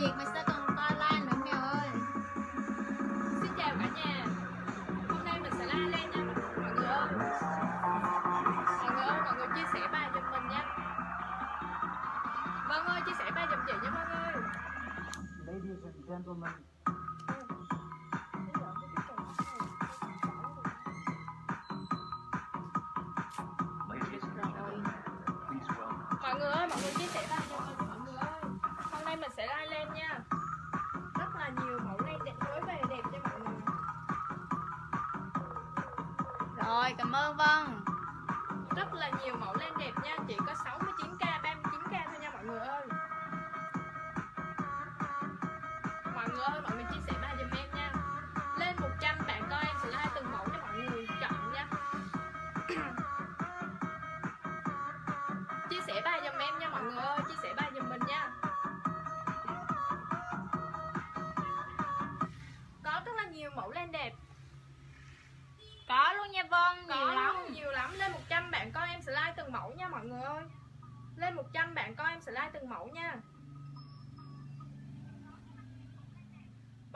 Việt mình sẽ cùng coi like nữa mèo ơi. Xin chào cả nhà. Hôm nay mình sẽ la lên nha mọi người ơi. Mọi người chia sẻ bài giùm mình nha. Vâng ơi, chia sẻ bài giùm chị nha mọi người. Ladies and gentlemen. Mọi người ơi, mọi người chia sẻ bài giùm mình. Mình sẽ like lên nha. Rất là nhiều mẫu len đẹp mới về đẹp cho mọi người. Rồi, cảm ơn Vân. Rất là nhiều mẫu len đẹp nha, chỉ có 69k, 39k thôi nha mọi người ơi. Mọi người ơi, mọi người chia sẻ bài giùm em nha. Lên 100 bạn coi em sẽ like từng mẫu cho mọi người chọn nha. Chia sẻ bài giùm em nha mọi người ơi, chia sẻ bài giùm mình nha. Nhiều mẫu lên đẹp có luôn nha Vân, nhiều lắm. Lên 100 bạn coi em sẽ like từng mẫu nha mọi người ơi. Lên 100 bạn coi em sẽ like từng mẫu nha mọi người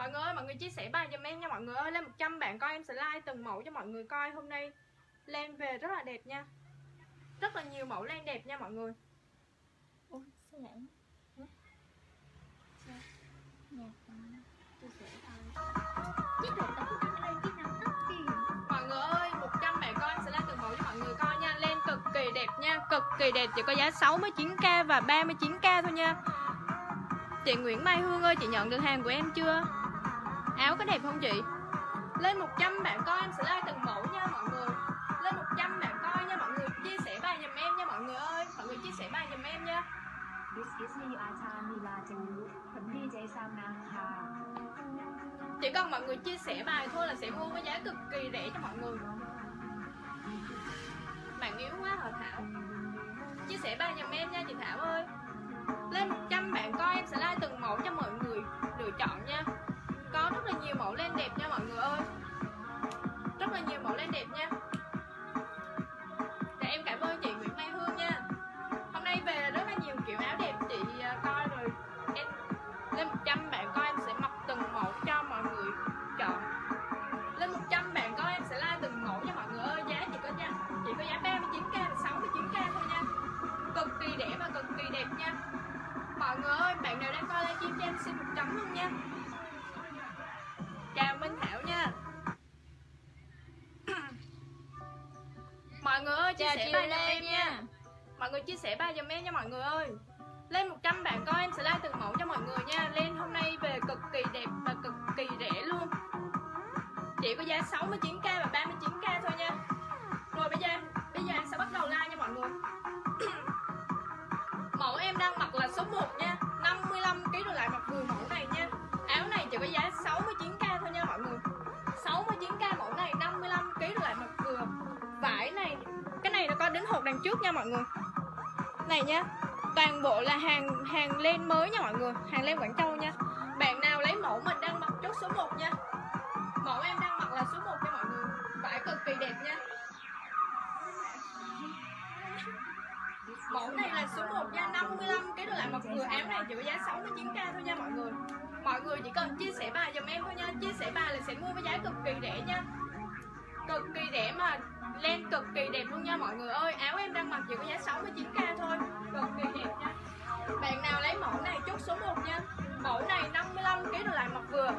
ơi. Mọi người chia sẻ bài giùm em nha mọi người ơi. Lên 100 bạn coi em sẽ like từng mẫu cho mọi người coi. Hôm nay lên về rất là đẹp nha, rất là nhiều mẫu lên đẹp nha mọi người. Ôi, sao lại nhạc chia sẻ thôi. Mọi người ơi, 100 mẹ con sẽ lên từng mẫu cho mọi người coi nha. Lên cực kỳ đẹp nha, cực kỳ đẹp, chỉ có giá 69k và 39k thôi nha. Chị Nguyễn Mai Hương ơi, chị nhận được hàng của em chưa? Áo có đẹp không chị? Lên 100 bạn coi em sẽ like từng mẫu nha mọi người. Lên 100 bạn coi nha mọi người, chia sẻ bài giùm em nha mọi người ơi. Mọi người chia sẻ bài giùm em nha. Chỉ cần mọi người chia sẻ bài thôi là sẽ mua với giá cực kỳ rẻ cho mọi người. Bạn yếu quá hả Thảo? Chia sẻ bài giùm em nha chị Thảo ơi. Lên 100 bạn coi em sẽ like từng mẫu cho mọi người lựa chọn nha. Có rất là nhiều mẫu lên đẹp nha mọi người ơi. Rất là nhiều mẫu lên đẹp nha. Để em cảm ơn chị Nguyễn Mai Hương nha. Hôm nay về rất là nhiều kiểu áo đẹp chị coi rồi. Em lên 100 bạn coi em sẽ mặc từng mẫu cho mọi người chọn. Lên 100 bạn coi em sẽ like từng mẫu nha mọi người ơi. Giá chỉ có giá 39k và 69k thôi nha. Cực kỳ rẻ và cực kỳ đẹp nha. Mọi người ơi, bạn nào đang coi livestream cho em xin một chấm luôn nha. Chào Minh Thảo nha. Mọi người ơi, chia sẻ bài giùm em nha. Mọi người chia sẻ bài giùm em nha mọi người ơi. Lên 100 bạn coi em sẽ like từng mẫu cho mọi người nha. Lên hôm nay về cực kỳ đẹp và cực kỳ rẻ luôn. Chỉ có giá 69k và 39k thôi nha. Rồi bây giờ em sẽ bắt đầu like nha mọi người. Mẫu em đang mặc là số 1 nha, 55kg rồi lại mặc vừa mẫu này nha. Áo này chỉ có giá 69k thôi nha mọi người. 69k mẫu này, 55kg rồi lại mặc vừa. Vải này, cái này nó có đến hộp đằng trước nha mọi người. Này nha, toàn bộ là hàng lên mới nha mọi người, hàng lên Quảng Châu nha. Bạn nào lấy mẫu mình đang mặc chốt số 1 nha. Mẫu em đang mặc là số 1 nha mọi người. Vải cực kỳ đẹp nha. Mẫu này là số 1 nha, 55kg lại mặc vừa. Áo này chỉ có giá 69k thôi nha mọi người. Mọi người chỉ cần chia sẻ bài giùm em thôi nha. Chia sẻ bài là sẽ mua với giá cực kỳ rẻ nha. Cực kỳ rẻ mà len cực kỳ đẹp luôn nha mọi người ơi. Áo em đang mặc chỉ có giá 69k thôi. Cực kỳ đẹp nha. Bạn nào lấy mẫu này chốt số 1 nha. Mẫu này 55kg lại mặc vừa.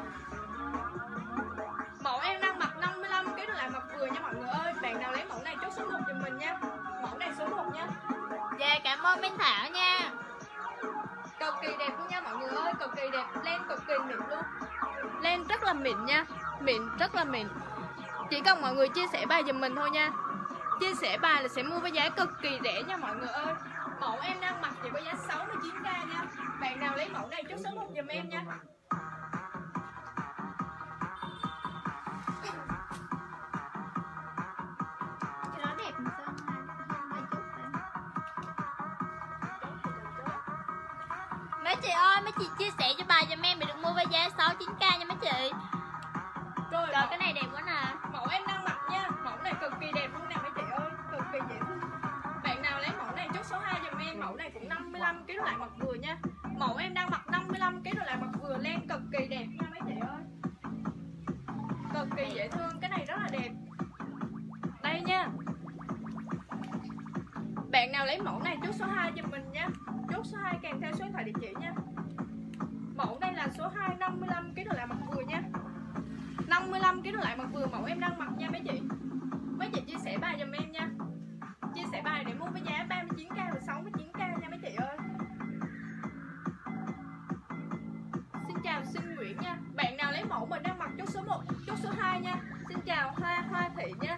Mẫu em đang mặc 55kg lại mặc vừa nha mọi người ơi. Bạn nào lấy mẫu này chốt số 1 giùm mình nha. Mẫu này số 1 nha. Dạ, cảm ơn Minh Thảo nha. Cực kỳ đẹp luôn nha mọi người ơi. Cực kỳ đẹp, len cực kỳ mịn luôn. Len rất là mịn nha. Mịn rất là mịn. Chỉ cần mọi người chia sẻ bài giùm mình thôi nha. Chia sẻ bài là sẽ mua với giá cực kỳ rẻ nha mọi người ơi. Mẫu em đang mặc chỉ có giá 69k nha. Bạn nào lấy mẫu này chốt số 1 giùm em nha. Cái đó đẹp mà sao mấy chị ơi, mấy chị chia sẻ cho bài giùm em để được mua với giá 69k nha mấy chị. Rồi, cái này đẹp quá nè. Mẫu em đang mặc nha. Mẫu này cực kỳ đẹp luôn nè mấy chị ơi. Cực kỳ dễ thương. Bạn nào lấy mẫu này chốt số 2 giùm em. Mẫu này cũng 55kg lại mặc vừa nha. Mẫu em đang mặc 55kg lại mặc nào lấy mẫu này chốt số 2 cho mình nha. Chốt số 2 kèm theo số điện thoại địa chỉ nha. Mẫu đây là số 2, 55 kg lại mặc vừa nha. 55 kg lại mặc vừa mẫu em đang mặc nha mấy chị. Mấy chị chia sẻ bài giùm em nha. Chia sẻ bài để mua với giá 39k và 69k nha mấy chị ơi. Xin chào Sinh Nguyễn nha. Bạn nào lấy mẫu mình đang mặc chốt số 1, chốt số 2 nha. Xin chào Hoa Thị nha.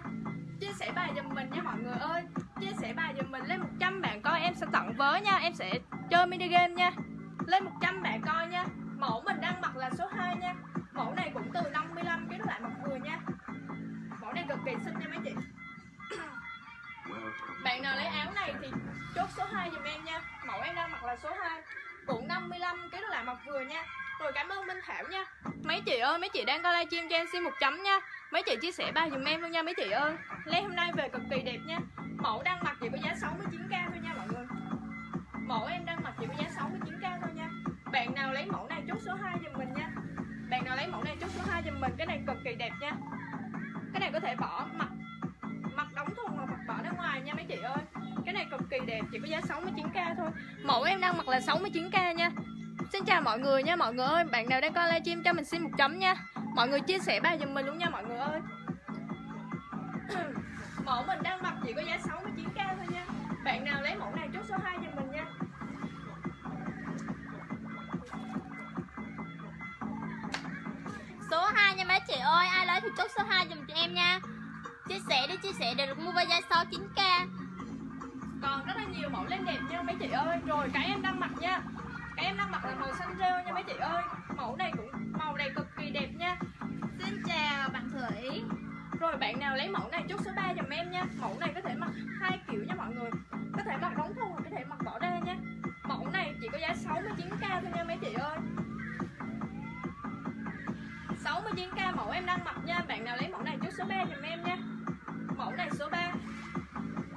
Chia sẻ bài giùm mình nha mọi người ơi. Chia sẻ bài giùm mình lên 100 bạn coi em sẽ tặng vớ nha. Em sẽ chơi mini game nha. Lên 100 bạn coi nha. Mẫu mình đang mặc là số 2 nha. Mẫu này cũng từ 55 kg lại mặc vừa nha. Mẫu này cực kỳ xinh nha mấy chị. Bạn nào lấy áo này thì chốt số 2 giùm em nha. Mẫu em đang mặc là số 2, cũng 55 kg lại mặc vừa nha. Rồi cảm ơn Minh Thảo nha. Mấy chị ơi, mấy chị đang coi livestream cho em xin 100 nha. Mấy chị chia sẻ bài giùm em luôn nha mấy chị ơi. Lấy hôm nay về cực kỳ đẹp nha. Mẫu đang mặc chỉ có giá 69k thôi nha mọi người. Mẫu em đang mặc chỉ có giá 69k thôi nha. Bạn nào lấy mẫu này chốt số 2 giùm mình nha. Bạn nào lấy mẫu này chốt số 2 giùm mình. Cái này cực kỳ đẹp nha. Cái này có thể bỏ mặc đóng thùng hoặc mặc bỏ ra ngoài nha mấy chị ơi. Cái này cực kỳ đẹp, chỉ có giá 69k thôi. Mẫu em đang mặc là 69k nha. Xin chào mọi người nha mọi người ơi. Bạn nào đang coi livestream cho mình xin 100 nha. Mọi người chia sẻ bài giùm mình luôn nha mọi người ơi. Mẫu mình đang mặc chỉ có giá 69k thôi nha. Bạn nào lấy mẫu này chốt số 2 giùm mình nha. Số 2 nha mấy chị ơi. Ai lấy thì chốt số 2 giùm cho em nha. Chia sẻ đi, chia sẻ để được mua với giá 69k. Còn rất là nhiều mẫu lên đẹp nha mấy chị ơi. Rồi cái em đang mặc nha. Cái em đang mặc là màu xanh rêu nha mấy chị ơi. Mẫu này cũng màu này cực kỳ đẹp nha. Xin chào bạn Thủy. Rồi bạn nào lấy mẫu này chốt số 3 giùm em nha. Mẫu này có thể mặc hai kiểu nha mọi người. Có thể mặc đóng thùng, có thể mặc bỏ ra nha. Mẫu này chỉ có giá 69k thôi nha mấy chị ơi. 69k mẫu em đang mặc nha. Bạn nào lấy mẫu này chốt số 3 giùm em nha. Mẫu này số 3,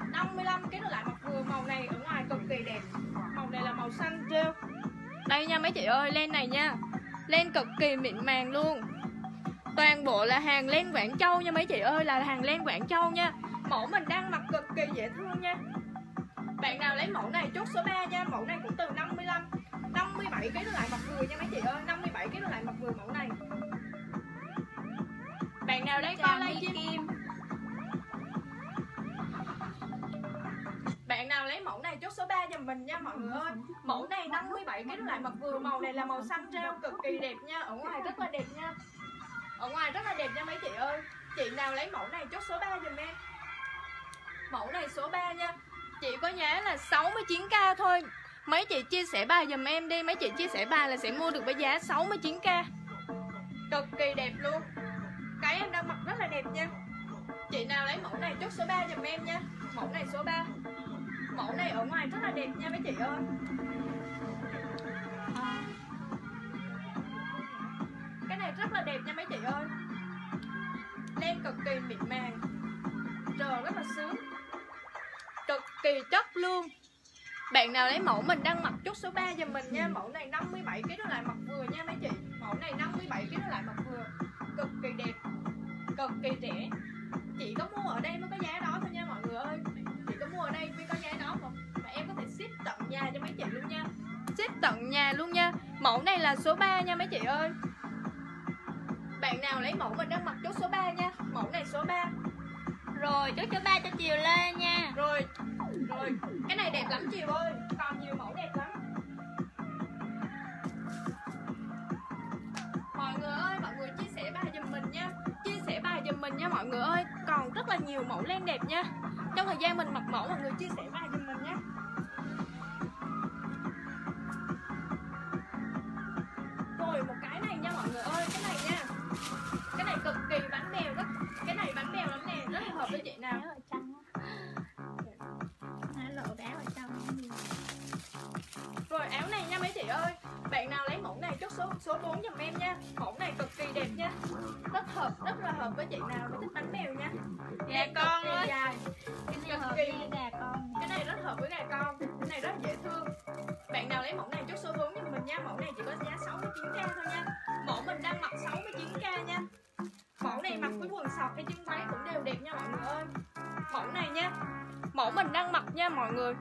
55 kg lại mặc vừa. Màu này ở ngoài cực kỳ đẹp. Màu này là màu xanh rêu. Đây nha mấy chị ơi, len này nha. Len cực kỳ mịn màng luôn. Toàn bộ là hàng len Quảng Châu nha mấy chị ơi. Là hàng len Quảng Châu nha. Mẫu mình đang mặc cực kỳ dễ thương nha. Bạn nào lấy mẫu này chốt số 3 nha. Mẫu này cũng từ 57 kg lại mặc vừa nha mấy chị ơi. 57 kg lại mặc vừa mẫu này. Bạn nào đang coi livestream, bạn nào lấy mẫu này chốt số 3 giùm mình nha mọi người ơi. Mẫu này 57 kg lại mặc vừa. Màu này là màu xanh rêu cực kỳ đẹp nha. Ở ngoài rất là đẹp nha. Ở ngoài rất là đẹp nha mấy chị ơi. Chị nào lấy mẫu này chốt số 3 giùm em. Mẫu này số 3 nha. Chị có giá là 69k thôi. Mấy chị chia sẻ bài giùm em đi. Mấy chị chia sẻ bài là sẽ mua được với giá 69k. Cực kỳ đẹp luôn. Cái em đang mặc rất là đẹp nha. Chị nào lấy mẫu này chốt số 3 giùm em nha. Mẫu này số 3. Mẫu này ở ngoài rất là đẹp nha mấy chị ơi. Cái này rất là đẹp nha mấy chị ơi. Len cực kỳ mịn màng. Trời rất là sướng. Cực kỳ chất luôn. Bạn nào lấy mẫu mình đang mặc chốt số 3 giùm mình nha. Mẫu này 57 kg lại mặc vừa nha mấy chị. Mẫu này 57 kg lại mặc vừa. Cực kỳ đẹp. Cực kỳ rẻ. Chị có mua ở đây mới có giá đó thôi nha mọi người ơi. Chị có mua ở đây mới có giá đó không? Mà em có thể ship tận nhà cho mấy chị luôn nha. Ship tận nhà luôn nha. Mẫu này là số 3 nha mấy chị ơi. Bạn nào lấy mẫu mình đang mặc chốt số 3 nha. Mẫu này số 3. Rồi chốt số 3 cho Chiều lên nha. Rồi cái này đẹp lắm Chiều ơi. Còn nhiều mẫu đẹp lắm. Mọi người ơi, mọi người chia sẻ bài giùm mình nha. Chia sẻ bài giùm mình nha mọi người ơi. Còn rất là nhiều mẫu len đẹp nha. Trong thời gian mình mặc mẫu mọi người chia sẻ bài giùm mình nha. Rồi một cái này nha mọi người ơi. Cái này nha. Cái này cực kỳ bánh bèo rất. Cái này bánh bèo lắm nè. Rất là hợp với chị nào. Rồi áo này nha mấy chị ơi. Bạn nào lấy mẫu này chốt số 4 giùm em nha. Mẫu này cực kỳ đẹp nha. Rất là hợp với chị nào mà thích bánh bèo nha. Gà con ơi. Cái này rất hợp với gà con. Cái này rất dễ thương. Bạn nào lấy mẫu này chốt số 4 giùm mình nha. Mẫu này chỉ có giá 69k thôi nha. Mẫu mình đang mặc 69k nha. Mẫu này mặc với quần sọc hay chân váy cũng đều đẹp nha mọi người ơi. Mẫu này nha. Mẫu mình đang mặc nha mọi người.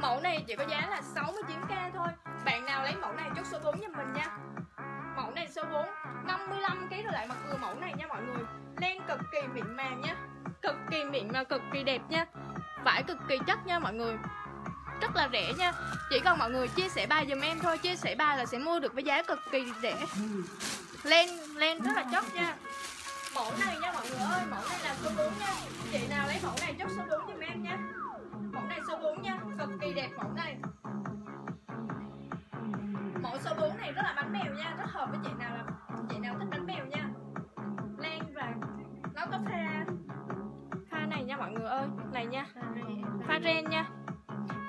Mẫu này chỉ có giá là 69k thôi. Bạn nào lấy mẫu này chốt số 4 giùm mình nha. Mẫu này số 4 55kg rồi lại mặc vừa mẫu này nha mọi người. Len cực kỳ mịn màng nha, cực kỳ mịn mà cực kỳ đẹp nha. Vải cực kỳ chắc nha mọi người, rất là rẻ nha. Chỉ cần mọi người chia sẻ 3 giùm em thôi, chia sẻ 3 là sẽ mua được với giá cực kỳ rẻ. Len rất là chất nha. Mẫu này nha mọi người ơi, mẫu này là số 4 nha. Chị nào lấy mẫu này chốt số 4 giùm em nha. Mẫu này số 4 nha, cực kỳ đẹp mẫu này. Mẫu số 4 này rất là bánh bèo nha, rất hợp với chị nào thích bánh bèo nha. Len và nó có pha này nha mọi người ơi, này nha, pha ren nha.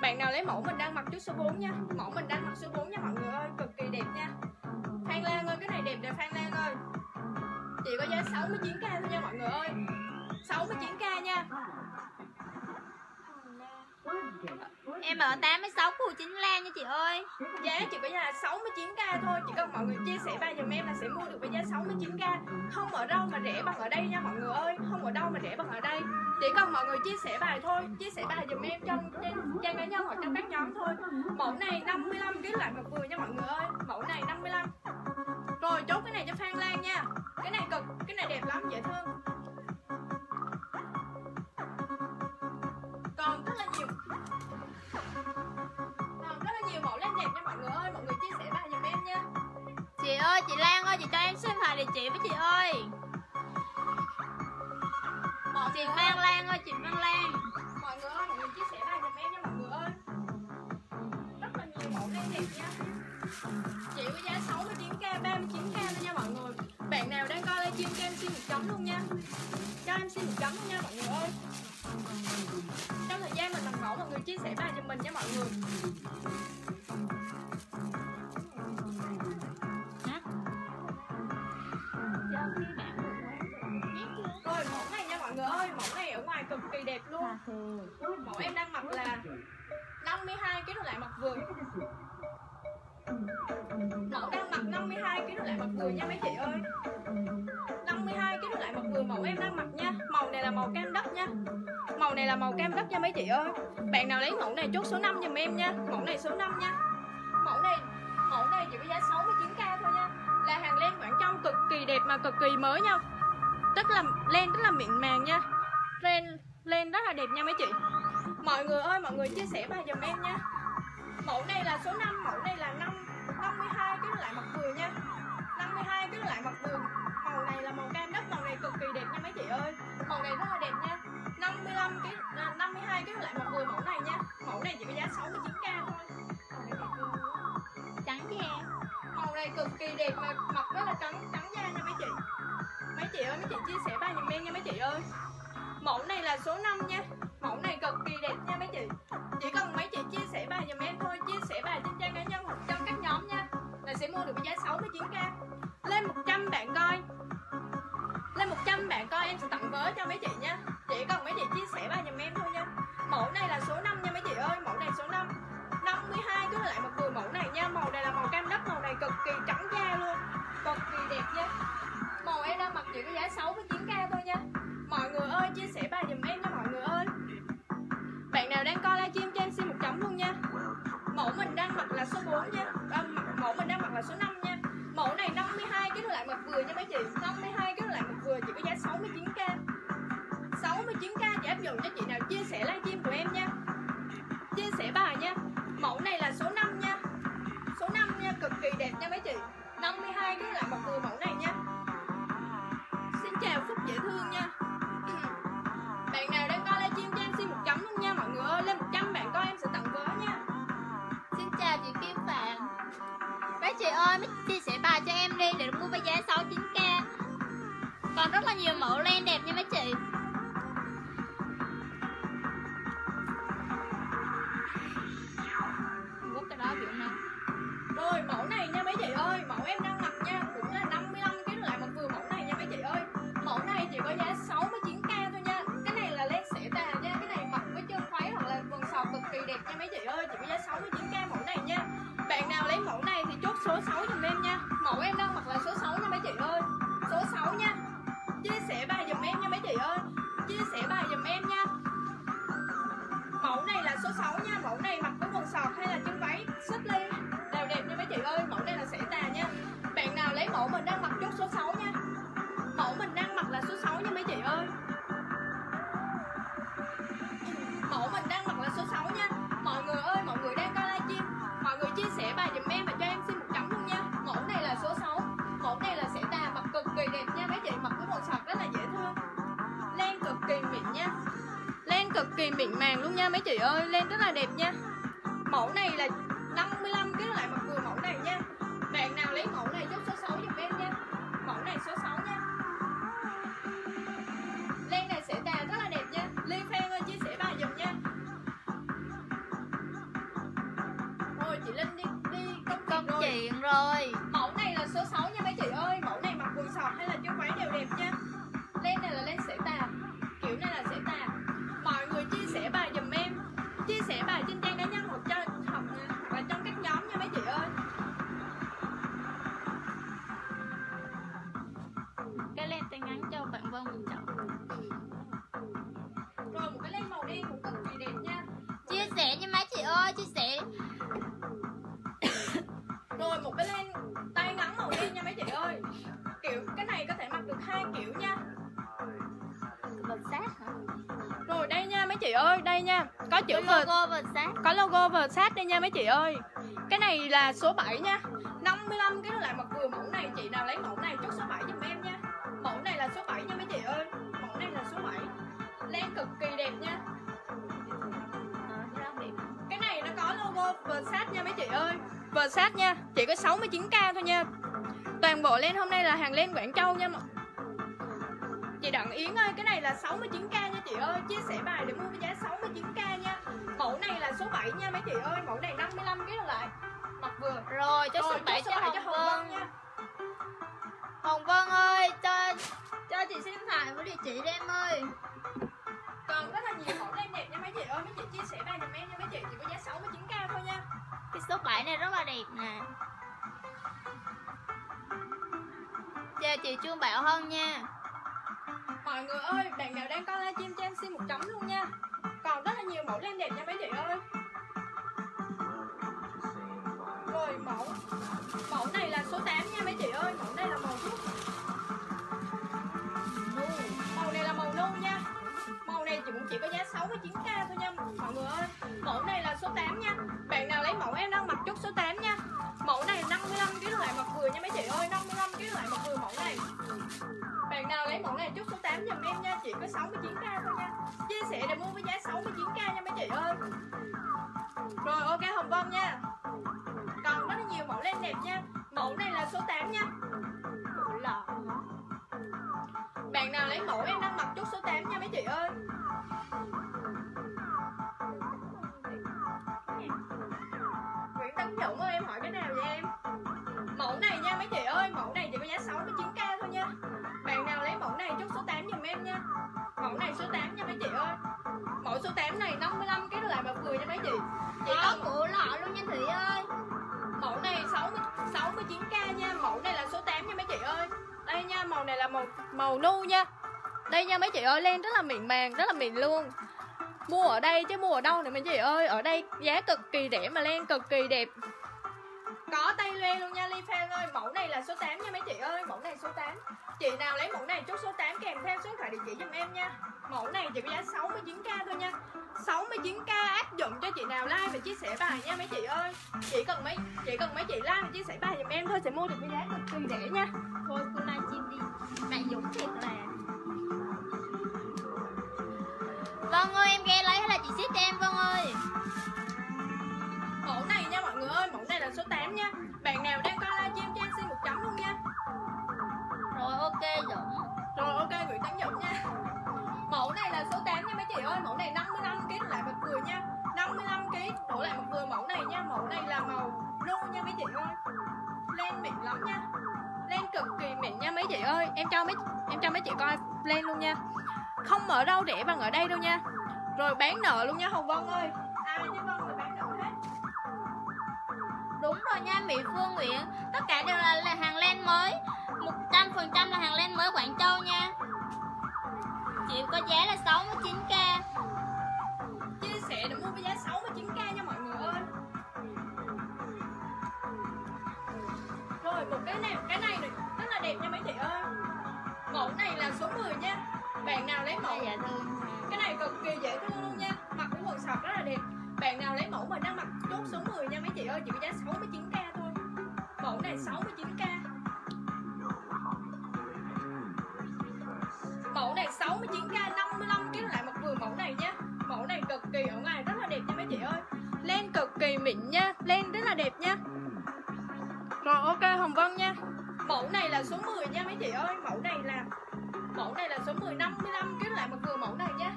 Bạn nào lấy mẫu mình đang mặc trước số 4 nha. Mẫu mình đang mặc số 4 nha mọi người ơi, cực kỳ đẹp nha. Phan Lan ơi, cái này đẹp đẹp Phan Lan ơi. Chỉ có giá 69k thôi nha mọi người ơi, 69k nha. Em ở 86 khu 9 Lan nha chị ơi. Giá chỉ có là 69k thôi. Chỉ cần mọi người chia sẻ 3 giùm em là sẽ mua được với giá 69k. Không ở đâu mà rẻ bằng ở đây nha mọi người ơi. Không ở đâu mà rẻ bằng ở đây. Chỉ cần mọi người chia sẻ bài thôi, chia sẻ bài giùm em trong trang cá nhân hoặc trong các nhóm thôi. Mẫu này 55kg lại một vừa nha mọi người ơi. Mẫu này 55. Rồi chốt cái này cho Phan Lan nha. Cái này cực, cái này đẹp lắm, dễ thương. Còn rất là nhiều mẫu lên đẹp nha mọi người ơi, mọi người chia sẻ bài giùm em nha. Chị ơi, chị Lan ơi, chị cho em xin thoại địa chỉ với chị ơi. Mọi chị Phan Lan ơi, chị Phan Lan. Mọi người ơi, mọi người chia sẻ bài giùm em nha mọi người ơi. Rất là nhiều mẫu lên đẹp nha. Chỉ có giá 69k, 39k thôi nha mọi người. Bạn nào đang coi livestream cho em xin một chấm luôn nha. Cho em xin một chấm luôn nha mọi người ơi. Trong thời gian mình làm mẫu, mọi người chia sẻ bài cho mình nha mọi người. Rồi mẫu này nha mọi người ơi, mẫu này ở ngoài cực kỳ đẹp luôn. Mẫu em đang mặc là 52kg đồ lại mặc vừa. Mẫu đang mặc 52kg đồ lại mặc vừa nha mấy chị ơi. 52kg đồ lại mặc vừa mẫu em đang mặc nha. Màu này là màu cam đất nha. Màu này là màu cam đất nha mấy chị ơi. Bạn nào lấy mẫu này chốt số 5 giùm em nha. Mẫu này số 5 nha. Mẫu này chỉ có giá 69k thôi nha. Là hàng len Quảng Trong cực kỳ đẹp mà cực kỳ mới nha. Tức là len rất là mịn màng nha. Len rất là đẹp nha mấy chị. Mọi người ơi, mọi người chia sẻ bài giùm em nha. Mẫu này là số 5, mẫu này là 52kg lại mặc vừa nha. 52kg lại mặc vừa. Màu này là màu cam đất, màu này cực kỳ đẹp nha mấy chị ơi. Màu này rất là đẹp nha. 52kg lại mặc vừa mẫu này nha. Mẫu này chỉ có giá 69k thôi. Trắng da. Màu này cực kỳ đẹp mà mặc rất là trắng da nha mấy chị. Mấy chị ơi, mấy chị chia sẻ bài giùm em nha mấy chị ơi. Mẫu này là số 5 nha. Mẫu này cực kỳ đẹp nha mấy chị. Chỉ cần mấy chị chia sẻ bài giùm em thôi, chia sẻ bài trên trang cá nhân hoặc trong các nhóm nha, là sẽ mua được với giá 69k. Lên 100 bạn coi, lên 100 bạn coi em sẽ tặng vớ cho mấy chị nha. Chỉ cần mấy chị chia sẻ bài giùm em thôi nha. Mẫu này là số 5 nha mấy chị ơi. Mẫu này số 5, 52kg lại một vừa mẫu này nha. Màu này là màu cam đất, màu này cực kỳ trắng da luôn, cực kỳ đẹp nha. Màu em đang mặc chỉ có giá 69k thôi nha. Mọi người ơi, chia sẻ bài giùm em nha mọi người ơi. Bạn nào đang coi livestream cho em xin một chấm luôn nha. Mẫu mình đang mặc là số 4 nha. Mẫu mình đang mặc là số 5 nha. Mẫu này 52kg lại mặc vừa nha mấy chị. 52kg lại mặc vừa chỉ có giá 69k. 69k chỉ áp dụng cho chị nào chia sẻ livestream của em nha. Chia sẻ bài nha. Mẫu này là số 5 nha. Số 5 nha, cực kỳ đẹp nha mấy chị. 52kg lại mặc vừa mẫu này nha. Xin chào Phúc dễ thương nha. Bạn nào đang coi livestream cho em xin 100 luôn nha mọi người ơi. Lên 100 bạn coi em sẽ tặng vớ nha. Xin chào chị Kim Phạm. Mấy chị ơi, mấy chia sẻ bài cho em đi để mua với giá 69k. Còn rất là nhiều mẫu len đẹp nha mấy chị. Cái đó không? Rồi mẫu này nha mấy chị ơi, mẫu em đang mặc nha, cũng là 55kg lại mặc vừa mẫu này nha mấy chị ơi. Mẫu này chỉ có giá 69k thôi nha. Cái này là len xẻ tà nha, cái này mặc với chân khoáy hoặc là quần sọc cực kỳ đẹp nha mấy chị ơi, chỉ có giá 69k mẫu này nha. Bạn nào lấy mẫu này thì chốt số 6 giùm em nha. Mẫu em đang mặc là số 6 nha mấy chị ơi. Số 6 nha. Chia sẻ bài giùm em nha mấy chị ơi. Chia sẻ bài giùm em nha. Mẫu này là số 6 nha. Mẫu này mặc với quần sọt hay là chân váy xích ly đều đẹp nha mấy chị ơi. Mẫu này là sẽ tà nha. Bạn nào lấy mẫu mình đang mặc chốt số 6 nha. Mẫu mình đang mặc là số 6 nha mấy chị ơi. Mẫu mình đang mặc là số 6 nha. Mọi người ơi, mọi người đang coi livestream, mọi người chia sẻ bài giùm em và cho em xin 100 luôn nha. Mẫu này là số 6. Mẫu này là sẽ tà, mặc cực kỳ đẹp nha mấy chị. Mặc với quần sọt rất là dễ thương. Len cực kỳ mịn nha, len cực kỳ mịn màng luôn nha mấy chị ơi. Len rất là đẹp nha. Mẫu này là 55 kg lại mặc vừa mẫu này nha. Bạn nào lấy mẫu này chốt số 6 giùm em nha. Mẫu này số 6 nha. Len này sẽ tà rất là đẹp nha. Ly Phan ơi chia sẻ bài giùm nha. Ôi chị Linh đi công chuyện rồi. Mẫu này là số 6 nha mấy chị ơi. Mẫu này mặc quần sọt hay là chiếc váy đều đẹp nha. Len này là len sẽ tà, kiểu này là sẽ tà. Mọi người chia sẻ bài giùm em, chia sẻ bài trên trang cá nhân hoặc cho hoặc là trong các nhóm nha mấy chị ơi. Cái len tay ngắn cho bạn Vân mình chọn. Rồi một cái len màu đen cũng cực kỳ đẹp nha. Chia sẻ nha mấy chị ơi, chia sẻ. Rồi một cái len tay ngắn màu đen nha mấy chị ơi. Kiểu cái này có thể mặc được 2 kiểu nha. Vợt sát hả? Rồi đây nha mấy chị ơi, đây nha. Có chữ logo vợt sát. Có logo vợt sát đây nha mấy chị ơi. Cái này là số 7 nha. 55 cái nó lại mặc vừa mẫu này. Chị nào lấy mẫu này chốt số 7 giùm em nha. Mẫu này là số 7 nha mấy chị ơi. Mẫu này là số 7. Len cực kỳ đẹp nha. Cái này nó có logo vợt sát nha mấy chị ơi. Vợt sát nha. Chỉ có 69k thôi nha. Toàn bộ len hôm nay là hàng len Quảng Châu nha. Chị Đặng Yến ơi, cái này là 69k nha chị ơi. Chia sẻ bài để mua với giá 69k nha. Mẫu này là số 7 nha mấy chị ơi. Mẫu này 55 kg lại mặc vừa. Rồi cho số 7 cho Hồng Vân nha. Hồng Vân ơi, cho chị xin điện thoại với địa chỉ em ơi. Còn rất là nhiều mẫu len đẹp nha mấy chị ơi. Mấy chị chia sẻ bài giùm em nha mấy chị. Chỉ có giá 69k thôi nha. Cái số 7 này rất là đẹp nè. Chào chị Trương Bảo Hân nha. Mọi người ơi, bạn nào đang coi livestream cho em xin 100 luôn nha. Còn rất là nhiều mẫu len đẹp nha mấy chị ơi. Rồi mẫu này là số 8 nha mấy chị ơi. Mẫu này là màu thuốc. Màu này là màu nâu nha. Màu này cũng chỉ có giá 69k thôi nha mọi người ơi. Mẫu này là số 8 nha. Bạn nào lấy mẫu em đang mặc chút số 8 nha. Mẫu này 55kg lại mặc vừa nha mấy chị ơi. 55kg lại mặc vừa mẫu này. Bạn nào lấy mẫu này chốt số 8 giùm em nha. Chỉ có 69k thôi nha. Chia sẻ để mua với giá 69k nha mấy chị ơi. Rồi ok Hồng Vân nha. Còn rất là nhiều mẫu len đẹp nha. Mẫu này là số 8 nha. Bạn nào lấy mẫu em đang mặc chốt số 8 nha mấy chị ơi. Nguyễn Tấn Dũng ơi, em hỏi cái nào vậy em? Mẫu này nha mấy chị ơi. Mẫu này chỉ có giá 69k thôi nha. Bạn nào lấy mẫu này chốt số 8 giùm em nha. Mẫu này số 8 nha mấy chị ơi. Mẫu số 8 này 55 cái lại mà cười nha mấy chị. Chị có của lọ luôn nha Thủy ơi. Mẫu này 69k nha. Mẫu này là số 8 nha mấy chị ơi. Đây nha, màu này là màu nu nha. Đây nha mấy chị ơi, len rất là mịn màng, rất là mịn luôn. Mua ở đây chứ mua ở đâu nữa mấy chị ơi. Ở đây giá cực kỳ rẻ mà len cực kỳ đẹp. Có tay loe luôn nha Ly Phan ơi. Mẫu này là số 8 nha mấy chị ơi. Mẫu này số 8. Chị nào lấy mẫu này chốt số 8 kèm theo số điện thoại địa chỉ giùm em nha. Mẫu này chỉ có giá 69k thôi nha. 69k áp dụng cho chị nào like và chia sẻ bài nha mấy chị ơi. Chỉ cần mấy chị like và chia sẻ bài giùm em thôi sẽ mua được cái giá cực kỳ rẻ nha. Thôi cô live stream đi. Bạn Dũng thiệt là. Vâng ơi, em ghe lấy hay là chị ship cho em Vâng ơi. Mẫu này nha mọi người ơi, mẫu này là số 8 nha. Bạn nào đang coi livestream cho em xin 100 luôn nha. Rồi ok Dũng. Rồi ok Nguyễn Tấn Dũng nha. Mẫu này là số 8 nha mấy chị ơi. Mẫu này 55kg lại mặc vừa nha. 55kg đổ lại mặc vừa mẫu này nha. Mẫu này là màu blue nha mấy chị ơi. Len mịn lắm nha. Len cực kỳ mịn nha mấy chị ơi. Em cho mấy chị coi len luôn nha. Không ở đâu rẻ bằng ở đây đâu nha. Rồi bán nợ luôn nha Hồng Vân ơi. Ai chứ Vân rồi bán nợ hết. Đúng rồi nha Mỹ Phương Nguyễn. Tất cả đều là hàng len mới. 100% là hàng len mới Quảng Châu nha. Chỉ có giá là 69k. Chia sẻ để mua với giá 69k rồi, một cái này, này rất là đẹp nha mấy chị ơi. Mẫu này là số 10 nha. Bạn nào lấy mẫu cái này cực kỳ dễ thương luôn nha. Mặc cái quần sọc rất là đẹp. Bạn nào lấy mẫu mình đang mặc chốt số 10 nha mấy chị ơi, chỉ có giá 69k thôi. Mẫu này 69k. Mẫu này 69k, 55kg lại một vừa mẫu này nha. Mẫu này cực kỳ ở ngoài rất là đẹp nha mấy chị ơi. Len cực kỳ mịn nha, len rất là đẹp nha. Rồi ok Hồng Vân nha. Mẫu này là số 10 nha mấy chị ơi. Mẫu này là số 10, 55kg lại một vừa mẫu này nha.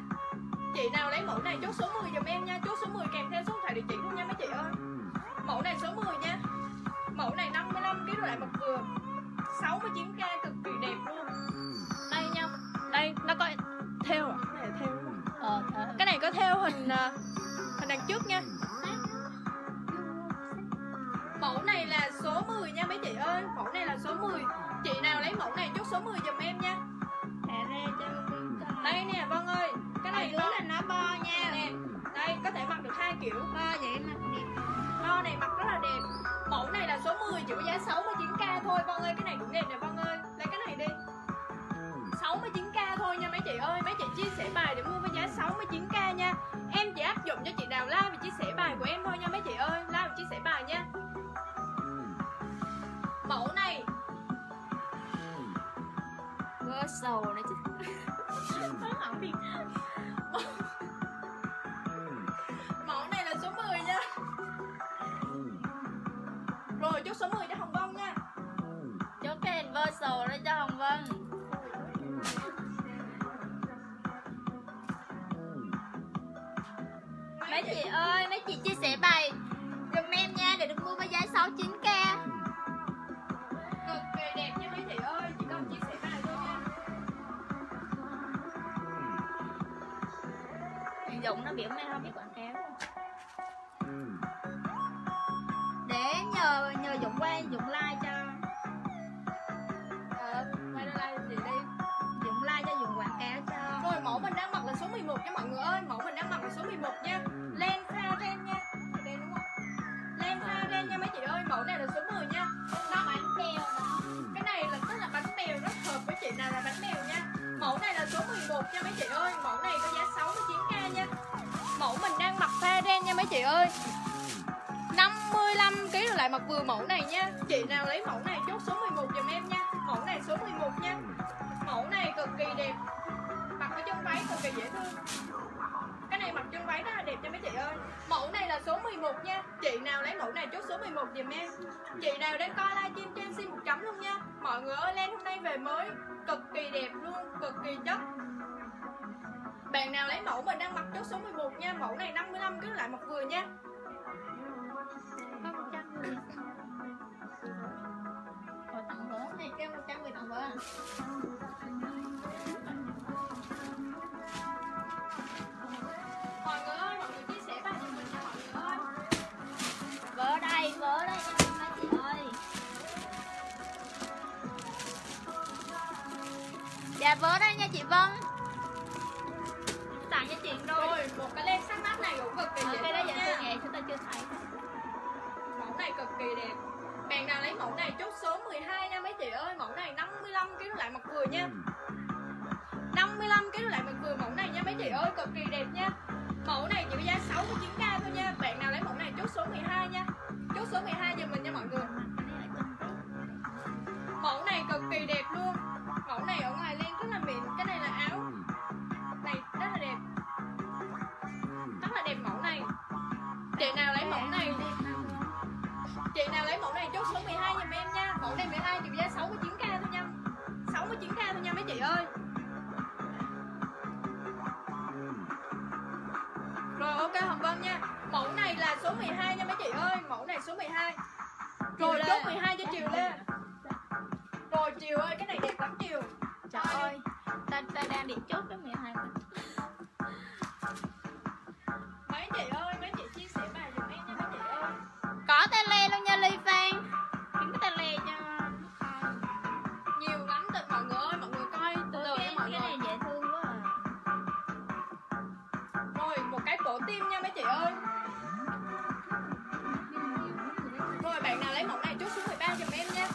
Chị nào lấy mẫu này chốt số 10 giùm em nha. Chốt số 10 kèm theo số điện thoại địa chỉ luôn nha mấy chị ơi. Mẫu này số 10 nha. Mẫu này 55kg lại một vừa, 69k cực kỳ đẹp luôn. Đây nha. Đây nó có theo à? Cái này theo. Cái này có theo hình đằng trước nha. Mẫu này là số 10 nha mấy chị ơi. Mẫu này là số 10. Chị nào lấy mẫu này chốt số 10 giùm em nha. Đây nè Vân ơi, cái này có là nó bo nha nè. Đây có thể mặc được hai kiểu. Bo vậy mặc đẹp. Bo này mặc rất là đẹp. Mẫu này là số 10 chỉ có giá 69k thôi Vân ơi. Cái này cũng đẹp nè Vân ơi. Lấy cái này đi. 69k thôi nha mấy chị ơi. Mấy chị chia sẻ bài để mua với giá 69k nha. Em chỉ áp dụng cho chị nào like và chia sẻ bài của em thôi nha mấy chị ơi. Like và chia sẻ bài nha. Mẫu này mưa sầu nữa chứ. Mẫu này là số 10 nha. Rồi chốt số 10 cho Hồng Vân nha. Chốt cái inverse lên cho Hồng Vân. Mấy chị ơi, mấy chị chia sẻ bài giùm em nha để được mua với giá 69k. Cực kỳ đẹp nha mấy chị ơi, chị cần chia sẻ bài thôi nha. Dụng nó biểu mày không biết quảng cáo. Để nhờ Dũng qua Dũng like cho. Quay like gì đi. Dũng like cho Dũng quảng cáo cho. Rồi mẫu mình đang mặc là số 11 nha mọi người ơi, mẫu mình đang mặc là số 11 nha. Len pha ren nha. Đây đúng không? Len pha ren nha mấy chị ơi, mẫu này là số 10 nha. Nó bánh bèo. Cái này là tức là bánh bèo rất hợp với chị nào là bánh bèo nha. Mẫu này là số 11 nha mấy chị ơi, mẫu này có giá 69k nha. Mẫu mình đang mặc pha ren nha mấy chị ơi. 55kg lại mặc vừa mẫu này nha. Chị nào lấy mẫu này chốt số 11 giùm em nha. Mẫu này số 11 nha. Mẫu này cực kỳ đẹp. Mặc cái chân váy cực kỳ dễ thương. Cái này mặc chân váy rất là đẹp nha mấy chị ơi. Mẫu này là số 11 nha. Chị nào lấy mẫu này chốt số 11 giùm em. Chị nào đang coi livestream cho em xin 1 chấm luôn nha. Mọi người ơi, len hôm nay về mới cực kỳ đẹp luôn, cực kỳ chất. Bạn nào lấy mẫu mình đang mặc chốt số 11 nha. Mẫu này 55kg lại mặc vừa nha. Có 110. Rồi tặng vỡ này, kêu 110 tặng vỡ à. Mọi người ơi, mọi người chia sẻ bài cho mình nha mọi người ơi. Vỡ đây nha mấy chị ơi. Dạ vỡ đây nha chị Vân. Tặng cho chị rồi, một cái len sắc mát này cũng cực kỳ dễ thương nha. Nghe chúng ta chưa thấy. Mẫu này cực kỳ đẹp. Bạn nào lấy mẫu này chốt số 12 nha mấy chị ơi. Mẫu này 55kg lại mặc vừa nha. 55kg lại mặc vừa mẫu này nha mấy chị ơi, cực kỳ đẹp nha. Mẫu này chỉ có giá 69k thôi nha. Bạn nào lấy mẫu này chốt số 12 nha. Chốt số 12 giùm mình nha mọi người. Mẫu này cực kỳ đẹp luôn. Mẫu này ở ngoài len rất là mịn. Cái này là áo này rất là đẹp. Rất là đẹp mẫu này. Chị nào lấy mẫu này, chốt số 12 giùm em nha. Mẫu này 12 chỉ có giá 69k thôi nha. 69k thôi nha mấy chị ơi. Rồi ok Hồng Vân nha. Mẫu này là số 12 nha mấy chị ơi. Mẫu này số 12. Rồi chốt 12 cho Triều lên. Rồi Triều ơi, cái này đẹp lắm Triều. Trời ơi, ta đang điểm chốt cái 12 mình. Mấy chị ơi, mấy chị chia sẻ bài giùm em nha mấy chị ơi. Có tay le luôn nha Ly Phan. Kiếm cái tay le cho nhiều lắm tụi mọi người ơi, mọi người coi từ từ nha mọi người. Cái này dễ thương quá à. Rồi một cái cổ tim nha mấy chị ơi. Rồi bạn nào lấy mẫu này chốt số 13 giùm em nha.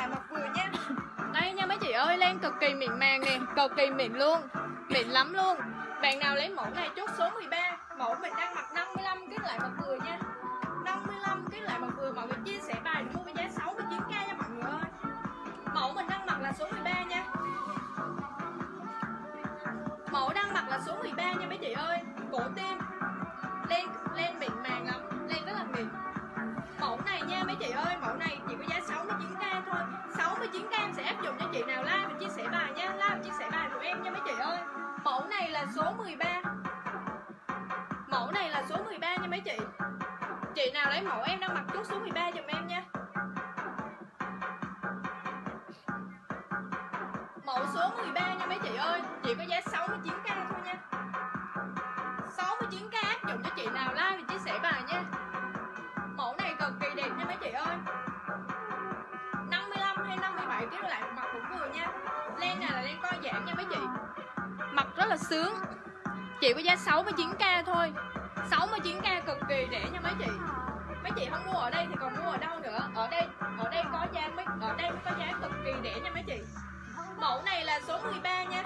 làm mặt vừa nha. Đây nha mấy chị ơi, Lan cực kỳ mịn màng nè, cực kỳ mịn luôn, mịn lắm luôn. Bạn nào lấy mẫu này chốt số 13, mẫu mình đang mặc 55 kg lại mặt vừa nha, 55 kg lại mặt vừa. Mọi người chia sẻ bài để mua với giá 69k nha mọi người ơi. Mẫu mình đang mặc là số 13 nha, mẫu đang mặc là số 13 nha mấy chị ơi. Cổ tim Lan mịn màng lắm, Lan rất là mịn. Mẫu này nha mấy chị ơi, mẫu này chỉ có giá 69k thôi. 69k em sẽ áp dụng cho chị nào like và chia sẻ bài nha, like và chia sẻ bài của em nha mấy chị ơi. Mẫu này là số 13, mẫu này là số 13 nha mấy chị. Chị nào lấy mẫu em đang mặc chốt số 13 giùm em nha. Mẫu số 13 nha mấy chị ơi, chỉ có giá 69k thôi nha, 69k áp dụng cho chị nào like và chia sẻ bài nha. Mẫu này cực kỳ đẹp nha mấy chị ơi, 55 hay 57 kg lại mặc cũng vừa nha. Len này là len co giãn nha mấy chị, mặc rất là sướng. Chỉ có giá 69k thôi, 69k cực kỳ rẻ nha mấy chị. Mấy chị không mua ở đây thì còn mua ở đâu nữa? Ở đây có giá, ở đây có giá cực kỳ rẻ nha mấy chị. Mẫu này là số 13 nha.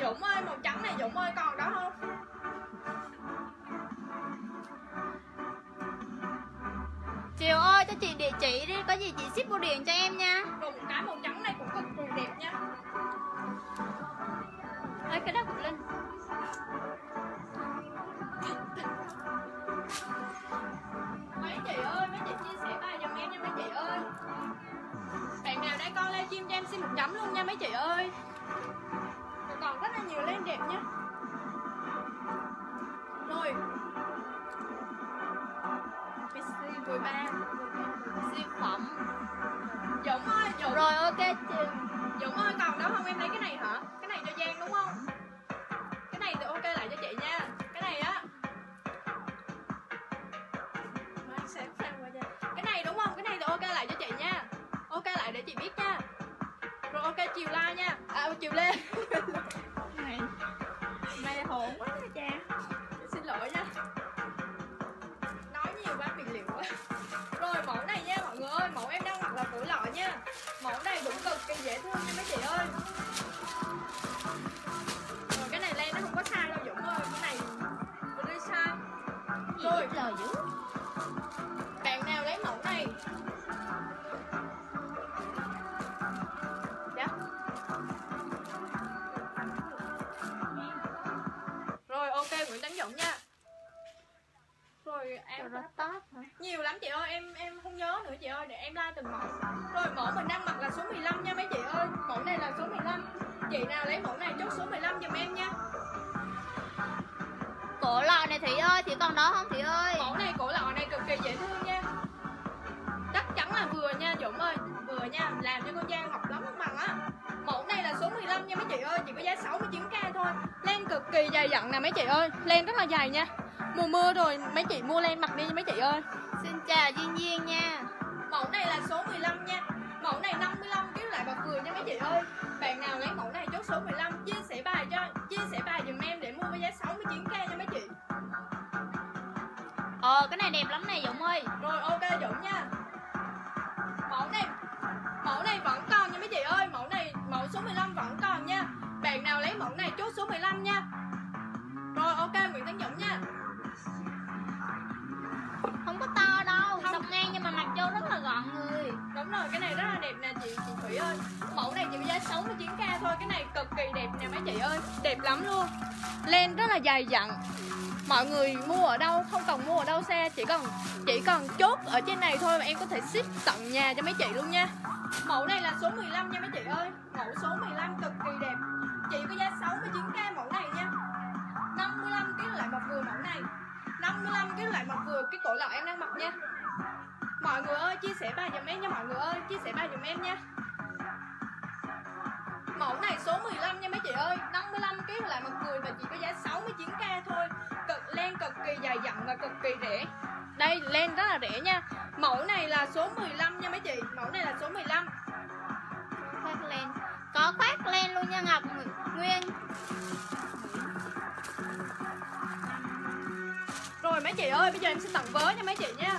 Dũng ơi, màu trắng này Dũng ơi còn đó không? Chiều ơi cho chị địa chỉ đi, có gì chị ship bưu điện cho em nha. Đùng cái màu trắng này cũng cực kỳ đẹp nha. Ơi cái đó cũng Linh. Mấy chị ơi, mấy chị chia sẻ bài giùm em nha mấy chị ơi. Bạn nào đã coi livestream cho em xin một chấm luôn nha mấy chị ơi. Còn rất là nhiều lên đẹp nha. Rồi PC 13 siêu phẩm Dũng ơi, Dũng. Rồi ok chị. Dũng ơi còn đó không? Em lấy cái này hả? Cái này cho Giang đúng không? Cái này thì ok lại cho chị nha. Cái này á, cái này đúng không? Cái này thì ok lại cho chị nha, ok lại để chị biết nha. Rồi ok chiều la nha. À chiều lên. Mày hổn quá nha cha, xin lỗi nha, nói nhiều quá bị liệu quá. Rồi mẫu này nha mọi người ơi, mẫu em đang mặc là của lọ nha. Mẫu này cũng cực kỳ dễ thương nha mấy chị ơi. Rồi cái này len nó không có sai đâu Dũng ơi, cái này nó sai. Rồi lời dữ. Bạn nào lấy mẫu này Nguyễn Tấn Dũng nha. Rồi em nhiều lắm chị ơi, em không nhớ nữa chị ơi, để em like từng mẫu. Rồi mẫu mình đang mặc là số 15 nha mấy chị ơi. Mẫu này là số 15. Chị nào lấy mẫu này chốt số 15 giùm em nha. Cổ lọ này Thủy ơi, Thủy còn đó không Thủy ơi? Mẫu này cổ lọ này cực kỳ dễ thương nha. Chắc chắn là vừa nha Dũng ơi, vừa nha, làm cho con Giang ngọc lắm không bằng á. Mẫu này là số 15 nha mấy chị ơi, chỉ có giá 69k thôi. Len cực kỳ dày dặn nè mấy chị ơi, len rất là dày nha. Mùa mưa rồi mấy chị mua len mặc đi nha mấy chị ơi. Xin chào Duyên Duyên nha. Mẫu này là số 15 nha. Mẫu này 55 kg lại bật cười nha mấy chị ơi. Bạn nào lấy mẫu này chốt số 15 chia sẻ bài giùm em để mua với giá 69k nha mấy chị. Cái này đẹp lắm này Dũng ơi. Rồi ok Dũng nha. Mẫu này vẫn còn nha mấy chị ơi, mẫu số 15 vẫn còn nha. Bạn nào lấy mẫu này chốt số 15 nha. Rồi ok Nguyễn Tấn Dũng nha. Không có to đâu, không. Sọc ngang nhưng mà mặc vô rất là gọn người. Đúng rồi, cái này rất là đẹp nè chị Thủy ơi. Mẫu này chỉ có giá 69k thôi, cái này cực kỳ đẹp nè mấy chị ơi, đẹp lắm luôn. Len rất là dày dặn. Mọi người mua ở đâu không cần mua ở đâu xa, chỉ cần chốt ở trên này thôi mà em có thể ship tận nhà cho mấy chị luôn nha. Mẫu này là số 15 nha mấy chị ơi. Mẫu số 15 cực kỳ đẹp. Chỉ có giá 69k mẫu này nha. 55 kg lại mặc vừa mẫu này. 55 kg lại mặc vừa cái cổ lọ em đang mặc nha. Mọi người ơi chia sẻ bài giùm em nha mọi người ơi, chia sẻ bài giùm em nha. Mẫu này số 15 nha mấy chị ơi. 55 kg lại mặc vừa và chỉ có giá 69k thôi. Len cực kỳ dày dặn và cực kỳ rẻ. Đây len rất là rẻ nha. Mẫu này là số 15 nha mấy chị. Mẫu này là số 15. Khoác len. Có khoác len luôn nha Ngọc Nguyên. Rồi mấy chị ơi, bây giờ em sẽ tặng vớ nha mấy chị nha.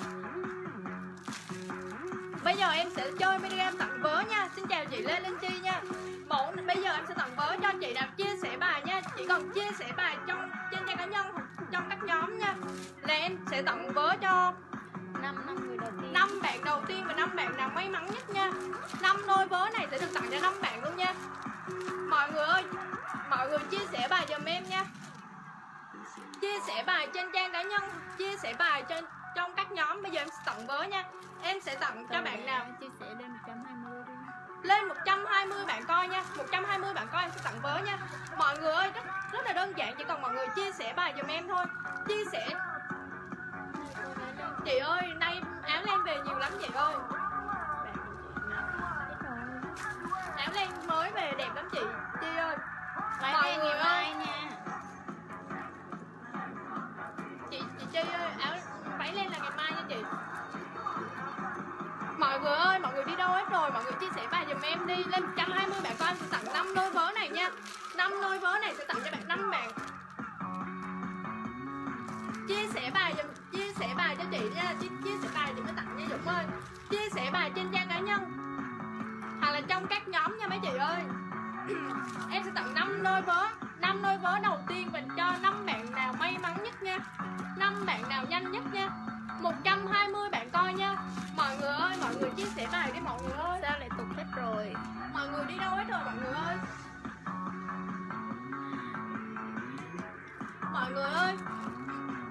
Bây giờ em sẽ chơi minigram tặng vớ nha. Xin chào chị Lê Linh Chi nha. Mẫu bây giờ em sẽ tặng vớ cho chị nào chia sẻ bài nha. Chỉ cần chia sẻ bài trong trên trang cá nhân hoặc trong các nhóm nha, là em sẽ tặng vớ cho 5 người đầu tiên, 5 bạn đầu tiên và 5 bạn nào may mắn nhất nha. 5 đôi vớ này sẽ được tặng cho 5 bạn luôn nha. Mọi người ơi, mọi người chia sẻ bài giùm em nha. Chia sẻ bài trên trang cá nhân, chia sẻ bài trên trong các nhóm. Bây giờ em sẽ tặng vớ nha. Em sẽ tặng cho bạn nào chia sẻ lên 120 đi. Lên 120 bạn coi nha. 120 bạn coi em sẽ tặng vớ nha. Mọi người ơi, rất là đơn giản, chỉ cần mọi người chia sẻ bài giùm em thôi. Chia sẻ. Chị ơi, nay áo len về nhiều lắm chị ơi. Áo len mới về đẹp lắm chị Chi ơi. Mọi người ơi nha. Chị Chi ơi, áo váy len là ngày mai nha chị. Mọi người ơi, mọi người đi đâu hết rồi, mọi người chia sẻ bài giùm em đi. Lên 120 bạn coi em sẽ tặng 5 đôi vớ này nha. 5 đôi vớ này sẽ tặng cho bạn 5 bạn. Chia sẻ bài giùm, chia sẻ bài cho chị nha, chia sẻ bài thì mới tặng nha Dũng ơi. Chia sẻ bài trên trang cá nhân hoặc là trong các nhóm nha mấy chị ơi. Em sẽ tặng 5 đôi vớ, 5 đôi vớ đầu tiên mình cho 5 bạn nào may mắn nhất nha. 5 bạn nào nhanh nhất nha. 120 bạn coi nha. Mọi người ơi, mọi người chia sẻ bài đi mọi người ơi. Sao lại tụt hết rồi? Mọi người đi đâu hết rồi mọi người ơi. Mọi người ơi,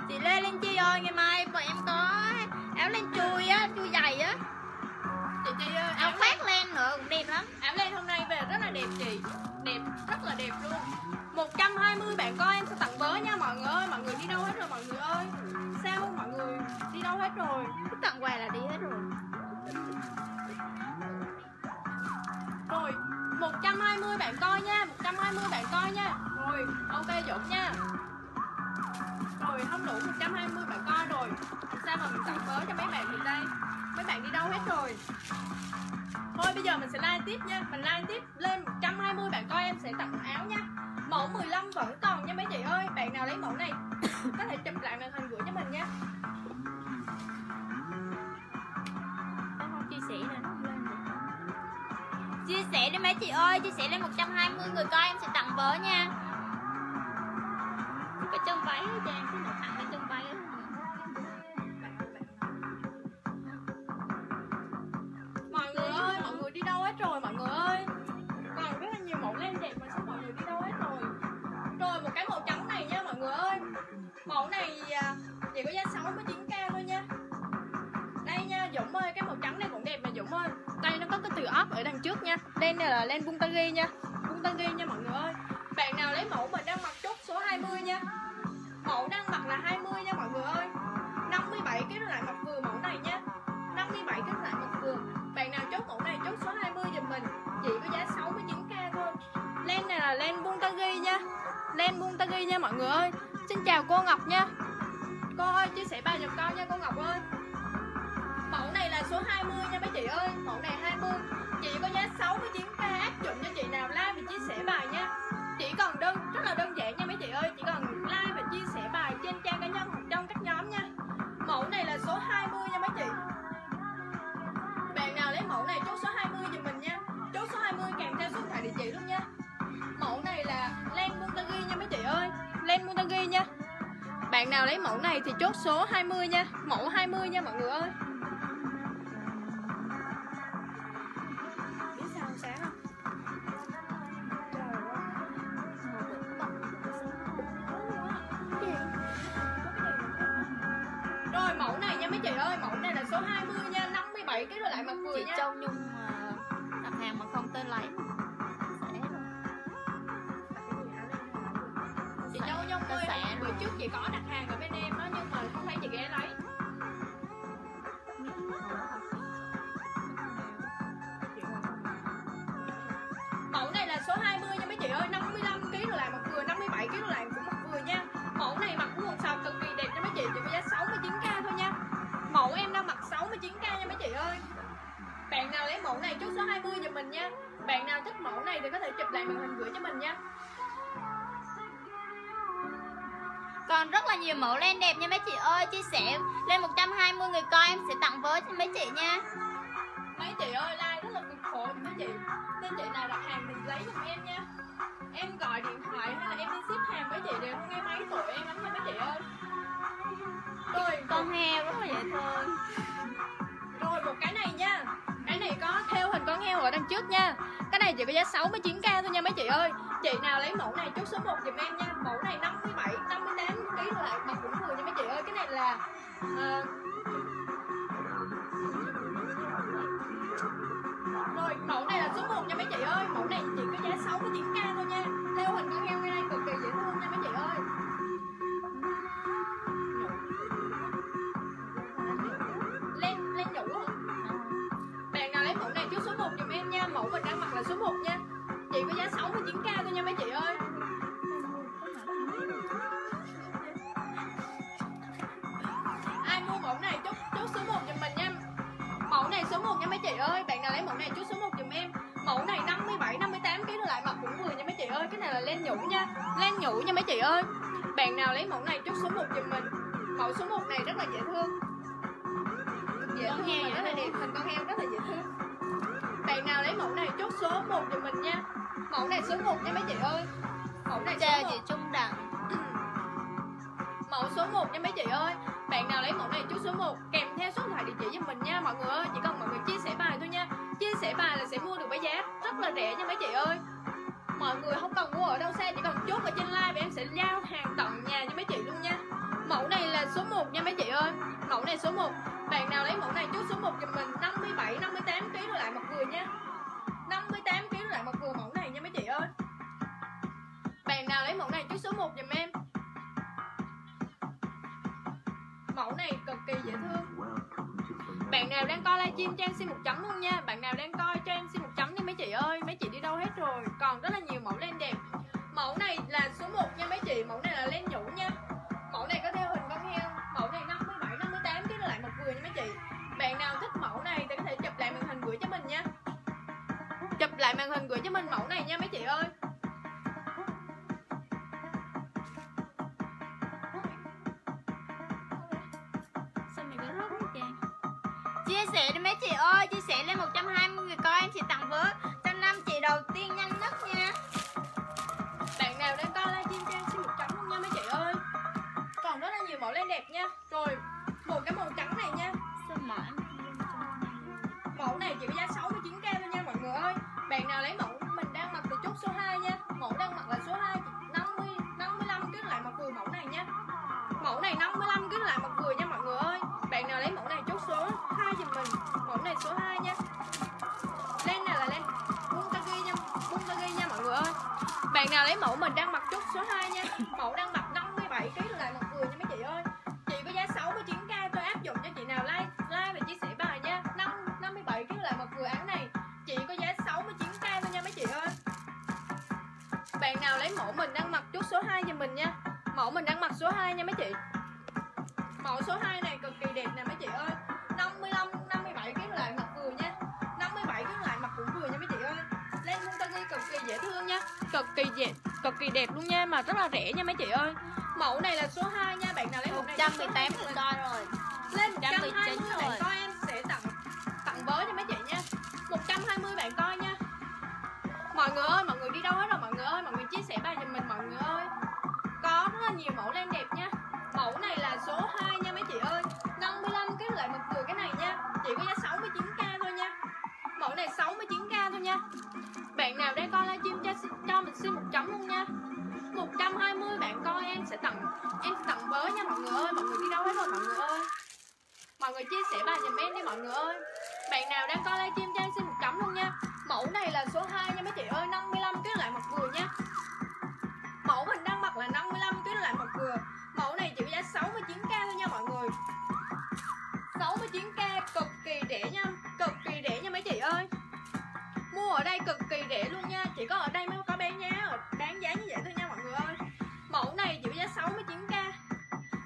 chị Lê Linh Chi ơi, ngày mai bọn em có áo len chui á, chui dày á. Chị Chi ơi, áo khoác len nữa cũng đẹp lắm. Áo len hôm nay về rất là đẹp chị. Đẹp, rất là đẹp luôn. 120 bạn coi em sẽ tặng vớ nha mọi người ơi. Mọi người đi đâu hết rồi mọi người ơi? Sao mọi người đi đâu hết rồi? Cứ tặng quà là đi hết rồi. Rồi, 120 bạn coi nha, 120 bạn coi nha. Rồi, ok Dũng nha. Rồi, không đủ 120 bạn coi rồi. Sao mà mình tặng vớ cho mấy bạn mình đây? Mấy bạn đi đâu hết rồi? Thôi bây giờ mình sẽ live tiếp nha. Mình live tiếp lên 120 bạn coi em sẽ tặng áo nha. Mẫu 15 vẫn còn nha mấy chị ơi. Bạn nào lấy mẫu này có thể chụp lại màn hình gửi cho mình nha. Em không chia sẻ là nó lên được. Chia sẻ đi mấy chị ơi, chia sẻ lên 120 người coi em sẽ tặng vớ nha. Cái chân váy cho em xin được tặng cái chân váy. Mọi người đi đâu hết rồi mọi người ơi. Còn rất là nhiều mẫu len đẹp mà sao mọi người đi đâu hết rồi. Rồi một cái màu trắng này nha mọi người ơi. Mẫu này chỉ có giá 69k thôi nha. Đây nha Dũng ơi, cái màu trắng này cũng đẹp nè Dũng ơi. Đây nó có cái từ ốp ở đằng trước nha. Đây này là len Buntagi nha, Buntagi nha mọi người ơi. Bạn nào lấy mẫu mình đang mặc chốt số 20 nha. Mẫu đang mặc là 20 nha mọi người ơi. 57 kg lại mặc vừa mẫu này nha. 57 kg lại mặc vừa. Bạn nào chốt mẫu này chốt số 20 giùm mình, chỉ có giá 69k thôi. Len này là len Buntagi nha, len Buntagi nha mọi người ơi. Xin chào cô Ngọc nha. Cô ơi chia sẻ bài giùm con nha cô Ngọc ơi. Mẫu này là số 20 nha mấy chị ơi. Mẫu này 20 chỉ có giá 69k, áp dụng cho chị nào like và chia sẻ bài nha. Chỉ cần rất là đơn giản nha mấy chị ơi, chỉ cần like và chia sẻ bài trên trang cá nhân hoặc trong các nhóm nha. Mẫu này là số 20 nha mấy chị. Bạn nào lấy mẫu này chốt số 20 giùm mình nha. Chốt số 20 kèm theo số điện thoại địa chỉ luôn nha. Mẫu này là len Buntagi nha mấy chị ơi, len Buntagi nha. Bạn nào lấy mẫu này thì chốt số 20 nha. Mẫu 20 nha mọi người ơi. Biết sao không sáng không? Rồi mẫu này nha mấy chị ơi, mẫu này là số 20 nha. 57 kg lại mặc vừa chị nha. Chị Châu Nhung mà đặt hàng mà không tên lấy. Chị Châu Nhung ơi, bữa trước chị có đặt hàng ở bên em đó nhưng mà không thấy chị ghé lấy. Mẫu này là số 20 nha mấy chị ơi, 55 kg lại mặc vừa, 57 kg lại cũng mặc vừa nha. Mẫu này mặc cũng sọc cực kỳ đẹp cho mấy chị, chỉ có giá 69k thôi nha. Mẫu em đang mặc 69k nha mấy chị ơi. Bạn nào lấy mẫu này chốt số 20 giùm mình nha. Bạn nào thích mẫu này thì có thể chụp lại màn hình gửi cho mình nha. Còn rất là nhiều mẫu len đẹp nha mấy chị ơi. Chia sẻ lên 120 người coi em sẽ tặng vớ cho mấy chị nha. Mấy chị ơi, like rất là cực khổ mấy chị. Nên chị nào đặt hàng thì lấy giùm em nha. Em gọi điện thoại hay là em đi ship hàng với chị đều không nghe máy tụi em lắm nha mấy chị ơi. Rồi con heo rất là dễ thương. Rồi một cái này nha. Cái này có theo hình con heo ở đằng trước nha. Cái này chỉ có giá 69k thôi nha mấy chị ơi. Chị nào lấy mẫu này chốt số 1 giùm em nha. Mẫu này 57, 58kg lại bằng cũng vừa nha mấy chị ơi. Cái này là rồi mẫu này là số 1 nha mấy chị ơi. Mẫu này chỉ có giá 69k thôi nha. Theo hình con heo ngay đây cực kỳ dễ thương nha mấy chị ơi. Lên nhũ hả? Bạn nào lấy mẫu này trước số 1 giùm em nha. Mẫu mình đang mặc là số 1 nha. Chỉ có giá 69k thôi nha mấy chị ơi. Ai mua mẫu này chốt số 1 giùm mình nha. Mẫu này số 1 nha mấy chị ơi. Bạn nào lấy mẫu này chốt số 1 giùm em. Mẫu này 57, 58kg lại mặc cũng vừa nha mấy chị ơi. Cái này là len nhũ nha. Len nhũ nha mấy chị ơi. Bạn nào lấy mẫu này chốt số 1 giùm mình. Mẫu số 1 này rất là dễ thương. Dễ con heo rất là đẹp, hình con heo rất là dễ thương. Bạn nào lấy mẫu này chốt số 1 giùm mình nha. Mẫu này số 1 nha mấy chị ơi. Mẫu này chà chị Trung Đặng. Mẫu số 1 nha mấy chị ơi. Bạn nào lấy mẫu này chốt số 1 kèm theo số điện thoại địa chỉ giùm mình nha mọi người ơi. Chỉ cần mọi người chia sẻ bài thôi nha. Chia sẻ bài là sẽ mua được với giá rất là rẻ nha mấy chị ơi. Mọi người không cần mua ở đâu xa, chỉ cần chốt ở trên live và em sẽ giao hàng tận nhà cho mấy chị luôn nha. Mẫu này là số 1 nha mấy chị ơi. Mẫu này số 1. Bạn nào lấy mẫu này chốt số 1 giùm mình. 57, 58kg rồi lại một người nha. 58kg lại một người mẫu này nha mấy chị ơi. Bạn nào lấy mẫu này chốt số 1 giùm em. Mẫu này cực kỳ dễ thương. Bạn nào đang coi livestream cho em xin 1 chấm luôn nha. Bạn nào đang coi cho em xin 1 chấm đi mấy chị ơi. Mấy chị đi đâu hết rồi. Còn rất là nhiều mẫu len đẹp. Mẫu này là số 1 nha mấy chị. Mẫu này là len nhũ nha. Mẫu này có theo hình con heo. Mẫu này 57, 58kg lại một người nha mấy chị. Bạn nào thích mẫu này thì có thể chụp lại màn hình gửi cho mình nha. Chụp lại màn hình gửi cho mình mẫu này nha mấy chị ơi. Chia sẻ đi mấy chị ơi, chia sẻ lên 120 người coi em sẽ tặng vớ cho 5 chị đầu tiên nhanh nhất nha. Bạn nào đang coi livestream cho em xin 1 chấm luôn nha mấy chị ơi. Còn rất là nhiều mẫu lên đẹp nha. Rồi một cái màu trắng này nha. Mẫu này chỉ có giá 69k thôi nha mọi người ơi. Bạn nào lấy mẫu mình đang mặc thì chốt số 2 nha. Mẫu đang mặc là số 2 55 cứ lại một người mẫu này nha. Mẫu này 55 cứ lại một người nha mọi người ơi. Bạn nào lấy mẫu này chốt số 2 giùm mình. Mẫu này số 2 nha. Lên này là lên Buntagi nha, Buntagi nha mọi người ơi. Bạn nào lấy mẫu mình đang mặc chốt số 2 nha. Mẫu đang mặc 57kg lại một người nha mấy chị ơi. Chị có giá 69k tôi áp dụng cho chị nào like và chia sẻ bài nha. 57kg lại một người áo này chị có giá 69k thôi nha mấy chị ơi. Bạn nào lấy mẫu mình đang mặc chốt số 2 giùm mình nha. Mẫu mình đang mặc số 2 nha mấy chị. Mẫu số 2 này cực kỳ đẹp nè mấy chị ơi. 57kg lại mặc vừa nha. 57kg lại mặc cũng vừa nha mấy chị ơi. Lên Montagi cực kỳ dễ thương nha. Cực kỳ đẹp luôn nha mà rất là rẻ nha mấy chị ơi. Mẫu này là số 2 nha. Bạn nào lấy 118 người coi rồi. Lên 119 rồi. Coi em sẽ tặng vớ cho mấy chị nha. 120 bạn coi nha. Mọi người ơi, mọi người đi đâu hết rồi mọi người ơi. Mọi người chia sẻ bài giùm mình mọi người ơi. Có rất là nhiều mẫu len đẹp nha. Mẫu này là số 2 nha mấy chị ơi. 55kg lại một người cái này nha. Chỉ có giá 69k thôi nha. Mẫu này 69k thôi nha. Bạn nào đang coi livestream cho mình xin 1 chấm luôn nha. 120 bạn coi em sẽ tặng vớ nha mọi người ơi. Mọi người đi đâu hết rồi mọi người ơi. Mọi người chia sẻ bài giùm em đi mọi người ơi. Bạn nào đang coi livestream cho em xin 1 chấm luôn nha. Mẫu này là số 2 nha mấy chị ơi. 55kg lại một người nha. Mẫu mình đang mặc là 55kg lại một người. Mẫu này chỉ có giá 69k thôi nha mọi người. 69k cực kỳ rẻ nha. Cực kỳ rẻ nha mấy chị ơi. Mua ở đây cực kỳ rẻ luôn nha. Chỉ có ở đây mới có bé nhá. Bán giá như vậy thôi nha mọi người ơi. Mẫu này chỉ có giá 69k.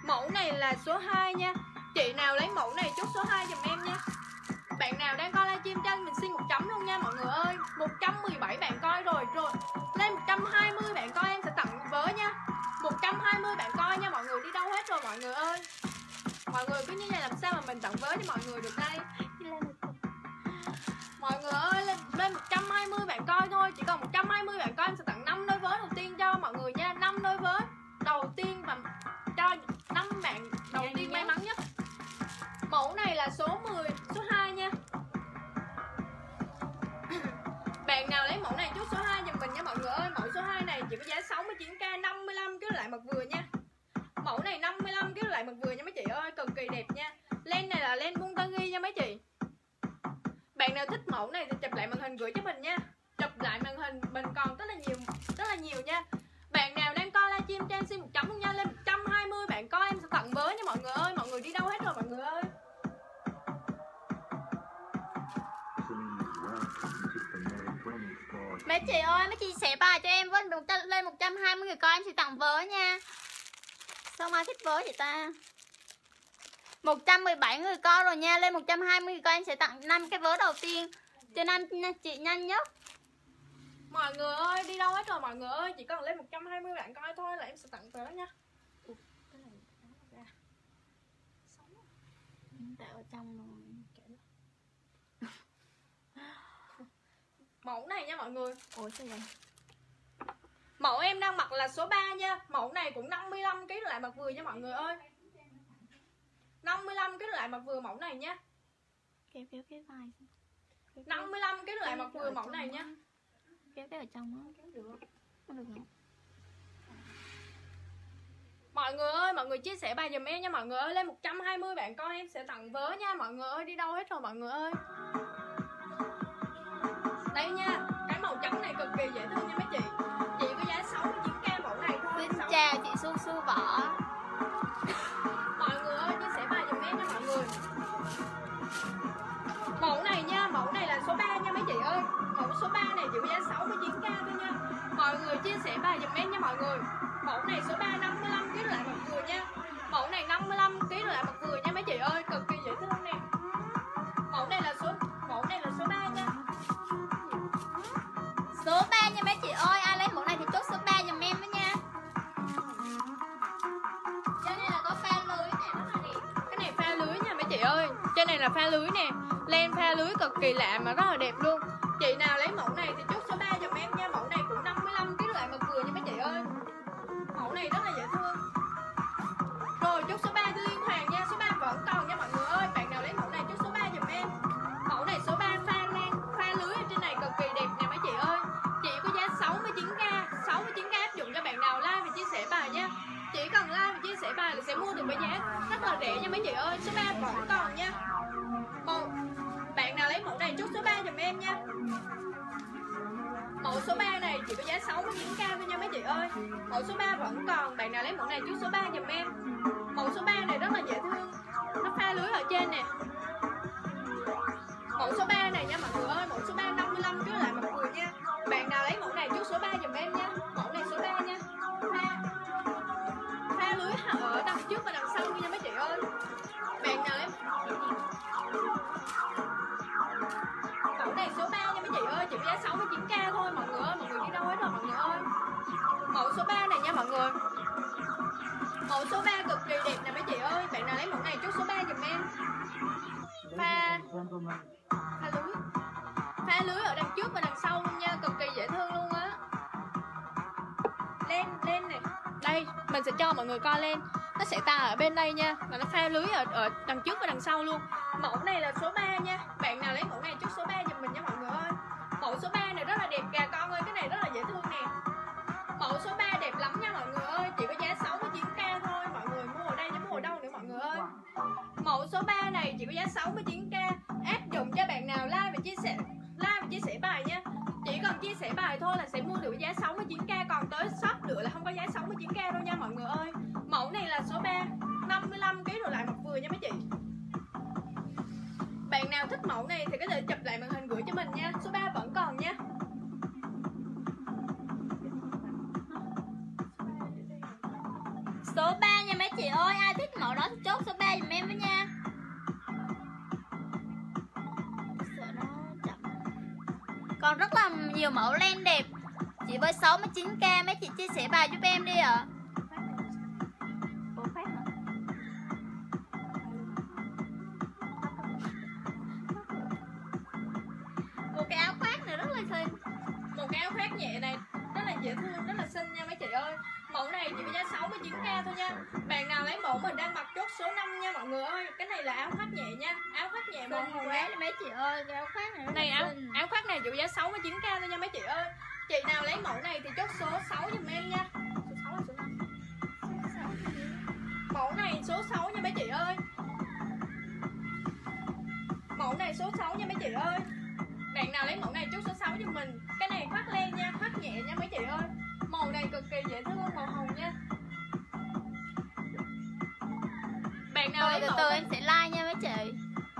Mẫu này là số 2 nha. Chị nào lấy mẫu này chốt số 2 giùm em nha. Bạn nào đang coi livestream cho mình xin 1 chấm luôn nha mọi người ơi. 117 bạn coi rồi. Rồi lên 120 bạn coi em sẽ tặng vớ nha. 120 bạn coi nha. Mọi người đi đâu hết rồi mọi người ơi. Mọi người cứ như này làm sao mà mình tặng vớ cho mọi người được đây. giá 69k 55 cái loại mặc vừa nha. Mẫu này 55 cái loại mặc vừa nha mấy chị ơi, cực kỳ đẹp nha. Len này là len Buntagi nha mấy chị. Bạn nào thích mẫu này thì chụp lại màn hình gửi cho mình nha. Chụp lại màn hình, mình còn rất là nhiều nha. Bạn nào đang coi livestream Trang Sim 100 nha, lên 120 bạn coi em sẽ tặng với nha mọi người ơi. Mọi người đi đâu hết rồi mọi người ơi. Mấy chị ơi, mấy chị xẻ bài cho em với, lên 120 người coi em sẽ tặng vớ nha. Sao mai thích vớ vậy ta? 117 người coi rồi nha, lên 120 người coi em sẽ tặng 5 cái vớ đầu tiên. Cho nên chị nhanh nhất. Mọi người ơi, đi đâu hết rồi mọi người ơi, chỉ cần lên 120 bạn coi thôi là em sẽ tặng vớ nha. Ủa, cái này ra. Sống. Tạo ở trong rồi. Mẫu này nha mọi người. Ủa sao vậy? Mẫu em đang mặc là số 3 nha. Mẫu này cũng 55 kg lại mặc vừa nha mọi người ơi. 55 kg lại mặc vừa mẫu này nha. 55 kg lại mặc vừa mẫu này nha. Kéo cái ở trong á, được không? Mọi người ơi, mọi người chia sẻ bài giùm em nha mọi người ơi, lên 120 bạn coi em sẽ tặng vớ nha mọi người ơi, đi đâu hết rồi mọi người ơi. Đây nha, cái màu trắng này cực kỳ dễ thương nha mấy chị. Chị có giá 69k mẫu này thôi. Xin chào chị Su Su Võ. Mọi người ơi, chia sẻ bài giùm em nha mọi người. Mẫu này nha, mẫu này là số 3 nha mấy chị ơi. Mẫu số 3 này chị có giá 69k thôi nha. Mọi người chia sẻ bài giùm em nha mọi người. Mẫu này số 3 55kg lại mặc vừa nha. Mẫu này 55kg lại mặc vừa nha mấy chị ơi, cực kỳ dễ thương nè. Mẫu này là số 3 nha. Số 3 nha mấy chị ơi, ai lấy mẫu này thì chốt số 3 giùm em với nha. Trên này là có pha lưới nè, rất là đẹp. Cái này pha lưới nha mấy chị ơi. Trên này là pha lưới nè, len pha lưới cực kỳ lạ mà rất là đẹp luôn. Chị nào lấy mẫu này thì chốt số 3 giùm em nha. Mẫu này cũng 55kg lại mặc vừa nha mấy chị ơi. Mẫu này rất là dễ thương. Rồi chốt số 3 cho Liên Hoàng nha, số 3 vẫn còn nha mọi người ơi. Bạn nào lấy mẫu này chốt số 3 giùm em. Mẫu này số 3 pha lưới ở trên này cực kỳ đẹp nè mấy chị ơi. Chị có giá 69k, 69k áp dụng cho bạn nào like và chia sẻ bài nha. Chỉ cần like và chia sẻ bài là sẽ mua được với giá rất là rẻ nha mấy chị ơi. Số 3 vẫn còn nha. Bạn nào lấy mẫu này chốt số 3 giùm em nha. Mẫu số 3 này chỉ có giá 69k thôi nha mấy chị ơi. Mẫu số 3 vẫn còn, bạn nào lấy mẫu này chốt số 3 giùm em. Mẫu số 3 này rất là dễ thương. Nó pha lưới ở trên nè. Mẫu số 3 này nha mọi người ơi, mẫu số 3 55 kg lại mặc vừa nha. Bạn nào lấy mẫu này chốt số 3 giùm em nha. Mẫu này số 3 nha. Pha lưới ở đằng trước và đằng sau nha mấy chị ơi. Bạn nào lấy mẫu này số 3 nha mấy chị ơi, chỉ có giá 69k thôi mọi người ơi, mọi người đi đâu hết rồi mọi người ơi. Mẫu số 3 này nha mọi người. Mẫu số 3 cực kỳ đẹp nè mấy chị ơi, bạn nào lấy mẫu này chốt số 3 giùm em. Pha lưới ở đằng trước và đằng sau luôn nha, cực kỳ dễ thương luôn á. Lên này. Đây, mình sẽ cho mọi người coi lên. Nó sẽ tà ở bên đây nha, và nó pha lưới ở đằng trước và đằng sau luôn. Mẫu này là số 3 nha. Bạn nào lấy mẫu này chốt số 3 giùm mình nha mọi người ơi. Mẫu số 3 này rất là đẹp kìa con ơi, cái này rất là dễ thương nè. Mẫu số 3 đẹp lắm nha mọi người ơi, chỉ có giá 69k thôi. Mọi người mua ở đây chứ mua ở đâu nữa mọi người ơi. Mẫu số 3 này chỉ có giá 69k, áp dụng cho bạn nào like và chia sẻ bài nha. Chỉ cần chia sẻ bài thôi là sẽ mua được giá 69k, còn tới shop nữa là không có giá 69k đâu nha mọi người ơi. Mẫu này là số 3, 55kg rồi lại mặc vừa nha mấy chị. Bạn nào thích mẫu này thì có thể chụp lại màn hình gửi cho mình nha. Số 3 vẫn còn nha. Số 3 nha mấy chị ơi, ai thích mẫu đó thì chốt số 3 giùm em với nha. Còn rất là nhiều mẫu len đẹp. Chị với 69k mấy chị chia sẻ bài giúp em đi ạ. Một cái áo khoác này rất là xinh. Một cái áo khoác nhẹ này rất là dễ thương, rất là xinh nha mấy chị ơi. Mẫu này chỉ có giá 69k thôi nha. Bạn nào lấy mẫu mình đang mặc chốt số 5 nha mọi người ơi. Cái này là áo khoác nhẹ nha. Áo khoác nhẹ màu hồng quá mấy chị ơi, cái áo khoác này. Áo khoác này chỉ có giá 69k thôi nha mấy chị ơi. Chị nào lấy mẫu này thì chốt số 6 giùm em nha. Số 6 là số 5. Mẫu này số 6 nha mấy chị ơi. Mẫu này số 6 nha mấy chị ơi. Bạn nào lấy mẫu này chốt số 6 giùm mình. Cái này khoác len nha, khoác nhẹ nha mấy chị ơi. Màu này cực kỳ dễ thương, màu hồng nha. Bạn nào lấy mẫu em sẽ like nha mấy chị.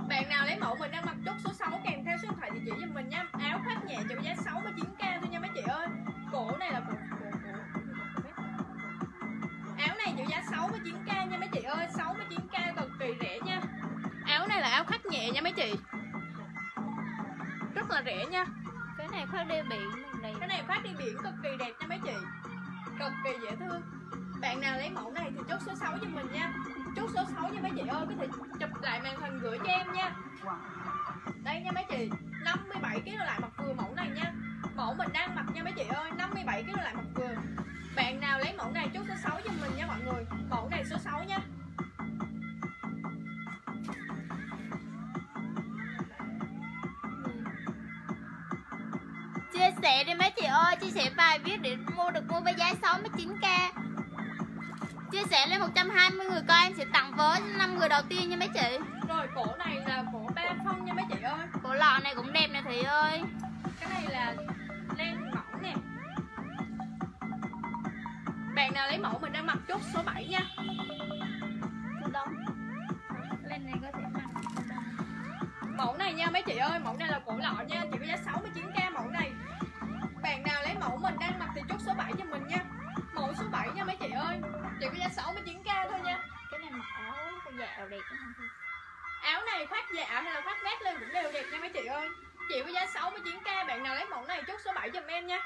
Bạn nào lấy mẫu mình đang mặc chốt số 6 kèm theo số điện thoại địa chỉ giùm mình nha. Áo khoác nhẹ cho giá 69k thôi nha mấy chị ơi. Cổ này là áo này chịu giá 69k nha mấy chị ơi, 69k cực kỳ rẻ nha. Áo này là áo khoác nhẹ nha mấy chị. Rất là rẻ nha. Cái này khoác đi biển này. Cái này khoác đi biển cực kỳ đẹp nha mấy chị. Cực kỳ dễ thương. Bạn nào lấy mẫu này thì chốt số 6 cho mình nha. Chốt số 6 nha mấy chị ơi, có thể chụp lại màn hình gửi cho em nha. Đây nha mấy chị, 57kg lại mặc vừa mẫu này nha. Mẫu mình đang mặc nha mấy chị ơi, 57kg lại mặc vừa. Bạn nào lấy mẫu này chốt số 6 cho mình nha mọi người. Mẫu này số 6 nha. Chia sẻ đi mấy chị ơi, chia sẻ bài viết để mua được mua với giá 69k. Chia sẻ lên 120 người coi em sẽ tặng với 5 người đầu tiên nha mấy chị. Rồi cổ này là cổ 30 nha mấy chị ơi. Cổ lọ này cũng đẹp nè Thị ơi. Cái này là len mỏng nè. Bạn nào lấy mẫu mình đang mặc chốt số 7 nha. Số đông. Len này có thể mặc. Mẫu này nha mấy chị ơi, mẫu này là cổ lọ nha, chỉ có giá 69k mẫu này. Bạn nào lấy mẫu mình đang mặc thì chốt số 7 cho mình nha. Mẫu số 7 nha mấy chị ơi, chỉ có giá 69k thôi nha. Cái này mặc áo dạo đẹp không? Áo này khoác dạ hay là khoác vest lên cũng đều đẹp nha mấy chị ơi. Chỉ có giá 69k, bạn nào lấy mẫu này chốt số 7 giùm em nha.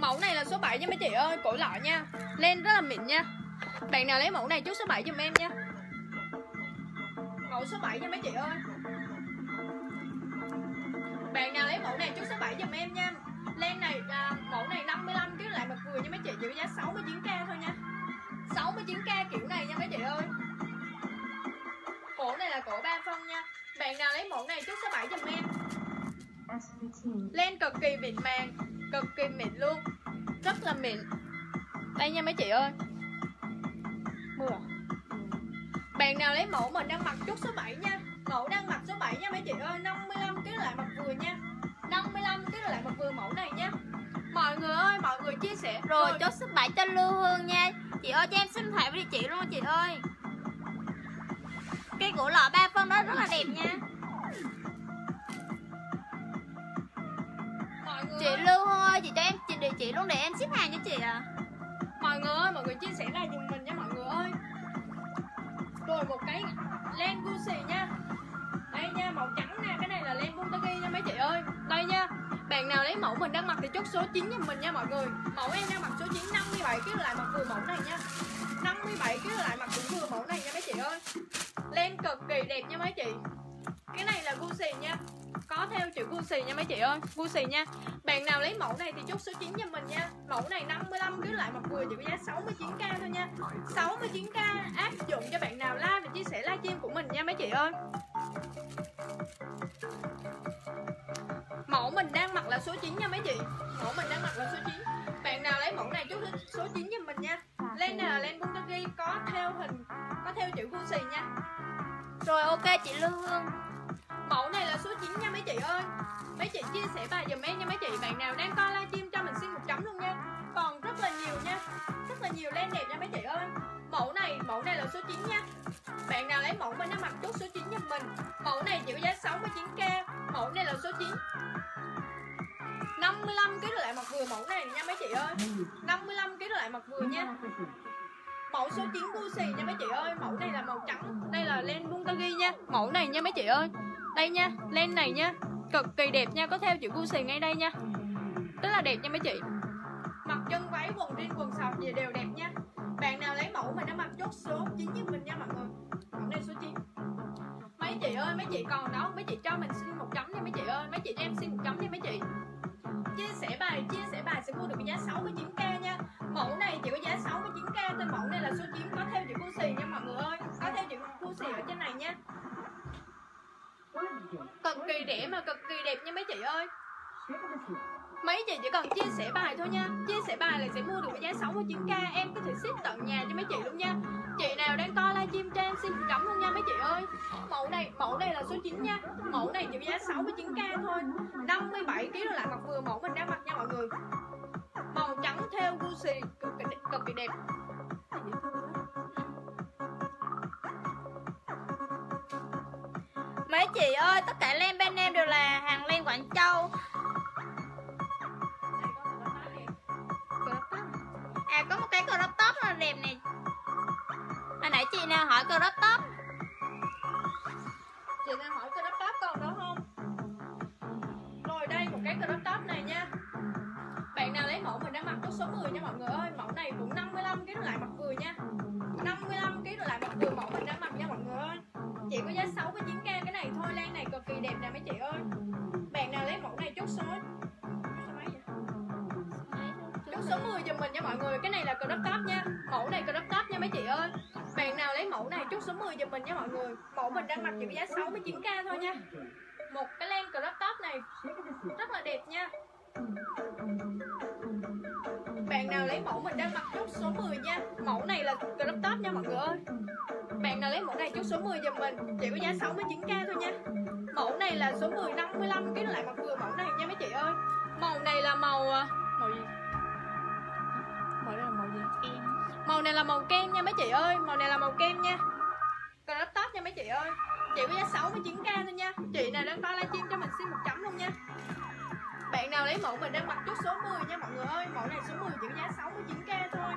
Mẫu này là số 7 nha mấy chị ơi, cổ lọ nha. Len rất là mịn nha. Bạn nào lấy mẫu này chốt số 7 giùm em nha. Mẫu số 7 nha mấy chị ơi. Bạn nào lấy mẫu này chốt số 7 giùm em nha. Len này mẫu này 55kg lại mặc vừa nha mấy chị, chỉ có giá 69k thôi nha. 69k kiểu này nha mấy chị ơi. Cổ này là cổ 30 nha. Bạn nào lấy mẫu này chốt số 7 giùm em. Len cực kỳ mịn màng, cực kỳ mịn luôn. Rất là mịn. Đây nha mấy chị ơi. Mưa. Bạn nào lấy mẫu mình đang mặc chốt số 7 nha. Mẫu đang mặc số 7 nha mấy chị ơi, 55kg lại mặc vừa nha. 55kg lại mặc vừa mẫu này nha. Mọi người ơi, mọi người chia sẻ. Rồi chốt số 7 cho Lưu Hương nha. Chị ơi cho em xin thoại với chị luôn chị ơi. Cái cổ lọ 3 phân đó rất là đẹp nha. Mọi người chị Lưu Hương ơi, chị cho em địa chỉ luôn để em ship hàng cho chị ạ. Mọi người ơi, mọi người chia sẻ lại giùm mình nha mọi người ơi. Rồi một cái len Gucci nha. Đây nha, màu trắng nè, cái này là len Bulgari nha mấy chị ơi. Đây nha. Bạn nào lấy mẫu mình đang mặc thì chốt số 9 cho mình nha mọi người. Mẫu em đang mặc số 9, 57kg lại mặc vừa mẫu này nha. 57kg lại mặc cũng vừa mẫu này nha mấy chị ơi. Len cực kỳ đẹp nha mấy chị. Cái này là Gucci nha. Có theo chữ Gucci nha mấy chị ơi, Gucci nha. Bạn nào lấy mẫu này thì chốt số 9 cho mình nha. Mẫu này 55kg lại mặc vừa, chỉ có giá 69k thôi nha. 69k áp dụng cho bạn nào like và chia sẻ livestream của mình nha mấy chị ơi. Mẫu mình đang mặc là số 9 nha mấy chị. Mẫu mình đang mặc là số 9. Bạn nào lấy mẫu này chốt số 9 cho mình nha. Len này là len Bulgari, có theo hình, có theo chữ Gucci nha. Rồi ok chị Lưu Hương. Mẫu này là số 9 nha mấy chị ơi. Mấy chị chia sẻ bài dùm em nha mấy chị. Bạn nào đang coi livestream cho mình xin 1 chấm luôn nha. Còn rất là nhiều nha. Rất là nhiều len đẹp nha mấy chị ơi. Mẫu này là số 9 nha. Bạn nào lấy mẫu mình đang mặc chốt số 9 giùm mình. Mẫu này chỉ có giá 69k. Mẫu này là số 9. 55kg lại mặc vừa mẫu này nha mấy chị ơi. 55kg lại mặc vừa nha. Mẫu số 9 Gucci nha mấy chị ơi. Mẫu này là màu trắng. Đây là len Bulgari nha. Mẫu này nha mấy chị ơi. Đây nha, len này nha. Cực kỳ đẹp nha, có theo chữ Gucci ngay đây nha. Rất là đẹp nha mấy chị. Mặc chân váy, quần jean, quần sọc gì đều đẹp nha. Bạn nào lấy mẫu mình đã mặc chốt số 9 như mình nha mọi người. Mẫu này số 9. Mấy chị ơi, mấy chị còn đó, mấy chị cho mình xin 1 chấm nha mấy chị ơi. Mấy chị cho em xin 1 chấm nha mấy chị. Chia sẻ bài sẽ mua được cái giá 69k nha. Mẫu này chỉ có giá 69k thôi. Mẫu này là số 9, có theo chữ Gucci nha mọi người ơi. Có theo chữ Gucci ở trên này nha. Cực kỳ rẻ mà cực kỳ đẹp nha mấy chị ơi. Mấy chị chỉ cần chia sẻ bài thôi nha. Chia sẻ bài là sẽ mua được với giá 69k. Em có thể ship tận nhà cho mấy chị luôn nha. Chị nào đang coi livestream cho em xin cấm luôn nha mấy chị ơi. Mẫu này là số 9 nha. Mẫu này chỉ với giá 69k thôi. 57kg là lại mặc vừa mẫu mình đang mặc nha mọi người. Màu trắng theo Gucci cực kỳ đẹp. Mấy chị ơi, tất cả len bên em đều là hàng len Quảng Châu. À, có một cái crop top là đẹp này. Hồi nãy chị nào hỏi crop top. Chị nào hỏi crop top còn đó không? Rồi đây một cái crop top này nha. Bạn nào lấy mẫu mình đang mặc có số 10 nha mọi người ơi. Mẫu này cũng 55kg lại mặc vừa nha. 55kg lại mặc vừa mẫu mình đang mặc nha mọi người ơi. Chỉ có giá 69k cái này thôi. Lan này cực kỳ đẹp nè mấy chị ơi. Bạn nào lấy mẫu này chốt số số 10 giùm mình nha mọi người. Cái này là crop top nha. Mẫu này crop top nha mấy chị ơi. Bạn nào lấy mẫu này chốt số 10 giùm mình nha mọi người. Mẫu mình đang mặc chỉ có giá 69k thôi nha. Một cái len crop top này rất là đẹp nha. Bạn nào lấy mẫu mình đang mặc chốt số 10 nha. Mẫu này là crop top nha mọi người ơi. Bạn nào lấy mẫu này chốt số 10 giùm mình. Chỉ có giá 69k thôi nha. Mẫu này là số 10 55kg lại mặc vừa mẫu này nha mấy chị ơi. Màu này là màu gì? Màu này là màu kem nha mấy chị ơi. Màu này là màu kem nha. Crop top nha mấy chị ơi. Chị có giá 69k thôi nha. Chị nào đang coi livestream cho mình xin một chấm luôn nha. Bạn nào lấy mẫu mình đang mặc chút số 10 nha mọi người ơi. Mẫu này số 10 chỉ có giá 69k thôi.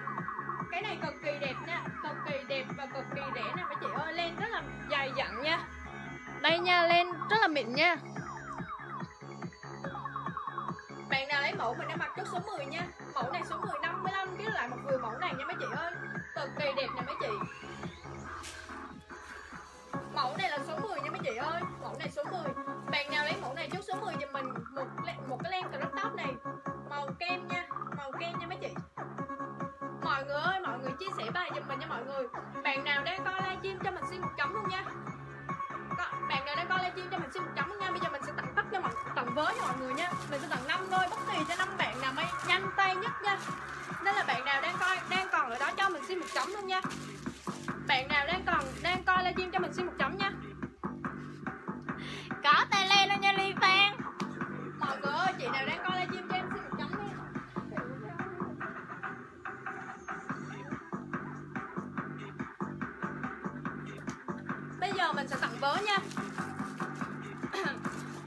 Cái này cực kỳ đẹp nha. Cực kỳ đẹp và cực kỳ rẻ nè mấy chị ơi. Len rất là dày dặn nha. Đây nha, len rất là mịn nha. Bạn nào lấy mẫu mình đang mặc chút số 10 nha. Mẫu này số 10 55kg lại một vừa mẫu này nha mấy chị ơi. Cực kỳ đẹp nha mấy chị. Mẫu này là số 10 nha mấy chị ơi. Mẫu này số 10. Bạn nào lấy mẫu này chút số 10 giùm mình. Một cái len crop top này màu kem nha. Màu kem nha mấy chị. Mọi người ơi, mọi người chia sẻ bài giùm mình nha mọi người. Bạn nào đang coi livestream cho mình xin một chấm luôn nha. Bạn nào đang coi livestream cho mình xin một chấm nha. Bây giờ mình sẽ tặng tất cho tặng vớ cho mọi người nha. Mình sẽ tặng 5 đôi bất kỳ cho 5 bạn nào nhanh tay nhất nha. Nên là bạn nào đang coi đang còn ở đó cho mình xin một chấm luôn nha. Bạn nào đang coi livestream cho mình xin một chấm nha. Có tay lên luôn nha Ly Phan. Mọi người ơi, chị nào đang coi livestream cho em xin một chấm đi. Bây giờ mình sẽ tặng vớ nha.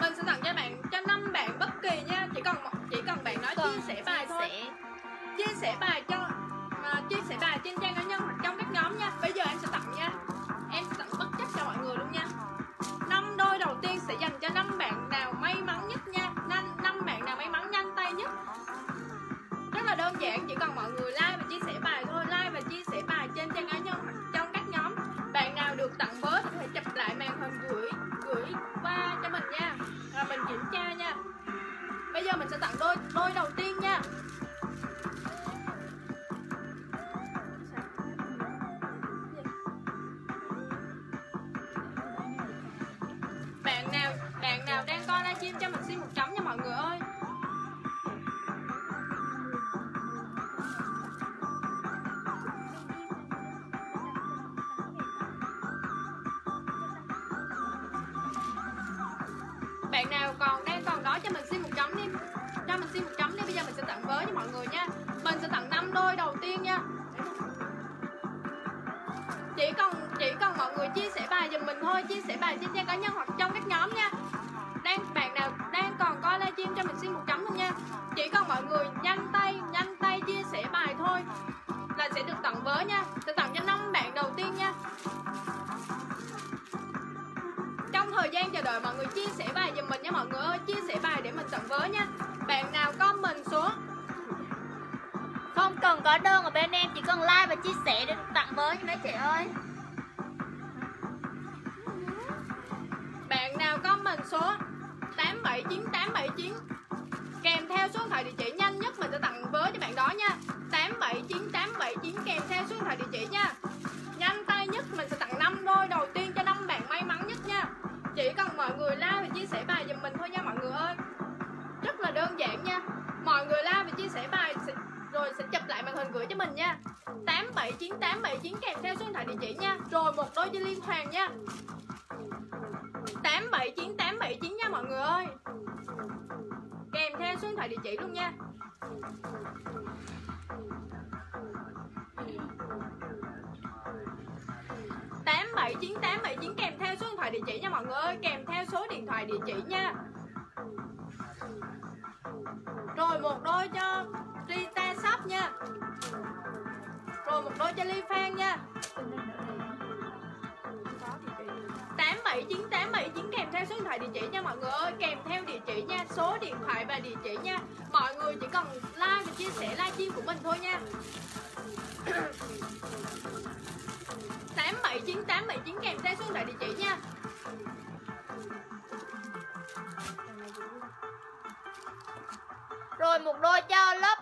Mình sẽ tặng cho bạn cho 5 bạn bất kỳ nha. Chỉ cần bạn nói chia sẻ bài thôi. Chia sẻ bài cho chia sẻ bài trên trang cá nhân hoặc trong các nhóm nha. Bây giờ em sẽ tặng nha. Em sẽ tặng bất chấp cho mọi người luôn nha. 5 đôi đầu tiên sẽ dành cho 5 bạn nào may mắn nhất nha. 5 bạn nào may mắn nhanh tay nhất. Rất là đơn giản, chỉ cần mọi người like và chia sẻ bài thôi. Like và chia sẻ bài trên trang cá nhân hoặc trong các nhóm. Bạn nào được tặng vớ thì phải chụp lại màn hình gửi qua cho mình nha. Rồi mình kiểm tra nha. Bây giờ mình sẽ tặng đôi đầu tiên nha. Bạn nào đang coi livestream cho mình xin một chấm nha mọi người ơi. Bạn nào đang còn đó cho mình xin một chấm đi. Cho mình xin một chấm đi. Bây giờ mình sẽ tặng vớ cho mọi người nha. Mình sẽ tặng 5 đôi đầu tiên nha. Chỉ cần mọi người chia sẻ bài giùm mình thôi. Chia sẻ bài trên trang cá nhân hoặc trong các nhóm nha. Bạn nào đang còn coi livestream cho mình xin một chấm luôn nha. Chỉ cần mọi người nhanh tay chia sẻ bài thôi là sẽ được tặng vớ nha. Sẽ tặng cho 5 bạn đầu tiên nha. Trong thời gian chờ đợi mọi người chia sẻ bài giùm mình nha mọi người ơi. Chia sẻ bài để mình tặng vớ nha. Bạn nào comment xuống. Không cần có đơn ở bên em, chỉ cần like và chia sẻ để tặng vớ nha mấy chị ơi. Bạn nào comment số 879879 kèm theo số điện thoại địa chỉ nhanh nhất mình sẽ tặng vớ cho bạn đó nha. 879879 kèm theo số điện thoại địa chỉ nha. Nhanh tay nhất mình sẽ tặng 5 đôi đầu tiên cho 5 bạn may mắn nhất nha. Chỉ cần mọi người like và chia sẻ bài giùm mình thôi nha mọi người ơi. Rất là đơn giản nha. Mọi người like và chia sẻ bài rồi sẽ chụp lại màn hình gửi cho mình nha. 879879 kèm theo số điện thoại địa chỉ nha. Rồi một đôi dây liên hoàn nha. 879879 nha mọi người ơi. Kèm theo số điện thoại địa chỉ luôn nha. Kèm theo số điện thoại địa chỉ nha mọi người ơi, kèm theo số điện thoại địa chỉ nha. Rồi một đôi cho Rita Shop nha. Rồi một đôi cho Ly Phan nha. 879879 kèm theo số điện thoại địa chỉ nha mọi người ơi, kèm theo địa chỉ nha, số điện thoại và địa chỉ nha. Mọi người chỉ cần like và chia sẻ livestream của mình thôi nha. 879879 kèm theo số điện thoại địa chỉ nha. Rồi một đôi cho lớp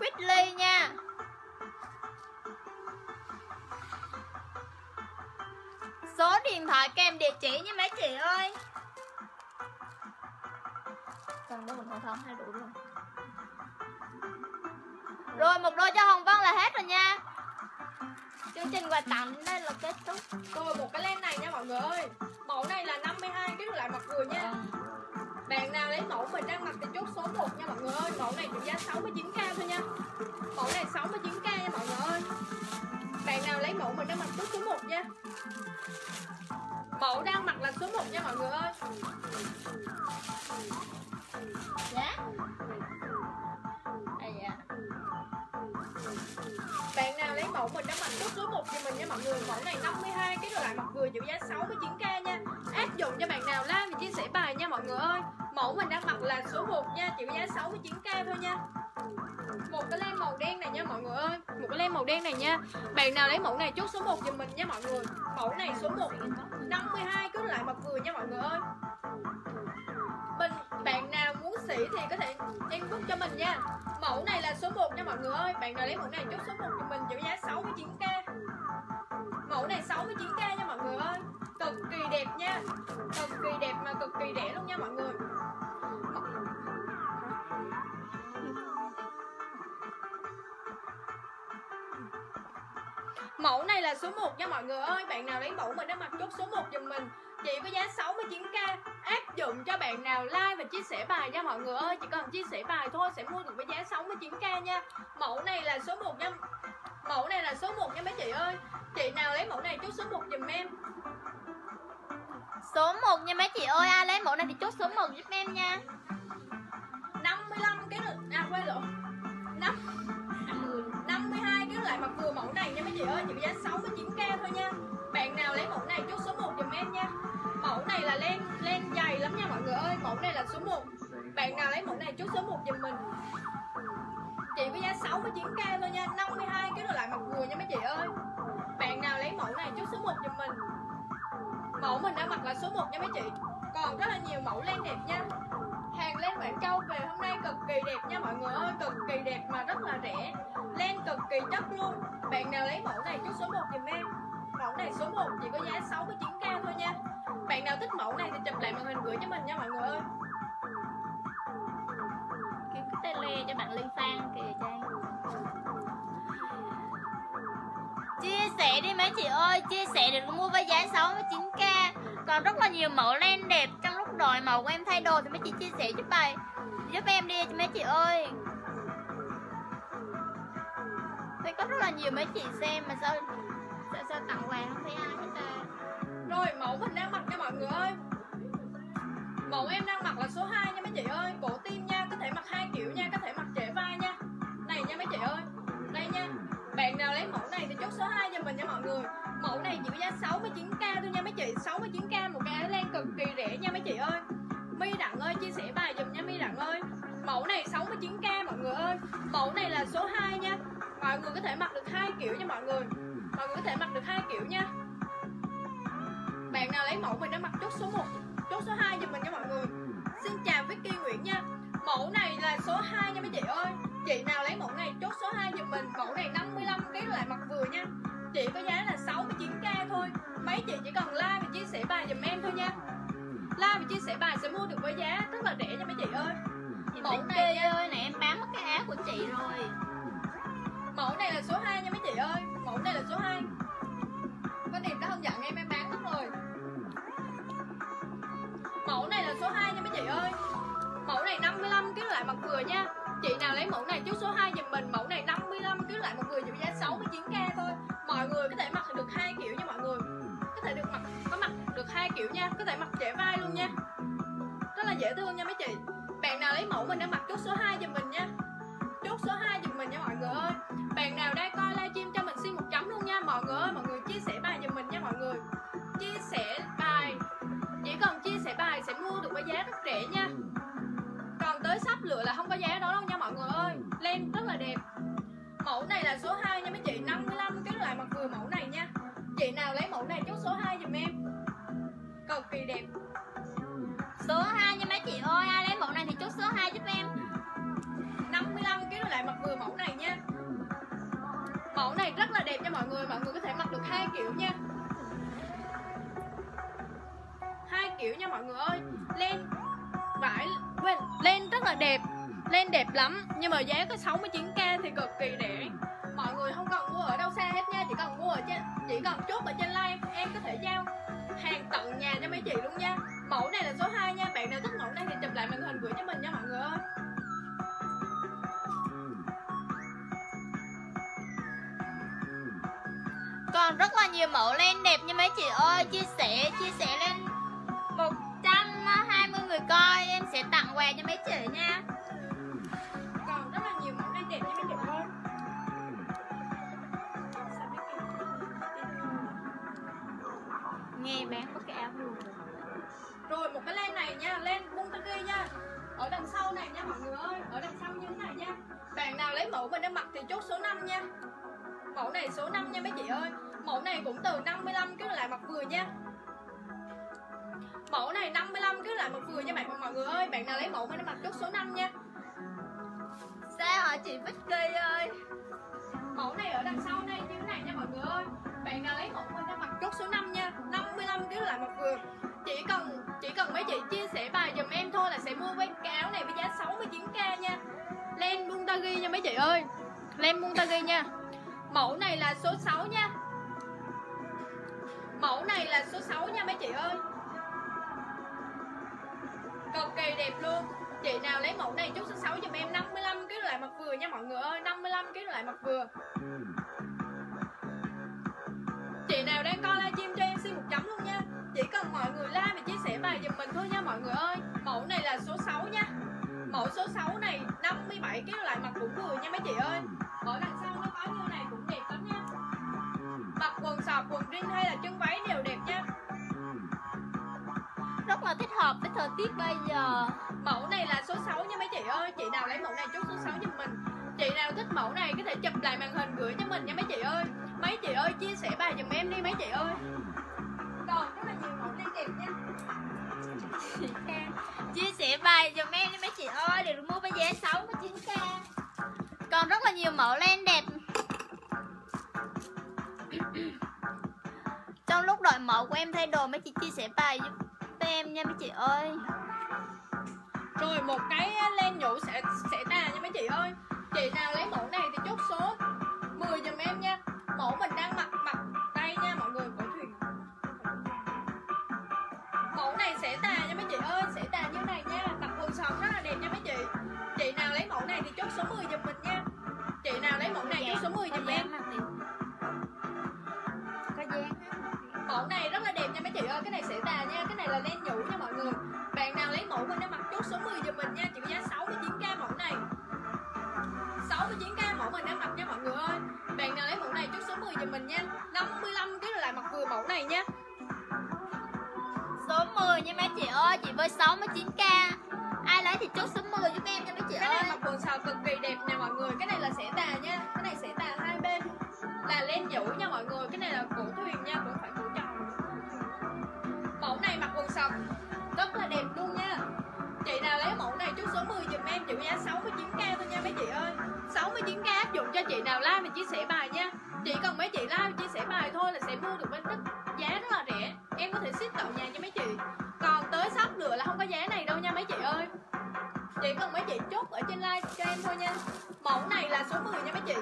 Quickly nha. Số điện thoại kèm địa chỉ nha mấy chị ơi. Cần đó mình không thông hay đủ luôn. Rồi một đôi cho Hồng Vân là hết rồi nha. Chương trình quà tặng đây là kết thúc. Rồi một cái len này nha mọi người ơi. Mẫu này là 52 cái loại mặt người nha. Bạn nào lấy mẫu mình đang mặc thì chốt số 1 nha mọi người ơi. Mẫu này trị giá 69k thôi nha. Mẫu này 69k nha mọi người ơi. Bạn nào lấy mẫu mình đang mặc chốt số 1 nha. Mẫu đang mặc là số 1 nha mọi người ơi. Dạ. Bạn nào lấy mẫu mình đã mặc chốt số 1 cho mình nha mọi người. Mẫu này 52 cái loại mặt vừa trị giá 69k nha. Áp dụng cho bạn nào like và chia sẻ bài nha mọi người ơi. Mẫu mình đang mặc là số 1 nha, trị giá 69k thôi nha. Một cái len màu đen này nha mọi người ơi. Một cái len màu đen này nha. Bạn nào lấy mẫu này chốt số 1 cho mình nha mọi người. Mẫu này số 1 52 cái loại mặt vừa nha mọi người ơi. Bạn nào muốn xỉ thì có thể inbox cho mình nha. Mẫu này là số 1 nha mọi người ơi. Bạn nào lấy mẫu này chốt số 1 cho mình trị giá 69k. Mẫu này 69k nha mọi người ơi. Cực kỳ đẹp nha. Cực kỳ đẹp mà cực kỳ rẻ luôn nha mọi người. Mẫu này là số 1 nha mọi người ơi. Bạn nào lấy mẫu mình đã mặc chốt số 1 giùm mình. Chỉ có giá 69k. Áp dụng cho bạn nào like và chia sẻ bài nha mọi người ơi. Chỉ cần chia sẻ bài thôi sẽ mua được với giá 69k nha. Mẫu này là số 1 nha. Mẫu này là số 1 nha mấy chị ơi. Chị nào lấy mẫu này chốt số 1 giùm em. Số 1 nha mấy chị ơi. Ai lấy mẫu này thì chốt số 1 giúp em nha. 55 cái được. À quên lộn. 52 cái loại mặt vừa mẫu này nha mấy chị ơi. Chỉ có giá 69k thôi nha. Bạn nào lấy mẫu này chốt số 1 giùm em nha. Mẫu này là len dày lắm nha mọi người ơi. Mẫu này là số 1. Bạn nào lấy mẫu này chốt số 1 giùm mình. Chỉ với giá 69k thôi nha. 52 cái loại mặt vừa nha mấy chị ơi. Bạn nào lấy mẫu này chốt số 1 giùm mình. Mẫu mình đã mặc là số 1 nha mấy chị. Còn rất là nhiều mẫu len đẹp nha. Hàng len Quảng Châu về hôm nay cực kỳ đẹp nha mọi người ơi. Cực kỳ đẹp mà rất là rẻ. Len cực kỳ chất luôn. Bạn nào lấy mẫu này chốt số 1 giùm em. Mẫu này số 1 chỉ có giá 69k thôi nha. Bạn nào thích mẫu này thì chụp lại màn hình gửi cho mình nha mọi người ơi. Kiếm cái tên le cho bạn Ly Phan kìa Trang. Chia sẻ đi mấy chị ơi. Chia sẻ được mua với giá 69k. Còn rất là nhiều mẫu len đẹp. Trong lúc đội màu của em thay đồ thì mấy chị chia sẻ giúp bài giúp em đi cho mấy chị ơi. Thì có rất là nhiều mấy chị xem mà sao tặng quà không thấy ai hết ta. Rồi mẫu mình đang mặc nha mọi người ơi. Mẫu em đang mặc là số 2 nha mấy chị ơi. Cổ tim nha, có thể mặc 2 kiểu nha. Có thể mặc trễ vai nha. Này nha mấy chị ơi. Đây nha. Bạn nào lấy mẫu này thì chốt số 2 cho mình nha mọi người. Mẫu này chỉ có giá 69k thôi nha mấy chị. 69k một cái len cực kỳ rẻ nha mấy chị ơi. My Đặng ơi chia sẻ bài giùm nha My Đặng ơi. Mẫu này 69k mọi người ơi. Mẫu này là số 2 nha. Mọi người có thể mặc được 2 kiểu nha mọi người. Mọi người có thể mặc được 2 kiểu nha. Bạn nào lấy mẫu mình đã mặc chốt số 1, chốt số 2 giùm mình nha mọi người. Xin chào Vicky Nguyễn nha. Mẫu này là số 2 nha mấy chị ơi. Chị nào lấy mẫu này chốt số 2 giùm mình. Mẫu này 55 cái loại mặc vừa nha. Chỉ có giá là 69k thôi. Mấy chị chỉ cần like và chia sẻ bài giùm em thôi nha. ra và chia sẻ bài sẽ mua được với giá rất là rẻ nha mấy chị ơi. Mẫu này ơi nè, em bán mất cái áo của chị rồi. Mẫu này là số 2 nha mấy chị ơi. Mẫu này là số 2. Bên Điệp đã không dặn em bán mất rồi. Mẫu này là số 2 nha mấy chị ơi. Mẫu này 55 kg lại mặt vừa nha. Chị nào lấy mẫu này trước số 2 giùm mình. Mẫu này 55 kg lại mặt vừa giùm giá 69k thôi. Mọi người có thể mặc được hai kiểu nha mọi người. Có thể được mặc, có mặc được hai kiểu nha. Có thể mặc trễ vai luôn nha. Rất là dễ thương nha mấy chị. Bạn nào lấy mẫu mình đang mặc chốt số 2 giùm mình nha. Chốt số 2 giùm mình nha mọi người ơi. Bạn nào đang coi livestream cho mình xin một chấm luôn nha mọi người ơi. Mọi người chia sẻ bài giùm mình nha mọi người. Chia sẻ bài, chỉ cần chia sẻ bài sẽ mua được với giá rất rẻ nha. Còn tới sắp lựa là không có giá đó đâu nha mọi người ơi. Len rất là đẹp. Mẫu này là số 2 nha mấy chị, 55 kg lại mặc vừa mẫu này nha. Chị nào lấy mẫu này chốt số 2 giùm em. Cực kỳ đẹp. Số 2 nha mấy chị ơi, ai lấy mẫu này thì chốt số 2 giúp em. 55 kg lại mặc vừa mẫu này nha. Mẫu này rất là đẹp nha mọi người. Mọi người có thể mặc được hai kiểu nha. Hai kiểu nha mọi người ơi. Len vải len rất là đẹp. Len đẹp lắm. Nhưng mà giá có 69k thì cực kỳ rẻ. Mọi người không cần mua ở đâu xa hết nha. Chỉ cần mua ở trên, chỉ cần chốt ở trên live em có thể giao hàng tận nhà cho mấy chị luôn nha. Mẫu này là số 2 nha. Bạn nào thích mẫu này thì chụp lại màn hình gửi cho mình nha mọi người ơi. Còn rất là nhiều mẫu len đẹp nha mấy chị ơi. Chia sẻ lên 120 người coi em sẽ tặng quà cho mấy chị nha. Còn rất là nhiều mẫu len đẹp nha mấy chị ơi. Nghe bán có cái áo luôn. Rồi một cái len này nha, len buntaki nha. Ở đằng sau này nha mọi người ơi, ở đằng sau như thế này nha. Bạn nào lấy mẫu mình đang mặc thì chốt số 5 nha. Mẫu này số 5 nha mấy chị ơi. Mẫu này cũng từ 55 kg lại mặc vừa nha. Mẫu này 55 kg lại mặc vừa nha mọi người ơi. Bạn nào lấy mẫu mình đang mặc chốt số 5 nha. Sao hả chị Vicky ơi. Mẫu này ở đằng sau đây như thế này nha mọi người ơi. Bạn nào lấy mẫu mình đang mặc chốt số 5 nha. 55 kg lại mặc vừa. Chỉ cần mấy chị chia sẻ bài giùm em thôi là sẽ mua với cái áo này với giá 69k nha. Len buntagi nha mấy chị ơi. Len buntagi nha. Mẫu này là số 6 nha. Mẫu này là số 6 nha mấy chị ơi. Cực kỳ đẹp luôn. Chị nào lấy mẫu này chút số 6 giùm em. 55 kg lại mặc vừa nha mọi người ơi. 55 kg lại mặc vừa. Chị nào đang coi livestream cho em xin một chấm luôn nha. Chỉ cần mọi người like và chia sẻ bài giùm mình thôi nha mọi người ơi. Mẫu này là số 6 nha. Mẫu số 6 này 57 kg lại mặc cũng vừa nha mấy chị ơi. Ở đằng sau nó có như này cũng đẹp lắm nha. Mặc quần sọt, quần jean hay là chân váy đều đẹp nha. Rất là thích hợp với thời tiết bây giờ. Mẫu này là số 6 nha mấy chị ơi. Chị nào lấy mẫu này chốt số 6 giùm mình. Chị nào thích mẫu này có thể chụp lại màn hình gửi cho mình nha mấy chị ơi. Mấy chị ơi chia sẻ bài giùm em đi mấy chị ơi. Còn rất là nhiều mẫu len đẹp nha. Chị Khang chia sẻ bài giùm em đi mấy chị ơi, để được mua với giá 69k. Còn rất là nhiều mẫu len đẹp. Trong lúc đợi mẫu của em thay đồ mấy chị chia sẻ bài giúp em nha mấy chị ơi. Rồi một cái len nhũ sẽ tà nha mấy chị ơi. Chị nào lấy mẫu này thì chốt số 10 giùm em nha. Mẫu mình đang mặc tay nha mọi người. Mẫu này sẽ tà nha mấy chị ơi, sẽ tà như này nha. Mặc quần sọt rất là đẹp nha mấy chị. Chị nào lấy mẫu này thì chốt số 10 giùm mình nha. Chị nào lấy mẫu này chốt số 10 giùm em. Mẫu này rất là đẹp nha mấy chị ơi, cái này sẽ tà nha, cái này là len nhũ nha mọi người. Bạn nào lấy mẫu mình đang mặc chốt số 10 giùm mình nha, chỉ có giá 69k mẫu này. 69k mẫu mình đang mặc nha mọi người ơi. Bạn nào lấy mẫu này chốt số 10 giùm mình nha. 55 kg lại mặc vừa mẫu này nha. Số 10 nha mấy chị ơi, chị với 69k. Ai lấy thì chốt số 10 giúp em nha mấy chị ơi. Cái này mặc quần sọt cực kỳ đẹp nè mọi người. Cái này là sẽ tà nha, cái này sẽ tà hai bên. Là len nhũ nha mọi người, cái này là cổ thuyền nha, cũng phải cổ tròn. Mẫu này mặc quần sọt rất là đẹp luôn nha. Chị nào lấy mẫu này chốt số 10 giùm em, chịu giá 69k thôi nha mấy chị ơi. 69k áp dụng cho chị nào like và chia sẻ bài nha. Chỉ cần mấy chị like và chia sẻ bài thôi là sẽ mua được với giá rất là rẻ. Em có thể ship tận nhà cho mấy chị. Còn tới sắp được chị chốt ở trên like cho em thôi nha. Mẫu này là số 10 nha mấy chị.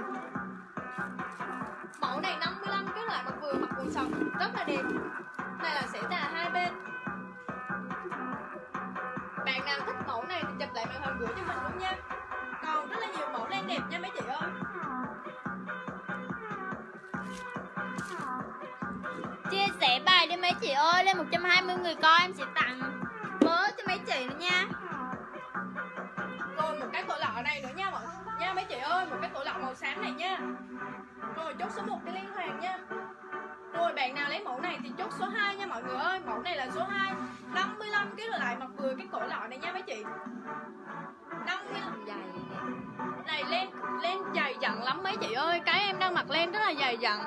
Mẫu này 55, cái loại mặc vừa mặc quần sọc rất là đẹp. Này là sẽ là hai bên. Bạn nào thích mẫu này thì chụp lại màn hình gửi cho mình luôn nha. Còn rất là nhiều mẫu đang đẹp nha mấy chị ơi. Chia sẻ bài đi mấy chị ơi, lên 120 người coi em sẽ tặng mớ cho mấy chị nữa nha. Rồi một cái cổ lọ này nữa nha mọi nha mấy chị ơi, một cái cổ lọ màu xám này nha. Rồi chốt số 1 đi Liên Hoàng nha. Rồi bạn nào lấy mẫu này thì chốt số 2 nha mọi người ơi. Mẫu này là số 2, 55 cái loại mặc vừa cái cổ lọ này nha mấy chị. 55 dài này len dày dặn lắm mấy chị ơi. Cái em đang mặc len rất là dày dặn.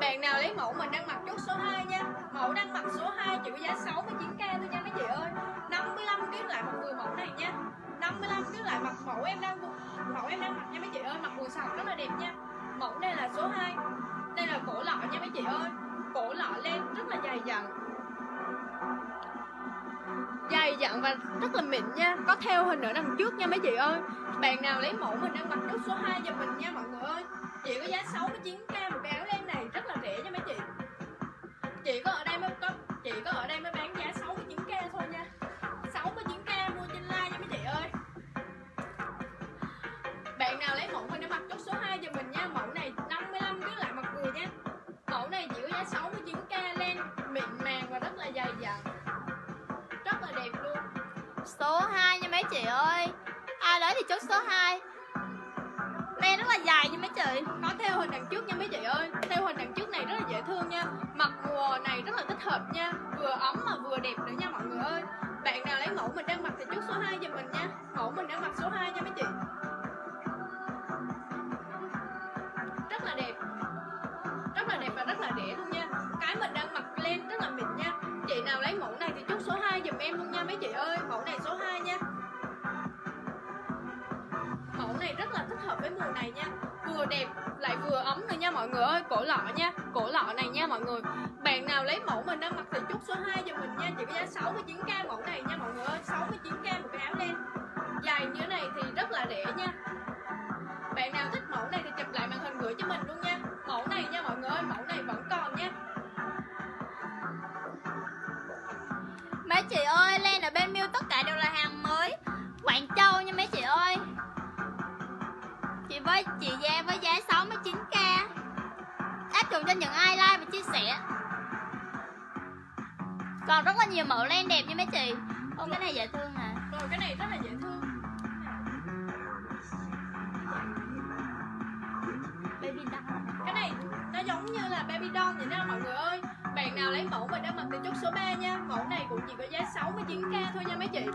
Bạn nào lấy mẫu mình đang mặc chốt số 2 nha. Mẫu đang mặc số 2 chỉ có giá 69k thôi nha mấy chị ơi. 55 cái loại mặc vừa mẫu này nha. 55 cái loại mặc mẫu em đang mặc nha mấy chị ơi, mặc quần sọc rất là đẹp nha. Mẫu này là số 2. Đây là cổ lọ nha mấy chị ơi. Cổ lọ len rất là dày dặn. Dày dặn và rất là mịn nha. Có theo hình ở đằng trước nha mấy chị ơi. Bạn nào lấy mẫu mình đang mặc chốt số 2 giùm mình nha mọi người ơi. Chỉ có giá 69k một cái áo len này rất là rẻ nha mấy chị. Chỉ có ở đây mới bán giá 69k thôi nha. 69k mua trên like nha mấy chị ơi. Bạn nào lấy mẫu mình đang mặc chốt số 2 giùm mình nha. Mẫu này 55 cái loại mặc vừa nha. Mẫu này chỉ có giá 69k, len mịn màng và rất là dày dặn. Rất là đẹp luôn. Số 2 nha mấy chị ơi. Ai lấy thì chốt số 2. Len rất là dài nha mấy chị. Có theo hình đằng trước nha mấy chị ơi. Theo hình đằng trước này rất là dễ thương nha. Mặc mùa này rất là thích hợp nha. Vừa ấm mà vừa đẹp nữa nha mọi người ơi. Bạn nào lấy mẫu mình đang mặc thì chốt số 2 giùm mình nha. Mẫu mình đang mặc số 2 nha mấy chị. Rất là đẹp. Rất là đẹp và rất là rẻ luôn nha. Cái mình đang mặc len rất là mịn nha. Chị nào lấy mẫu này thì chốt số 2 giùm em luôn nha mấy chị ơi. Mẫu này số 2 nha. Này rất là thích hợp với mùa này nha. Vừa đẹp lại vừa ấm nữa nha mọi người ơi. Cổ lọ nha, cổ lọ này nha mọi người. Bạn nào lấy mẫu mình đang mặc thì chốt số 2 cho mình nha. Chỉ có giá 69k mẫu này nha mọi người ơi. 69k một cái áo len dài như thế này thì rất là rẻ nha. Bạn nào thích mẫu này thì chụp lại màn hình gửi cho mình luôn nha. Mẫu này nha mọi người ơi, mẫu này vẫn còn nha. Mấy chị ơi, len ở bên Miu tất cả đều là hàng mới Quảng Châu nha mấy chị ơi. Với chị Gia với giá 69k. Áp dụng cho những ai like và chia sẻ. Còn rất là nhiều mẫu len đẹp nha mấy chị. Ô cái này dễ thương nè. Rồi cái này rất là dễ thương. Baby doll. Cái này nó giống như là baby doll vậy đó mọi người ơi. Bạn nào lấy mẫu mình đã mặc từ chốt số 3 nha. Mẫu này cũng chỉ có giá 69k thôi nha mấy chị.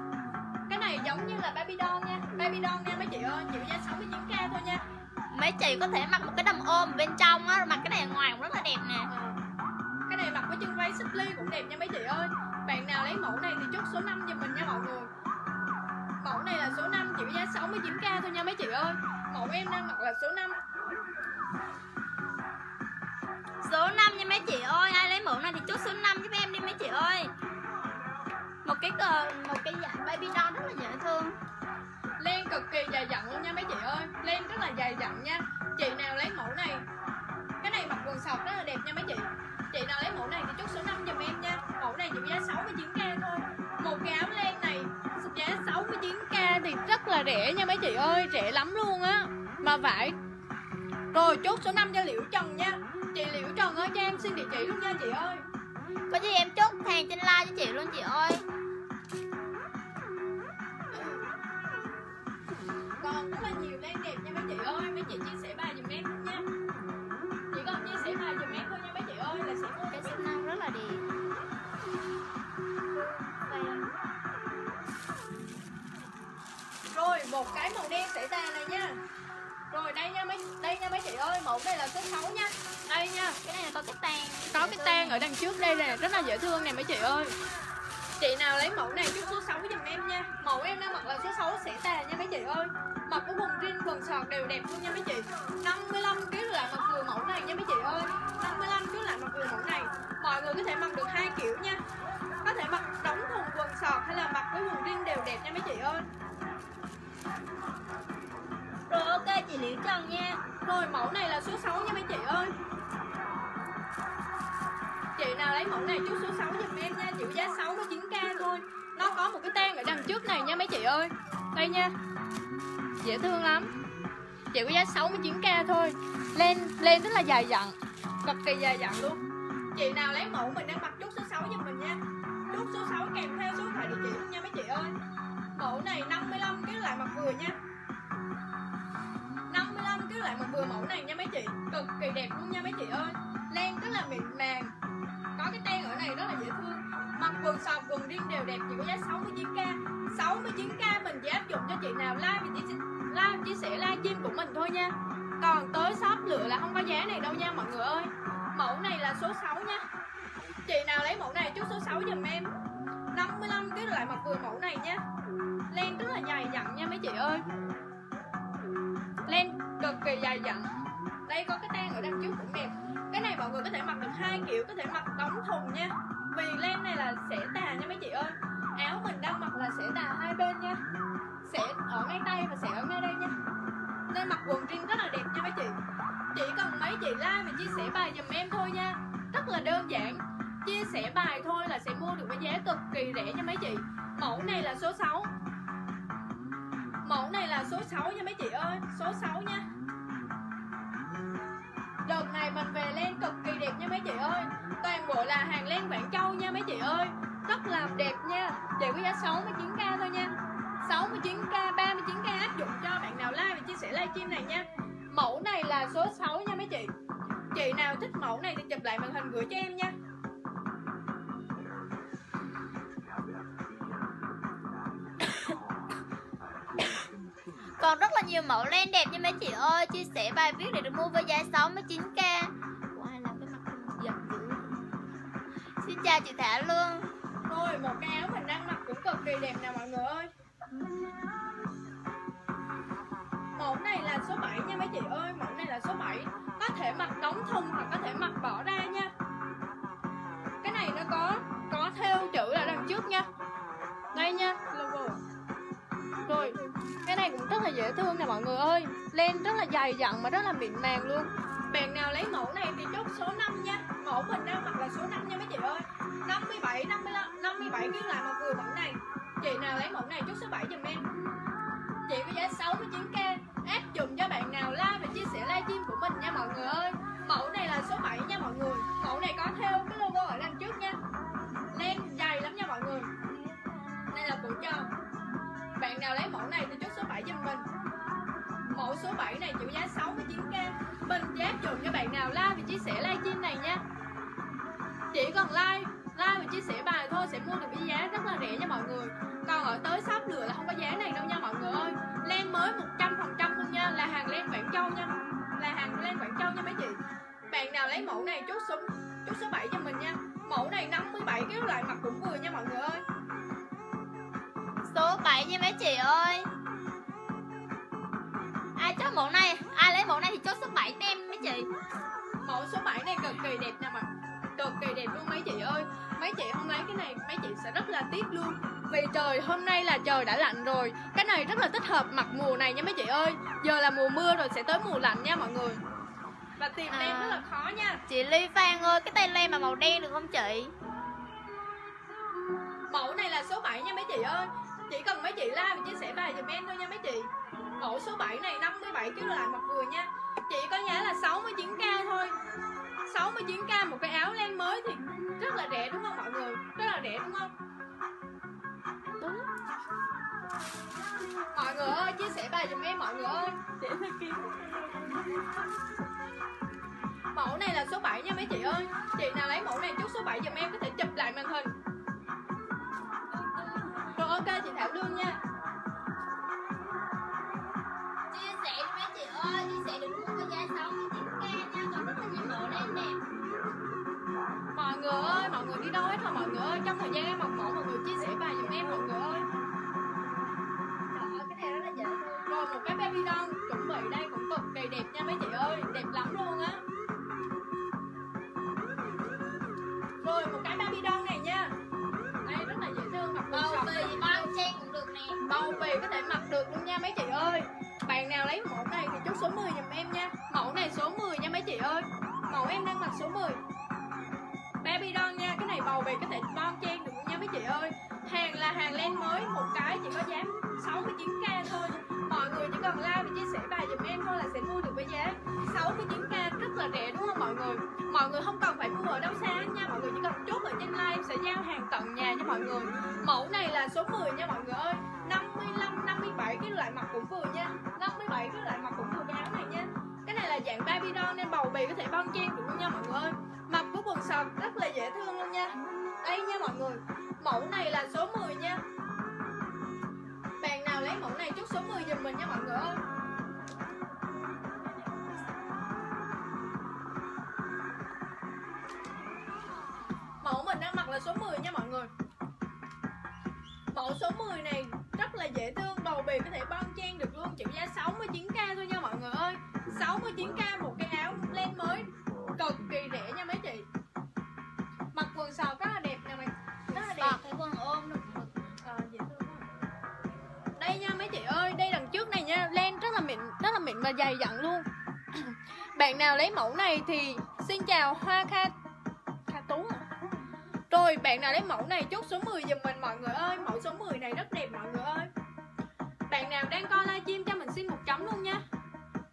Cái này giống như là baby doll nha. Baby doll nha mấy chị ơi, chỉ có giá 69k thôi nha. Mấy chị có thể mặc một cái đầm ôm bên trong á, mặc cái này ở ngoài cũng rất là đẹp nè. Cái này mặc với chân váy xích ly cũng đẹp nha mấy chị ơi. Bạn nào lấy mẫu này thì chốt số 5 cho mình nha mọi người. Mẫu này là số 5 chỉ có giá 69k thôi nha mấy chị ơi. Mẫu em đang mặc là số 5. Số 5 nha mấy chị ơi, ai lấy mẫu này thì chốt số 5 giúp em đi mấy chị ơi. Một cái dạng baby doll rất là dễ thương. Len cực kỳ dày dặn luôn nha mấy chị ơi. Len rất là dày dặn nha. Chị nào lấy mẫu này, cái này mặc quần sọc rất là đẹp nha mấy chị. Chị nào lấy mẫu này thì chốt số 5 giùm em nha. Mẫu này chỉ giá 69k thôi. Một cái áo len này giá 69k thì rất là rẻ nha mấy chị ơi. Rẻ lắm luôn á. Mà vải. Rồi chốt số 5 cho Liễu Trần nha. Chị Liễu Trần ơi cho em xin địa chỉ luôn nha chị ơi. Có gì em chốt hàng trên like cho chị luôn chị ơi. Còn rất là nhiều len đẹp nha mấy chị ơi. Mấy chị chia sẻ bài dùm em nha. Chỉ còn chia sẻ bài dùm em thôi nha mấy chị ơi là sẽ mua cái xinh năng rất là đẹp. Rồi một cái màu đen xảy ra này nha. Rồi đây nha mấy chị ơi, mẫu này là số 6 nha. Đây nha, cái này là có cái tang. Có cái tang ở đằng trước đây nè, rất là dễ thương nè mấy chị ơi. Chị nào lấy mẫu này chốt số 6 giùm em nha. Mẫu em đang mặc là số 6 sẽ tà nha mấy chị ơi. Mặc có quần jean, quần sọt đều đẹp luôn nha mấy chị. 55 cái loại mặc vừa mẫu này nha mấy chị ơi. 55 cái loại mặc vừa mẫu này. Mọi người có thể mặc được hai kiểu nha. Có thể mặc đóng thùng quần sọt hay là mặc với quần jean đều đẹp nha mấy chị ơi. Rồi ok chị Liễu Trần nha. Rồi mẫu này là số 6 nha mấy chị ơi. Chị nào lấy mẫu này chút số 6 giùm em nha. Chịu giá 69k thôi. Nó có một cái tên ở đằng trước này nha mấy chị ơi. Đây nha. Dễ thương lắm. Chỉ có giá 69k thôi. Lên rất là dài dặn. Cực kỳ dài dặn luôn. Chị nào lấy mẫu mình đang mặc chút số 6 giùm mình nha. Chút số 6 kèm theo số điện thoại địa chỉ luôn nha mấy chị ơi. Mẫu này 55 cái loại mặc vừa nha. 55 cái loại mặc vừa mẫu này nha mấy chị. Cực kỳ đẹp luôn nha mấy chị ơi. Len rất là mịn màng. Có cái ten ở này rất là dễ thương. Mặc quần sọc quần riêng đều đẹp. Chỉ có giá 69k. 69k mình chỉ áp dụng cho chị nào chia sẻ livestream của mình thôi nha. Còn tới shop lựa là không có giá này đâu nha mọi người ơi. Mẫu này là số 6 nha. Chị nào lấy mẫu này chút số 6 giùm em. 55 cái loại mặc vừa mẫu này nha. Len rất là dài dặn nha mấy chị ơi. Len cực kỳ dài dặn. Đây có cái tang ở đằng trước cũng đẹp. Cái này mọi người có thể mặc được 2 kiểu. Có thể mặc đóng thùng nha. Vì len này là xẻ tà nha mấy chị ơi. Áo mình đang mặc là xẻ tà hai bên nha. Xẻ ở ngay tay và xẻ ở ngay đây nha. Nên mặc quần riêng rất là đẹp nha mấy chị. Chỉ cần mấy chị like và chia sẻ bài giùm em thôi nha. Rất là đơn giản. Chia sẻ bài thôi là sẽ mua được với giá cực kỳ rẻ nha mấy chị. Mẫu này là số 6. Mẫu này là số 6 nha mấy chị ơi. Số 6 nha. Đợt này mình về len cực kỳ đẹp nha mấy chị ơi. Toàn bộ là hàng len Quảng Châu nha mấy chị ơi. Rất là đẹp nha. Chỉ có giá 69k thôi nha. 69k, 39k áp dụng cho bạn nào like và chia sẻ livestream này nha. Mẫu này là số 6 nha mấy chị. Chị nào thích mẫu này thì chụp lại màn hình gửi cho em nha. Còn rất là nhiều mẫu len đẹp nha mấy chị ơi. Chia sẻ bài viết để được mua với giá 69k. Ủa, ai làm cái mặt giật dữ. Xin chào chị Thả Lương. Thôi một cái áo mình đang mặc cũng cực kỳ đẹp nào mọi người ơi. Mẫu này là số 7 nha mấy chị ơi. Mẫu này là số 7. Có thể mặc đóng thùng hoặc có thể mặc bỏ ra nha. Cái này nó có theo chữ là đằng trước nha. Đây nha. Rồi cái này cũng rất là dễ thương nè mọi người ơi. Len rất là dày dặn mà rất là mịn màng luôn. Bạn nào lấy mẫu này thì chốt số 5 nha. Mẫu mình đang mặc là số 5 nha mấy chị ơi. 57, 55, 57 cái loại mặc vừa mẫu này. Chị nào lấy mẫu này chốt số 7 giùm em. Chị có giá 69k. Áp dụng cho bạn nào like và chia sẻ livestream của mình nha mọi người ơi. Mẫu này là số 7 nha mọi người. Mẫu này có theo cái logo ở đằng trước nha. Len dày lắm nha mọi người. Đây là của cho. Bạn nào lấy mẫu này thì chốt số 7 giùm mình. Mẫu số 7 này chịu giá 69k. Mình sẽ áp dụng cho bạn nào like và chia sẻ livestream này nha. Chỉ cần like và chia sẻ bài thôi sẽ mua được cái giá rất là rẻ nha mọi người. Còn ở tới shop lửa là không có giá này đâu nha mọi người ơi. Len mới 100% luôn nha. Là hàng len Quảng Châu nha. Là hàng len Quảng Châu nha mấy chị. Bạn nào lấy mẫu này chốt số 7 cho mình nha. Mẫu này 57 cái loại mặc cũng vừa nha mọi người ơi. Số 7 nha mấy chị ơi. Ai chốt mẫu này, ai lấy mẫu này thì chốt số 7 cho em mấy chị. Mẫu số 7 này cực kỳ đẹp nha mọi người. Cực kỳ đẹp luôn mấy chị ơi. Mấy chị không lấy cái này mấy chị sẽ rất là tiếc luôn. Vì trời hôm nay là trời đã lạnh rồi. Cái này rất là thích hợp mặc mùa này nha mấy chị ơi. Giờ là mùa mưa rồi sẽ tới mùa lạnh nha mọi người. Và tìm len rất là khó nha. Chị Ly Phan ơi, cái tay len mà màu đen được không chị? Mẫu này là số 7 nha mấy chị ơi. Chỉ cần mấy chị like và chia sẻ bài giùm em thôi nha mấy chị. Mẫu số 7 này 57 kg là mặc vừa nha. Chị có giá là 69k thôi. 69k một cái áo len mới thì rất là rẻ đúng không mọi người? Rất là rẻ đúng không? Đúng. Mọi người ơi, chia sẻ bài giùm em mọi người ơi. Để tôi kiếm. Mẫu này là số 7 nha mấy chị ơi. Chị nào lấy mẫu này chút số 7 giùm em có thể chụp lại màn hình. Rồi ok chị Thảo Lương nha. Chia sẻ mấy chị ơi, chia sẻ đừng mua cái giá 69k nha. Còn rất là nhiều mẫu len đẹp. Mọi người ơi, mọi người đi đâu hết rồi mọi người ơi. Trong thời gian em mặc mẫu mọi người chia sẻ bài giùm em mọi người ơi. Trời ơi, cái này rất là dễ thương. Rồi một cái baby doll chuẩn bị đây cũng cực kỳ đẹp nha mấy chị ơi. Đẹp lắm luôn á. Rồi một cái baby doll này nha. Đây rất là dễ thương. Mặc bầu bì, bao chen cũng được nè. Bầu bì có thể mặc được luôn nha mấy chị ơi. em đang mặc số 10 baby doll nha. Cái này bầu về có thể bon chen được nha mấy chị ơi. Hàng là hàng len mới, một cái chỉ có giá 69k thôi. Mọi người chỉ cần like và chia sẻ bài giùm em thôi là sẽ mua được với giá 69k, rất là rẻ đúng không mọi người. Mọi người không cần phải mua ở đâu xa nha, mọi người chỉ cần chốt ở trên like, em sẽ giao hàng tận nhà cho mọi người. Mẫu này là số 10 nha mọi người ơi. 55, 57 cái loại mặc cũng vừa nha, 57 cái loại mặc cũng vừa cái áo này nha. Cái này là dạng baby doll nên bầu bì có thể bon chen được nha mọi người ơi. Mặc với quần sọt rất là dễ thương luôn nha. Đây nha mọi người, mẫu này là số 10 nha. Bạn nào lấy mẫu này chốt số 10 giùm mình nha mọi người ơi. Mẫu mình đang mặc là số 10 nha mọi người. Mẫu số 10 này rất là dễ thương, bầu bì có thể bon chen được luôn, chỉ giá 69k thôi nha mọi người ơi. 69k một cái áo len mới, cực kỳ rẻ nha mấy chị. Mặc quần sọt rất là đẹp nè mày, rất là đẹp, cái quần ôm được dễ thương quá. Đây nha mấy chị ơi, đây đằng trước này nha, len rất là mịn và dày dặn luôn. Bạn nào lấy mẫu này thì xin chào Hoa Kha Tú. Rồi bạn nào lấy mẫu này chốt số 10 giùm mình mọi người ơi. Mẫu số 10 này rất đẹp mọi người ơi. Bạn nào đang coi livestream cho mình xin một chấm luôn nha.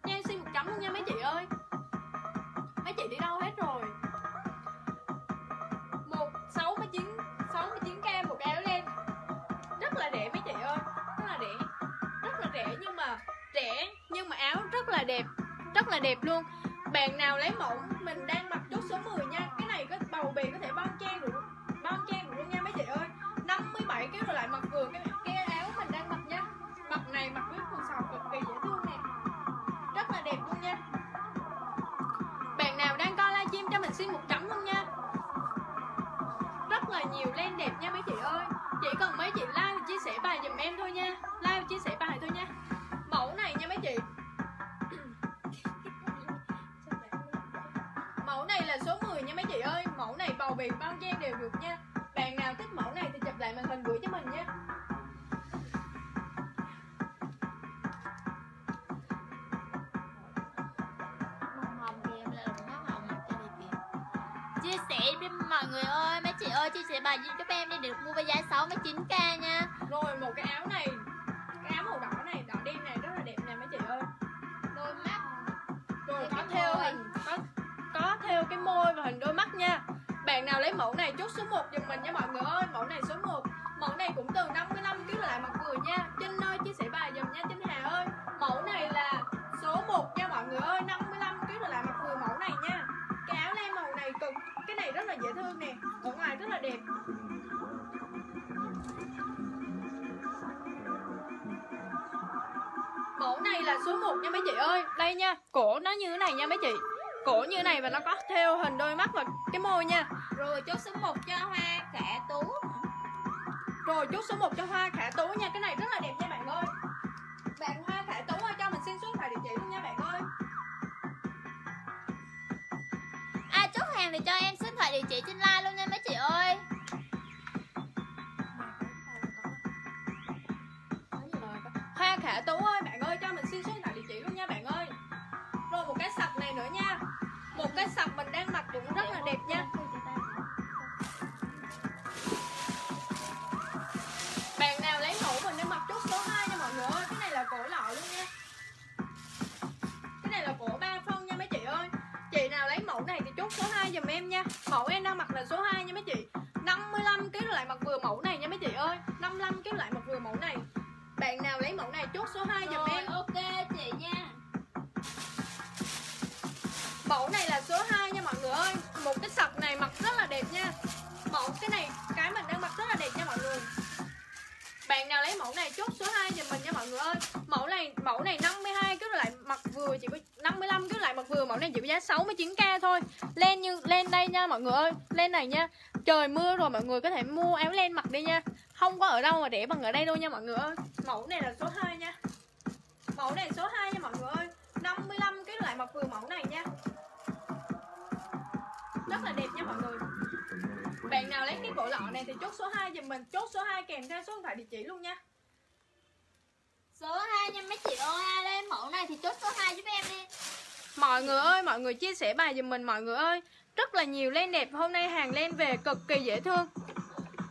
Nha em xin một chấm luôn nha mấy chị ơi. Mấy chị đi đâu hết rồi. 69k một áo len. Rất là rẻ mấy chị ơi, rất là rẻ nhưng mà rẻ nhưng mà áo rất là đẹp luôn. Bạn nào lấy mẫu mình đang mặc chốt số 10 nha. Cái này có bầu bì có thể bon chen được luôn nha mấy chị ơi. 57 cái rồi lại mặc vừa cái áo mình đang mặc nha. Mặc này mặc với quần sọc cực kỳ dễ thương nè, rất là đẹp luôn nha. Bạn nào đang coi livestream cho mình xin một chấm luôn nha. Rất là nhiều len đẹp nha mấy chị ơi. Chỉ cần mấy chị like và chia sẻ bài giùm em thôi nha. Like và chia sẻ bài thôi nha. Mẫu này nha mấy chị, mẫu này là số 10 nha mấy chị ơi. Mẫu này bầu bì bao gian đều được nha. Bạn nào thích mẫu này thì chụp lại màn hình gửi cho mình nha. Chia sẻ đi mọi người ơi, mấy chị ơi chia sẻ bài giúp em đi để được mua với giá 69k nha. Rồi một cái áo này, cái áo màu đỏ này, đỏ đen này rất là đẹp nè mấy chị ơi. Đôi mắt, rồi có theo hình, có theo cái môi và hình đôi mắt nha. Bạn nào lấy mẫu này chốt số 1 giùm mình nha mọi người ơi. Mẫu này số 1. Mẫu này cũng từ 55kg lại mặc vừa nha. Trinh ơi chia sẻ bài giùm nha Trinh Hà ơi. Mẫu này là số 1 nha mọi người ơi. 55kg lại mặc vừa mẫu này nha. Cái áo len màu này cực, cái này rất là dễ thương nè, ở ngoài rất là đẹp. Mẫu này là số 1 nha mấy chị ơi. Đây nha, cổ nó như thế này nha mấy chị. Cổ như này và nó có theo hình đôi mắt và cái môi nha. Rồi chốt số 1 cho Hoa Khả Tú. Rồi chốt số 1 cho Hoa Khả Tú nha. Cái này rất là đẹp nha bạn ơi. Bạn Hoa Khả Tú ơi cho mình xin số điện thoại địa chỉ luôn nha bạn ơi. Ai chốt hàng thì cho em số điện thoại địa chỉ trên like luôn nha mấy chị ơi. Hoa Khả Tú ơi bạn ơi cho mình xin số điện thoại địa chỉ luôn nha bạn ơi. Rồi một cái sọc này nữa nha. Một cái sọc mình đang mặc cũng rất là đẹp nha. Bạn nào lấy mẫu mình đang mặc chốt số 2 nha mọi người ơi. Cái này là cổ lọ luôn nha. Cái này là cổ 3 phân nha mấy chị ơi. Chị nào lấy mẫu này thì chốt số 2 giùm em nha. Mẫu em đang mặc là số 2 nha mấy chị. 55kg lại mặc vừa mẫu này nha mấy chị ơi. 55kg lại mặc vừa mẫu này. Bạn nào lấy mẫu này chốt số 2 giùm em. Ok chị nha. Mẫu này là số 2 nha mọi người ơi. Một cái sọc này mặc rất là đẹp nha. Mẫu cái này, cái mình đang mặc rất là đẹp nha mọi người. Bạn nào lấy mẫu này chốt số 2 giùm mình nha mọi người ơi. Mẫu này 52 kg lại mặc vừa, chỉ có 55 kg lại mặc vừa, mẫu này chỉ có giá 69k thôi. Len đây nha mọi người ơi. Len này nha. Trời mưa rồi mọi người có thể mua áo len mặc đi nha. Không có ở đâu mà rẻ bằng ở đây đâu nha mọi người ơi. Mẫu này là số 2 nha. Mẫu này số 2 nha mọi người ơi. 55kg lại mặc vừa mẫu này nha. Rất là đẹp nha mọi người. Bạn nào lấy cái bộ lọ này thì chốt số 2 giùm mình. Chốt số 2 kèm theo số điện thoại địa chỉ luôn nha. Số 2 nha mấy chị ơi. Ai lên mẫu này thì chốt số 2 giúp em đi. Mọi người ơi, mọi người chia sẻ bài giùm mình mọi người ơi. Rất là nhiều len đẹp, hôm nay hàng len về cực kỳ dễ thương.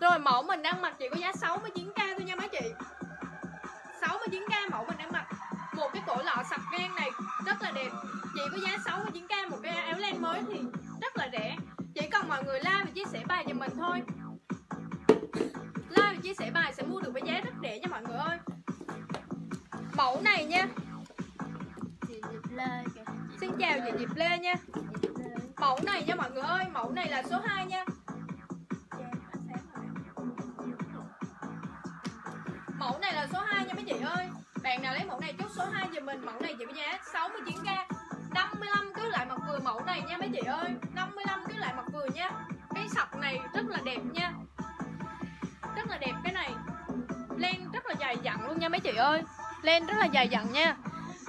Rồi mẫu mình đang mặc chỉ có giá 69k thôi nha mấy chị, 69k mẫu mình đang mặc. Một cái cổ lọ sọc đen này rất là đẹp, chỉ có giá 69k một cái áo len mới thì rất là rẻ. Chỉ cần mọi người like và chia sẻ bài giùm mình thôi, like và chia sẻ bài sẽ mua được với giá rất rẻ nha mọi người ơi. Mẫu này nha, chị Diệp Lê kìa. Xin chào chị Diệp Lê nha. Mẫu này nha mọi người ơi, mẫu này là số 2 nha. Mẫu này là số 2 nha mấy chị ơi. Bạn nào lấy mẫu này chốt số 2 giùm mình. Mẫu này chỉ có giá 69k, 55 cứ lại mặc vừa mẫu này nha mấy chị ơi, 55 cứ lại mặc vừa nha. Cái sọc này rất là đẹp nha, rất là đẹp. Cái này len rất là dài dặn luôn nha mấy chị ơi, len rất là dài dặn nha.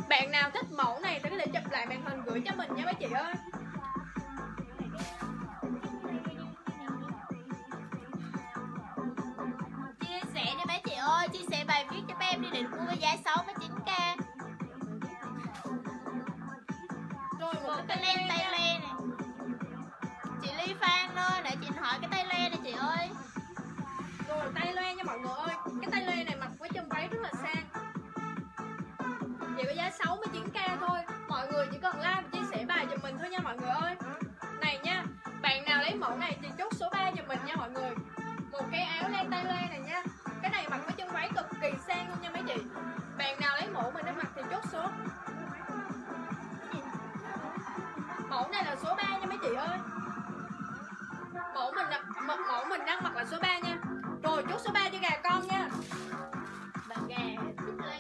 Bạn nào thích mẫu này thì có thể chụp lại màn hình gửi cho mình nha mấy chị ơi. Chia sẻ đi mấy chị ơi, chia sẻ bài viết cho em đi để mua với giá 69k. Rồi một cái len tay le này. Chị Ly Phan ơi, nãy chị hỏi cái tay le này chị ơi. Rồi tay le nha mọi người ơi, cái tay le này mặc với chân váy rất là sang. Chỉ có giá 69k thôi. Mọi người chỉ cần like và chia sẻ bài giùm mình thôi nha mọi người ơi. Này nha, bạn nào lấy mẫu này thì chốt số 3 giùm mình nha mọi người. Một cái áo len tay le này nha, cái này mặc với chân váy cực kỳ sang luôn nha mấy chị. Bạn nào lấy mẫu mình đã mặc thì chốt số. Mẫu này là số 3 nha mấy chị ơi. Mẫu mình đang mặc là số 3 nha. Rồi chốt số 3 cho gà con nha. Bà gà thích le.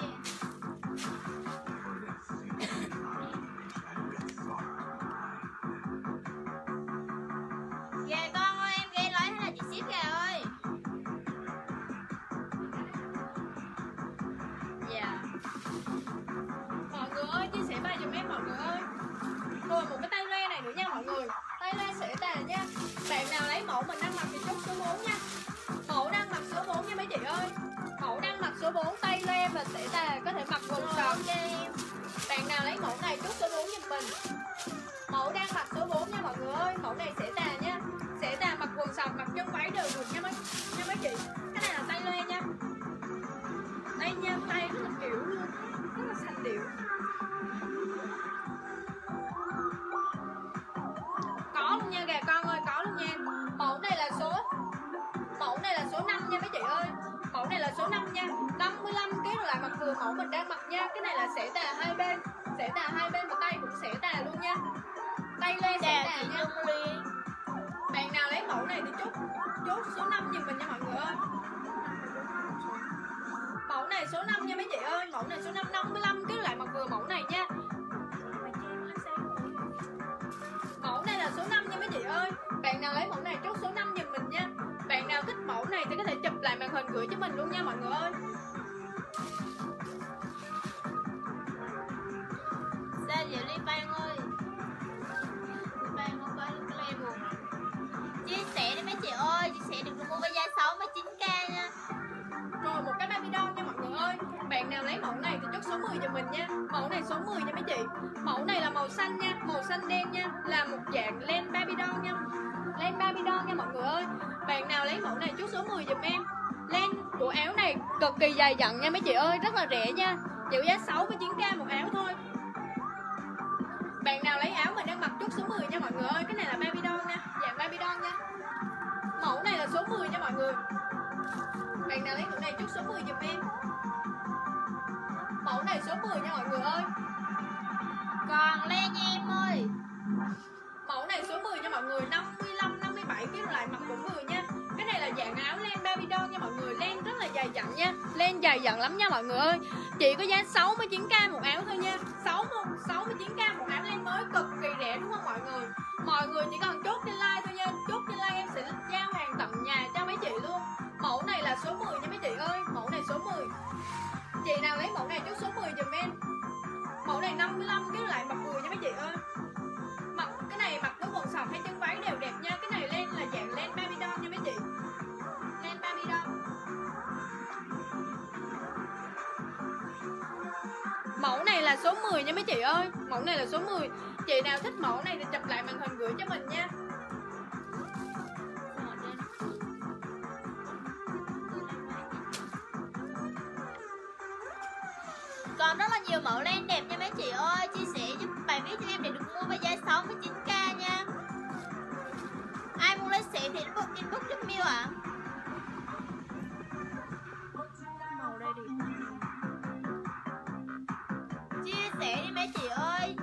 Gà con ơi, em gây lỗi thế là chị ship gà ơi. Dạ. Mọi người ơi, chia sẻ bài giùm em mọi người ơi. Rồi một cái tay le này nữa nha mọi người. Tay le sẽ tà nha. Bạn nào lấy mẫu mình đang mặc thì chốt số 4 nha. Mẫu đang mặc số 4 nha mấy chị ơi. Mẫu đang mặc số 4 tay le và sẽ tà, có thể mặc quần tròn cho em. Bạn nào lấy mẫu này chốt số 4 giùm mình. Mẫu đang mặc số 4 nha mọi người ơi. Mẫu này sẽ tà nha. Sẽ tà mặc quần sọc, mặc chân váy đều được nha mấy chị. Cái này là tay le nha. Đây nha, tay rất là kiểu luôn, rất là sành điệu. Có luôn nha gà con ơi, có luôn nha. Mẫu này là số 5 nha mấy chị ơi. Mẫu này là số 5 nha, 55 kg lại mặc vừa mẫu mình đang mặc nha. Cái này là xẻ tà hai bên, xẻ tà hai bên và tay cũng xẻ tà luôn nha. Tay le xẻ tà nha. Bạn nào lấy mẫu này thì chốt số 5 giùm mình nha mọi người ơi. Mẫu này số 5 nha mấy chị ơi. Mẫu này số 5, 55 kg lại mặc vừa mẫu này nha. Mẫu này là số 5 nha mấy chị ơi. Bạn nào lấy mẫu này chốt số 5 giùm mình nha. Bạn nào thích mẫu này thì có thể chụp lại màn hình gửi cho mình luôn nha mọi người ơi. Sao vậy Ly Phan ơi? Ly Phan không phải Ly buồn. Chia sẻ đi mấy chị ơi, chia sẻ được mua với giá 69k nha. Rồi một cái baby doll nha mọi người ơi. Bạn nào lấy mẫu này thì chốt số 10 cho mình nha. Mẫu này số 10 nha mấy chị. Mẫu này là màu xanh nha, màu xanh đen nha, là một dạng len baby doll nha. Len baby doll nha mọi người ơi. Bạn nào lấy mẫu này chốt số 10 giùm em. Len của áo này cực kỳ dày dặn nha mấy chị ơi, rất là rẻ nha. Chỉ giá 69k một áo thôi. Bạn nào lấy áo mình đang mặc chốt số 10 nha mọi người ơi. Cái này là baby doll nha, dạng baby doll nha. Mẫu này là số 10 nha mọi người. Bạn nào lấy mẫu này chốt số 10 giùm em. Mẫu này số 10 nha mọi người ơi. Còn len nha em ơi. Mẫu này số 10 nha mọi người, 55 57 kg lại mặc cũng vừa nha. Cái này là dạng áo len baby doll nha mọi người, len rất là dài dặn nha. Len dài dặn lắm nha mọi người ơi. Chỉ có giá 69k một áo thôi nha. 69k một áo len mới cực kỳ rẻ đúng không mọi người? Mọi người chỉ cần chốt trên like thôi nha. Chốt trên like em sẽ giao hàng tận nhà cho mấy chị luôn. Mẫu này là số 10 nha mấy chị ơi. Mẫu này số 10. Chị nào lấy mẫu này chốt số 10 giùm em. Mẫu này 55 kg lại mặc vừa nha mấy chị ơi. Mặc cái này mặc với quần sọc hay chân váy đều đẹp nha. Cái này len là dạng len baby doll nha mấy chị. Len baby doll. Mẫu này là số 10 nha mấy chị ơi. Mẫu này là số 10. chị nào thích mẫu này thì chụp lại màn hình gửi cho mình nha. Còn rất là nhiều mẫu len đẹp nha mấy chị ơi. Chia sẻ giúp bạn biết cho em để được mua với giá 69k nha. Ai muốn lấy xẻ thì inbox giúp Miu ạ. Màu đây đi. Chia sẻ đi mấy chị ơi.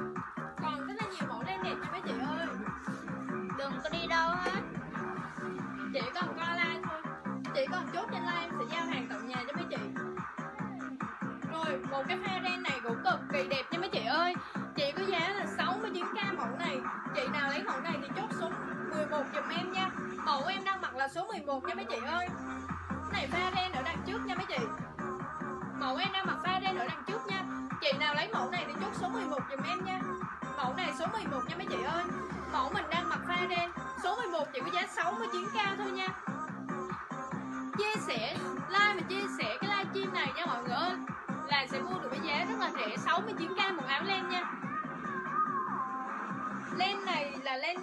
Còn rất là nhiều mẫu len đẹp nha mấy chị ơi. Đừng có đi đâu hết. Chị còn coi like thôi. Chị còn chốt trên like em sẽ giao hàng tận nhà cho mấy chị. Rồi một cái pha ren này cũng cực kỳ đẹp nha mấy chị ơi. Chị có giá là 69k mẫu này. Chị nào lấy mẫu này thì chốt số 11 giùm em nha. Mẫu em đang mặc là số 11 nha mấy chị ơi. Này pha ren ở đằng trước nha mấy chị. Mẫu em đang mặc pha ren ở đằng trước nha. Chị nào lấy mẫu này thì chốt số 11 giùm em nha. Mẫu này số 11 nha mấy chị ơi. Mẫu mình đang mặc pha ren số 11 chỉ có giá 69k thôi nha. Chia sẻ like mà chia sẻ cái live stream này nha mọi người ơi, là sẽ mua được với giá rất là rẻ, 69k một áo len nha. Len này là len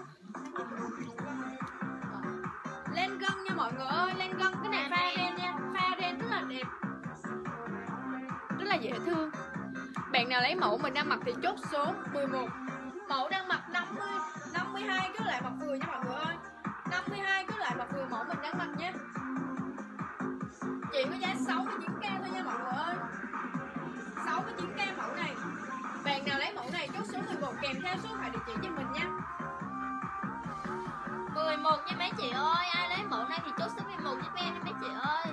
gân nha mọi người ơi, len gân. Cái này pha ren nha, pha ren rất là đẹp, rất là dễ thương. Bạn nào lấy mẫu mình đang mặc thì chốt số 11. Mẫu đang mặc 52 cứ lại mặc vừa nha mọi người ơi. 52 cứ lại mặc vừa mẫu mình đang mặc nha. Chỉ có giá 69k thôi nha mọi người ơi. 69k mẫu này. Bạn nào lấy mẫu này chốt số 11 kèm theo số điện thoại địa chỉ cho mình nha. 11 nha mấy chị ơi. Ai lấy mẫu này thì chốt số 11 giúp em nha mấy chị ơi.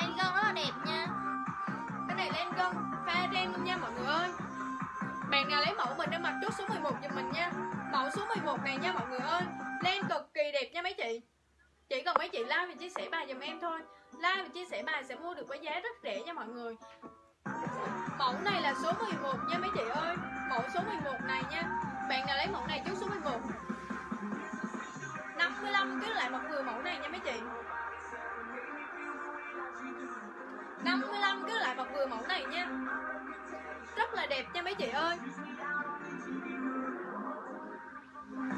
Len gân rất là đẹp nha. Cái này len gân pha ren luôn nha mọi người ơi. Bạn nào lấy mẫu mình đang mặc chốt số 11 giùm mình nha. Mẫu số 11 này nha mọi người ơi. Len cực kỳ đẹp nha mấy chị. Chỉ cần mấy chị like và chia sẻ bài giùm em thôi. Like và chia sẻ bài sẽ mua được với giá rất rẻ nha mọi người. Mẫu này là số 11 nha mấy chị ơi. Mẫu số 11 này nha. Bạn nào lấy mẫu này chốt số 11. 55 cứ lại mặc vừa mẫu này nha mấy chị. 55 cứ lại mặc vừa mẫu này nha. Rất là đẹp nha mấy chị ơi.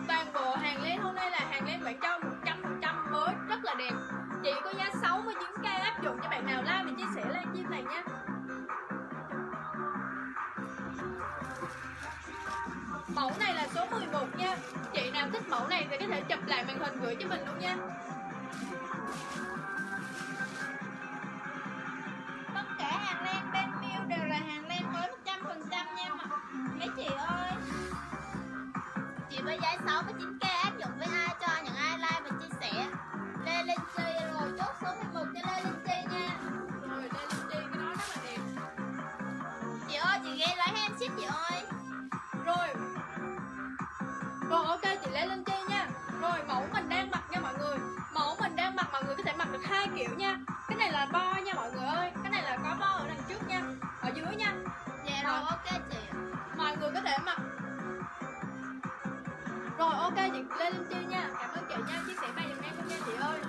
Toàn bộ hàng lên hôm nay là hàng lên Quảng Châu 100% mới, rất là đẹp. Chị có giá 69k áp dụng cho bạn nào like mình chia sẻ live stream này nha. Mẫu này là số 11 nha. Chị nào thích mẫu này thì có thể chụp lại màn hình gửi cho mình luôn nha. Tất cả hàng len bên Miu đều là hàng len mới 100% nha mấy chị ơi. Chị với giá 69k áp dụng với ai cho những ai like và chia sẻ. Lê Linh Chi rồi chốt số 11 cho Lê Linh Chi nha. Rồi Lê Linh Chi cái đó rất là đẹp. Chị ơi chị ghi lại em ship chị ơi. Rồi ok chị Lê Linh Chi nha. Rồi mẫu mình đang mặc nha mọi người. Mẫu mình đang mặc mọi người có thể mặc được hai kiểu nha. Cái này là bo nha mọi người ơi. Cái này là có bo ở đằng trước nha, ở dưới nha. Dạ rồi ok chị. Mọi người có thể mặc. Rồi ok chị Lê Linh Chi nha. Cảm ơn chị nha. Chia sẻ bài giùm em không nha chị ơi.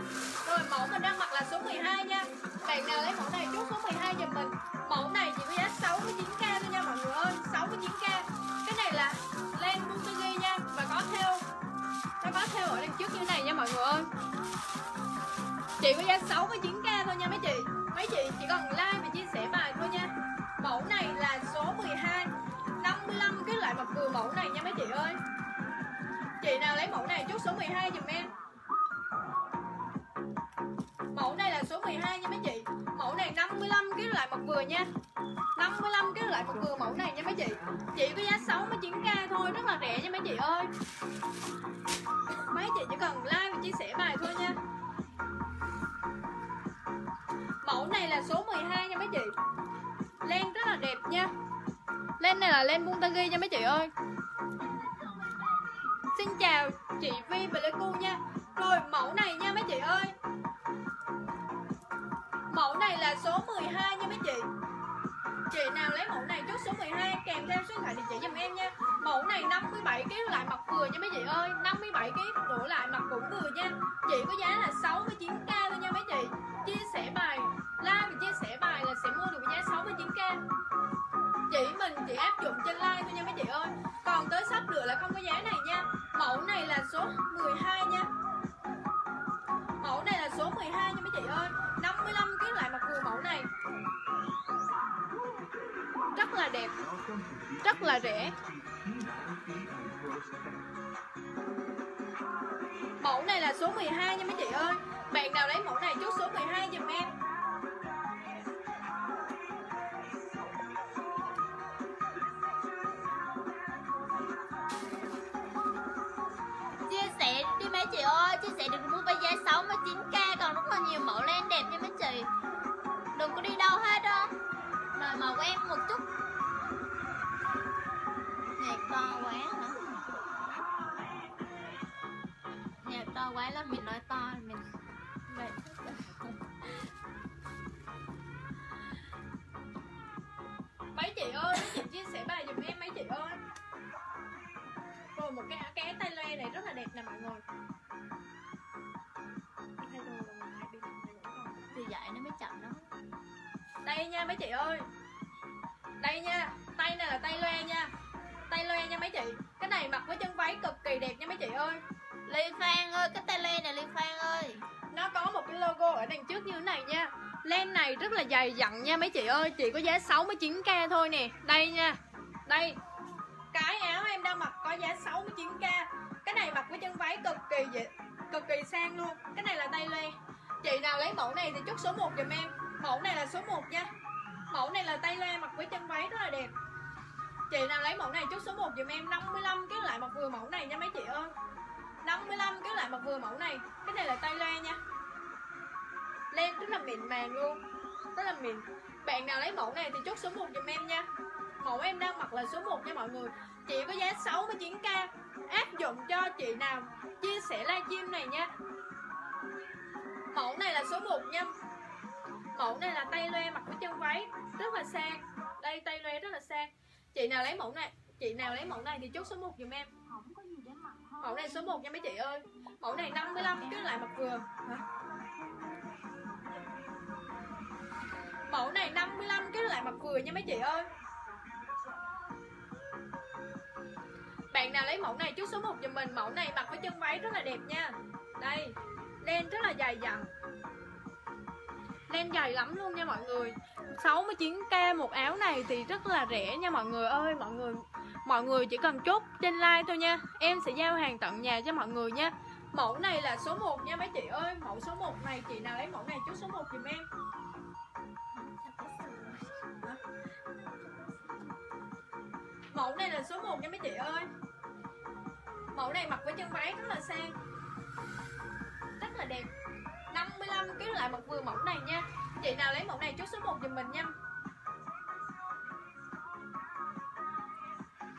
Rồi mẫu mình đang mặc là số 12 nha. Bạn nào lấy mẫu này chốt số 12 giùm mình. Mẫu này chỉ có giá 69k thôi nha mọi người ơi. 69k. Cái này là len Mutagi nha. Và có theo, nó có theo ở đằng trước như này nha mọi người ơi. Chị có giá 69k thôi nha mấy chị. Mấy chị chỉ cần like và chia sẻ bài thôi nha. Mẫu này là số 12. 55 cái loại mặc vừa mẫu này nha mấy chị ơi. Chị nào lấy mẫu này chốt số 12 giùm em. Mẫu này là số 12 nha mấy chị. Mẫu này 55 cái loại mặc vừa nha. 55 cái loại mặc vừa mẫu này nha mấy chị. Chị có giá 69k thôi, rất là rẻ nha mấy chị ơi. Mấy chị chỉ cần like và chia sẻ bài thôi nha. Mẫu này là số 12 nha mấy chị. Len rất là đẹp nha. Len này là len Buntagi nha mấy chị ơi. Xin chào chị Vi Pleiku nha. Rồi mẫu này nha mấy chị ơi. Mẫu này là số 12 nha mấy chị. Chị nào lấy mẫu này chốt số 12 kèm theo số điện thoại địa chỉ giùm em nha. Mẫu này 57kg lại mặc vừa nha mấy chị ơi. 57kg đổ lại mặc cũng vừa nha. Chị có giá là 69k thôi nha mấy chị. Chia sẻ bài, like và chia sẻ bài là sẽ mua được giá 69k. Chỉ mình chỉ áp dụng trên like thôi nha mấy chị ơi. Còn rất là đẹp, rất là rẻ. Mẫu này là số 12 nha mấy chị ơi. Bạn nào lấy mẫu này chốt số 12 giùm em. Chia sẻ đi mấy chị ơi, chia sẻ đừng mua với giá 69k, còn rất là nhiều mẫu lên đẹp nha mấy chị. Đừng có đi đâu hết đó. Rồi màu của em một chút. Nhạc to quá hả? Nhạc to quá lắm, mình nói to mình vậy. Mấy chị ơi, chị chia sẻ bài giùm em mấy chị ơi. Rồi một cái tay loe này rất là đẹp nè mọi người. Thì vậy nó mới chậm lắm. Đây nha mấy chị ơi. Đây nha, tay này là tay loe nha. Tay loe nha mấy chị. Cái này mặc với chân váy cực kỳ đẹp nha mấy chị ơi. Lê Phan ơi, cái tay loe này Lê Phan ơi. Nó có một cái logo ở đằng trước như thế này nha. Len này rất là dày dặn nha mấy chị ơi. Chỉ có giá 69k thôi nè. Đây nha. Đây. Cái áo em đang mặc có giá 69k. Cái này mặc với chân váy cực kỳ sang luôn. Cái này là tay loe. Chị nào lấy mẫu này thì chốt số 1 giùm em. Mẫu này là số 1 nha. Mẫu này là tay loe mặc với chân váy rất là đẹp. Chị nào lấy mẫu này chốt số 1 giùm em. 55 cái lại mặc vừa mẫu này nha mấy chị ơi. 55 cái lại mặc vừa mẫu này. Cái này là tay loe nha. Len rất là mịn màng luôn. Rất là mịn. Bạn nào lấy mẫu này thì chốt số 1 giùm em nha. Mẫu em đang mặc là số 1 nha mọi người. Chị có giá 69k. Áp dụng cho chị nào chia sẻ livestream này nha. Mẫu này là số 1 nha. Mẫu này là tay loe mặc với chân váy rất là sang. Đây tay loe rất là sang. Chị nào lấy mẫu này, chị nào lấy mẫu này thì chốt số 1 giùm em. Mẫu này số 1 nha mấy chị ơi. Mẫu này 55 cái lại mặc vừa. Mẫu này 55 cái lại mặc vừa nha mấy chị ơi. Bạn nào lấy mẫu này chốt số 1 giùm mình. Mẫu này mặc với chân váy rất là đẹp nha. Đây, len rất là dày dặn. Len dày lắm luôn nha mọi người. 69k một áo này thì rất là rẻ nha mọi người ơi. Mọi người chỉ cần chốt trên like thôi nha. Em sẽ giao hàng tận nhà cho mọi người nha. Mẫu này là số 1 nha mấy chị ơi. Mẫu số 1 này, chị nào lấy mẫu này chốt số 1 giùm em. Mẫu này là số 1 nha mấy chị ơi. Mẫu này mặc với chân váy rất là sang, rất là đẹp. 55 cái loại mặc vừa mẫu này nha. Chị nào lấy mẫu này chốt số 1 giùm mình nha.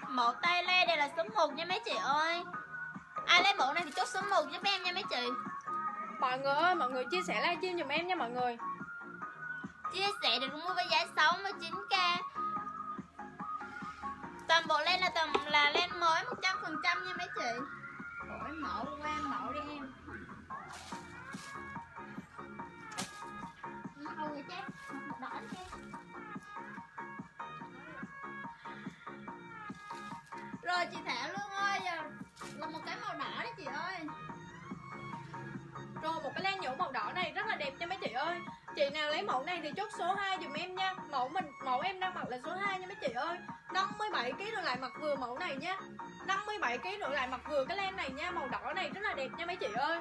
Mẫu tay le này là số 1 nha mấy chị ơi. Ai lấy mẫu này thì chốt số 1 giúp em nha mấy chị. Mọi người ơi, mọi người chia sẻ livestream giùm em nha mọi người. Chia sẻ được mua với giá 69k. Toàn bộ len là len mới 100% nha mấy chị. Đổi mẫu qua mẫu đi em. Rồi chị Thảo luôn ơi, là một cái màu đỏ đấy chị ơi. Rồi một cái len nhũ màu đỏ này rất là đẹp nha mấy chị ơi. Chị nào lấy mẫu này thì chốt số 2 dùm em nha. Mẫu em đang mặc là số 2 nha mấy chị ơi. 57kg đổi lại mặc vừa mẫu này nha. 57kg đổi lại mặc vừa cái len này nha. Màu đỏ này rất là đẹp nha mấy chị ơi.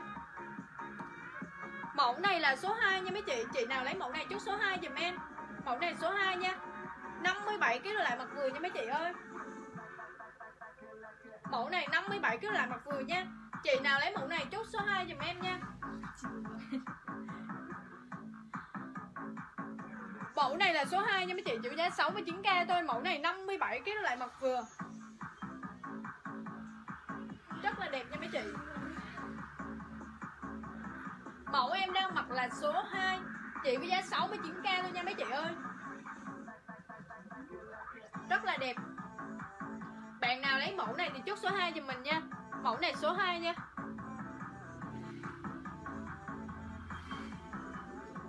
Mẫu này là số 2 nha mấy chị. Chị nào lấy mẫu này chốt số 2 dùm em. Mẫu này số 2 nha. 57kg lại mặc vừa nha mấy chị ơi. Mẫu này 57kg lại mặc vừa nha. Chị nào lấy mẫu này chốt số 2 dùm em nha. Mẫu này là số 2 nha mấy chị. Chỉ có giá 69k thôi. Mẫu này 57kg lại mặc vừa. Rất là đẹp nha mấy chị. Mẫu em đang mặc là số 2. Chị với giá 69k thôi nha mấy chị ơi. Rất là đẹp. Bạn nào lấy mẫu này thì chốt số 2 giùm mình nha. Mẫu này số 2 nha.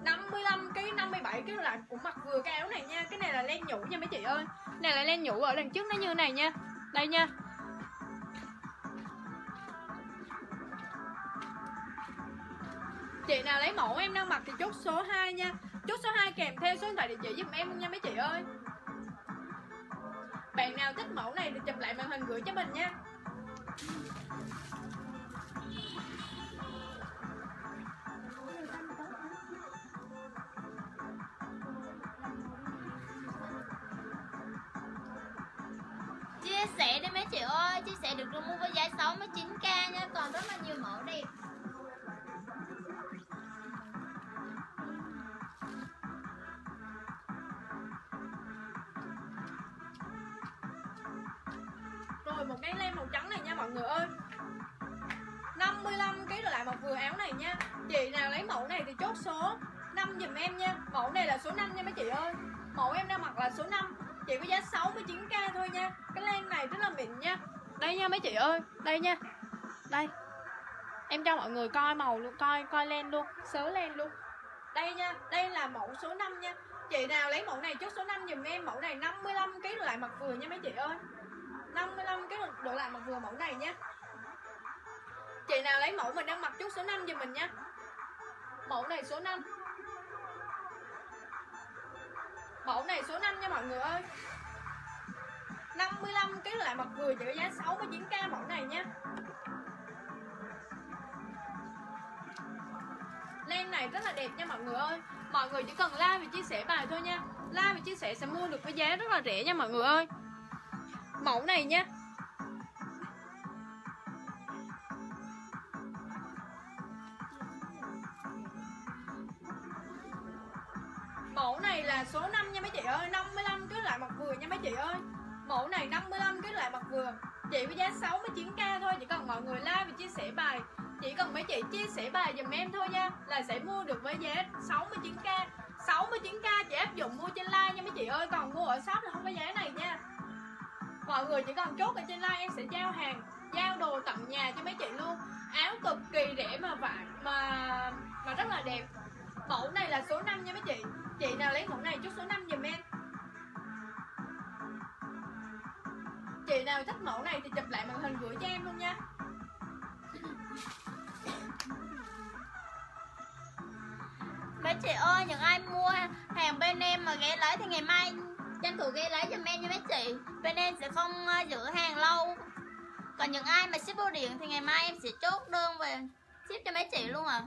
55kg, 57kg lại cũng mặc vừa cái áo này nha. Cái này là len nhũ nha mấy chị ơi. Này là len nhũ ở đằng trước nó như này nha. Đây nha. Chị nào lấy mẫu em đang mặc thì chốt số 2 nha. Chốt số 2 kèm theo số điện thoại địa chỉ giúp em nha mấy chị ơi. Bạn nào thích mẫu này thì chụp lại màn hình gửi cho mình nha. Chia sẻ đi mấy chị ơi, chia sẻ được luôn mua với giá 69k nha, còn rất là nhiều mẫu đẹp. Rồi một cái len màu trắng này nha mọi người ơi, 55kg lại một vừa áo này nha. Chị nào lấy mẫu này thì chốt số 5 giùm em nha. Mẫu này là số 5 nha mấy chị ơi. Mẫu em đang mặc là số 5, chỉ có giá 69k thôi nha. Cái len này rất là mịn nha. Đây nha mấy chị ơi, đây nha. Đây. Em cho mọi người coi màu luôn, coi len luôn, sớ len luôn. Đây nha, đây là mẫu số 5 nha. Chị nào lấy mẫu này chốt số 5 giùm em. Mẫu này 55kg lại mặc vừa nha mấy chị ơi, 55kg độ lại mặc vừa mẫu này nha. Chị nào lấy mẫu mình đang mặc chốt số 5 giùm mình nha. Mẫu này số 5, mẫu này số 5 nha mọi người ơi, 55kg lại mặc vừa chỉ có giá 69k mẫu này nha. Len này rất là đẹp nha mọi người ơi. Mọi người chỉ cần like và chia sẻ bài thôi nha. Like và chia sẻ sẽ mua được với giá rất là rẻ nha mọi người ơi. Mẫu này nha. Mẫu này là số 5 nha mấy chị ơi, 55kg lại mặc vừa nha mấy chị ơi. Mẫu này 55kg lại mặc vừa, chỉ với giá 69k thôi. Chỉ cần mọi người like và chia sẻ bài, chỉ cần mấy chị chia sẻ bài dùm em thôi nha, là sẽ mua được với giá 69k. 69k chỉ áp dụng mua trên like nha mấy chị ơi, còn mua ở shop là không có giá này nha. Mọi người chỉ cần chốt ở trên like em sẽ giao hàng, giao đồ tận nhà cho mấy chị luôn. Áo cực kỳ rẻ mà vải mà rất là đẹp. Mẫu này là số 5 nha mấy chị. Chị nào lấy mẫu này chốt số 5 giùm em. Chị nào thích mẫu này thì chụp lại màn hình gửi cho em luôn nha. Mấy chị ơi, những ai mua hàng bên em mà ghé lấy thì ngày mai tranh thủ ghé lấy giùm em nha mấy chị. Bên em sẽ không giữ hàng lâu. Còn những ai mà ship bưu điện thì ngày mai em sẽ chốt đơn về ship cho mấy chị luôn à.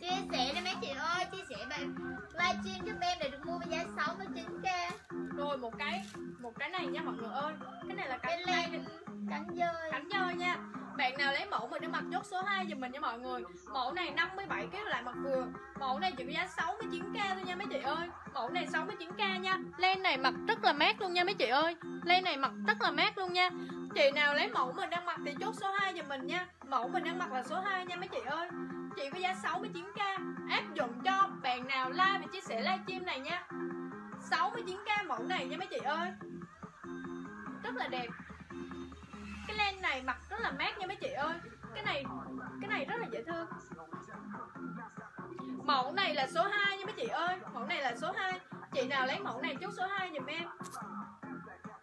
Chia sẻ đi mấy chị ơi, chia sẻ bạn livestream giúp em để được mua với giá 69k. Rồi một cái này nha mọi người ơi. Cái này là cái len cánh dơi nha. Bạn nào lấy mẫu mình để mặc chốt số 2 giùm mình nha mọi người. Mẫu này 57kg lại mặc vừa. Mẫu này chỉ có giá 69k thôi nha mấy chị ơi. Mẫu này 69k nha. Len này mặc rất là mát luôn nha mấy chị ơi. Len này mặc rất là mát luôn nha. Chị nào lấy mẫu mình đang mặc thì chốt số 2 giùm mình nha. Mẫu mình đang mặc là số 2 nha mấy chị ơi. Chị có giá 69k. Áp dụng cho bạn nào like và chia sẻ livestream này nha. 69k mẫu này nha mấy chị ơi. Rất là đẹp. Cái len này mặc rất là mát nha mấy chị ơi. Cái này rất là dễ thương. Mẫu này là số 2 nha mấy chị ơi. Mẫu này là số 2. Chị nào lấy mẫu này chốt số 2 giùm em.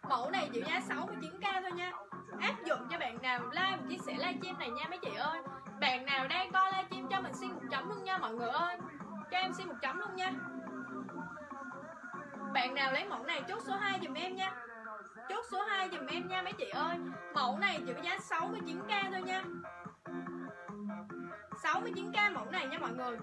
Mẫu này chỉ giá 69k thôi nha. Áp dụng cho bạn nào like chia sẻ livestream này nha mấy chị ơi. Bạn nào đang coi livestream cho mình xin 1 chấm luôn nha mọi người ơi. Cho em xin 1 chấm luôn nha. Bạn nào lấy mẫu này chốt số 2 giùm em nha. Chốt số 2 giùm em nha mấy chị ơi. Mẫu này chỉ có giá 69k thôi nha. 69k mẫu này nha mọi người.